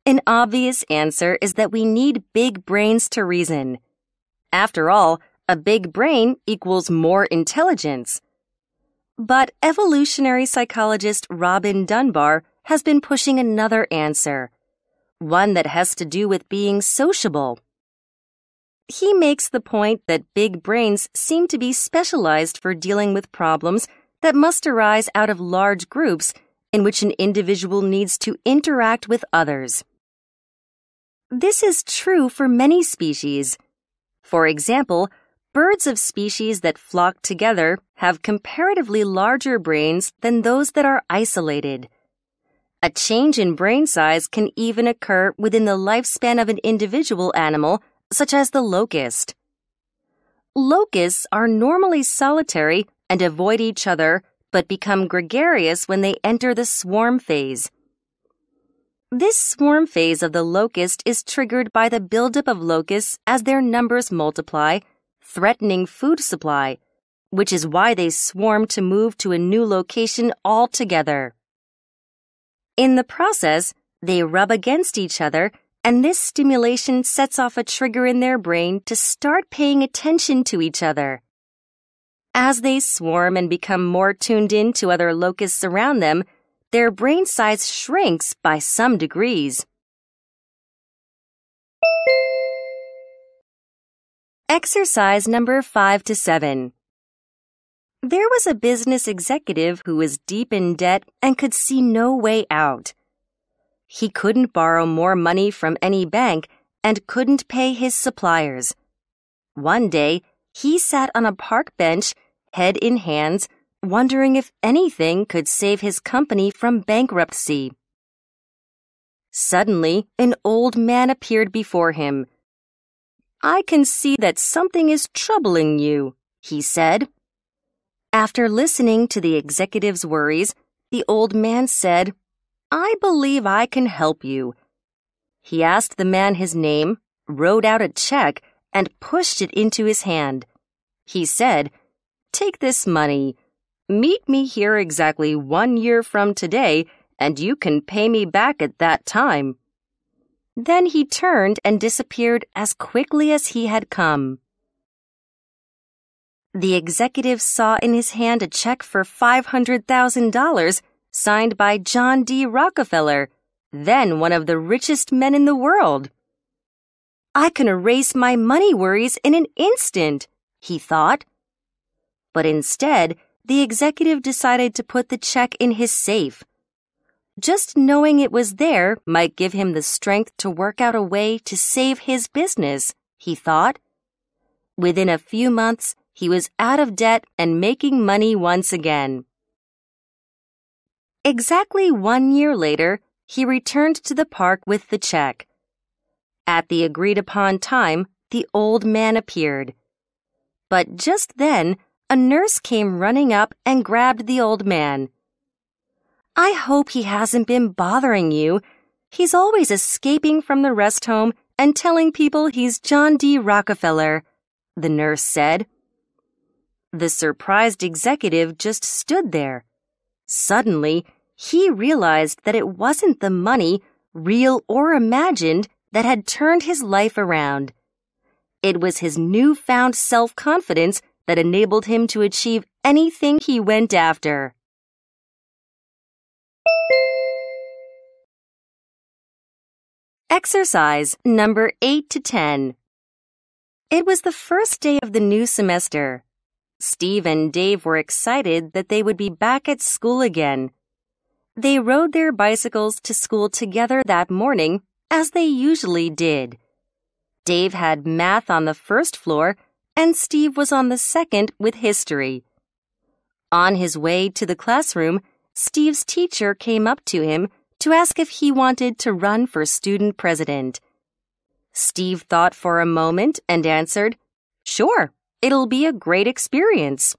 An obvious answer is that we need big brains to reason. After all, a big brain equals more intelligence. But evolutionary psychologist Robin Dunbar has been pushing another answer, one that has to do with being sociable. He makes the point that big brains seem to be specialized for dealing with problems that must arise out of large groups in which an individual needs to interact with others. This is true for many species. For example, birds of species that flock together have comparatively larger brains than those that are isolated. A change in brain size can even occur within the lifespan of an individual animal, such as the locust. Locusts are normally solitary and avoid each other, but become gregarious when they enter the swarm phase. This swarm phase of the locust is triggered by the buildup of locusts as their numbers multiply, threatening food supply, which is why they swarm to move to a new location altogether. In the process, they rub against each other, and this stimulation sets off a trigger in their brain to start paying attention to each other. As they swarm and become more tuned in to other locusts around them, their brain size shrinks by some degrees. Exercise number 5 to 7. There was a business executive who was deep in debt and could see no way out. He couldn't borrow more money from any bank and couldn't pay his suppliers. One day, he sat on a park bench, head in hands, wondering if anything could save his company from bankruptcy. Suddenly, an old man appeared before him. "I can see that something is troubling you," he said. After listening to the executive's worries, the old man said, "I believe I can help you." He asked the man his name, wrote out a check, and pushed it into his hand. He said, "Take this money. Meet me here exactly 1 year from today, and you can pay me back at that time." Then he turned and disappeared as quickly as he had come. The executive saw in his hand a check for $500,000 signed by John D. Rockefeller, then one of the richest men in the world. "I can erase my money worries in an instant," he thought. But instead, the executive decided to put the check in his safe. Just knowing it was there might give him the strength to work out a way to save his business, he thought. Within a few months, he was out of debt and making money once again. Exactly 1 year later, he returned to the park with the check. At the agreed-upon time, the old man appeared. But just then, a nurse came running up and grabbed the old man. "I hope he hasn't been bothering you. He's always escaping from the rest home and telling people he's John D. Rockefeller," the nurse said. The surprised executive just stood there. Suddenly, he realized that it wasn't the money, real or imagined, that had turned his life around. It was his newfound self-confidence that enabled him to achieve anything he went after. Exercise number 8 to 10. It was the first day of the new semester. Steve and Dave were excited that they would be back at school again. They rode their bicycles to school together that morning, as they usually did. Dave had math on the first floor, and Steve was on the second with history. On his way to the classroom, Steve's teacher came up to him to ask if he wanted to run for student president. Steve thought for a moment and answered, "Sure, it'll be a great experience."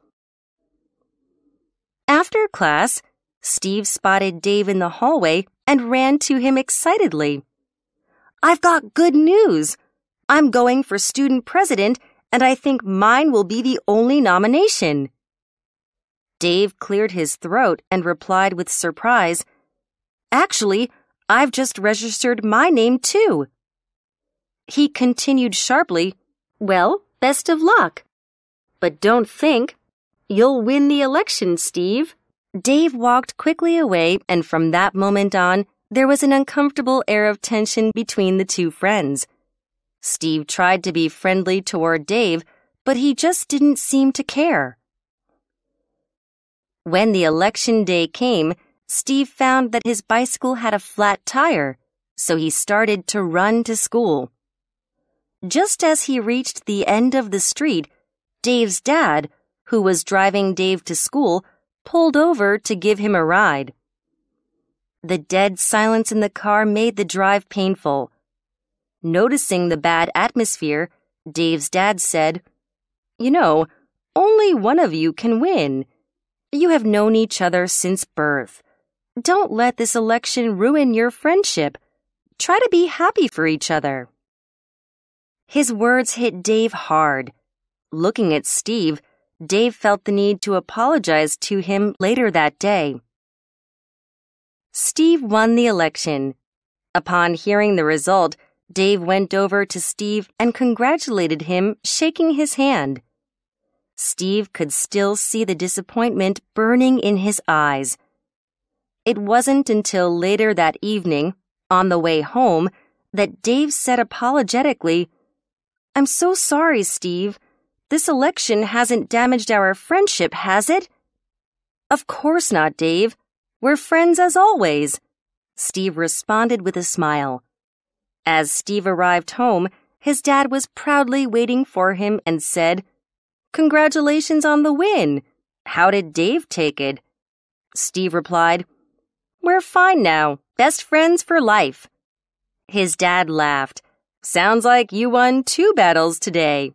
After class, Steve spotted Dave in the hallway and ran to him excitedly. "I've got good news! I'm going for student president, and I think mine will be the only nomination." Dave cleared his throat and replied with surprise, "Actually, I've just registered my name too." He continued sharply, "Well, best of luck. But don't think you'll win the election, Steve." Dave walked quickly away, and from that moment on, there was an uncomfortable air of tension between the two friends. Steve tried to be friendly toward Dave, but he just didn't seem to care. When the election day came, Steve found that his bicycle had a flat tire, so he started to run to school. Just as he reached the end of the street, Dave's dad, who was driving Dave to school, pulled over to give him a ride. The dead silence in the car made the drive painful. Noticing the bad atmosphere, Dave's dad said, "You know, only one of you can win. You have known each other since birth. Don't let this election ruin your friendship. Try to be happy for each other." His words hit Dave hard. Looking at Steve, Dave felt the need to apologize to him later that day. Steve won the election. Upon hearing the result, Dave went over to Steve and congratulated him, shaking his hand. Steve could still see the disappointment burning in his eyes. It wasn't until later that evening, on the way home, that Dave said apologetically, "I'm so sorry, Steve. This election hasn't damaged our friendship, has it?" "Of course not, Dave. We're friends as always," Steve responded with a smile. As Steve arrived home, his dad was proudly waiting for him and said, "Congratulations on the win. How did Dave take it?" Steve replied, "We're fine now, best friends for life." His dad laughed. "Sounds like you won 2 battles today."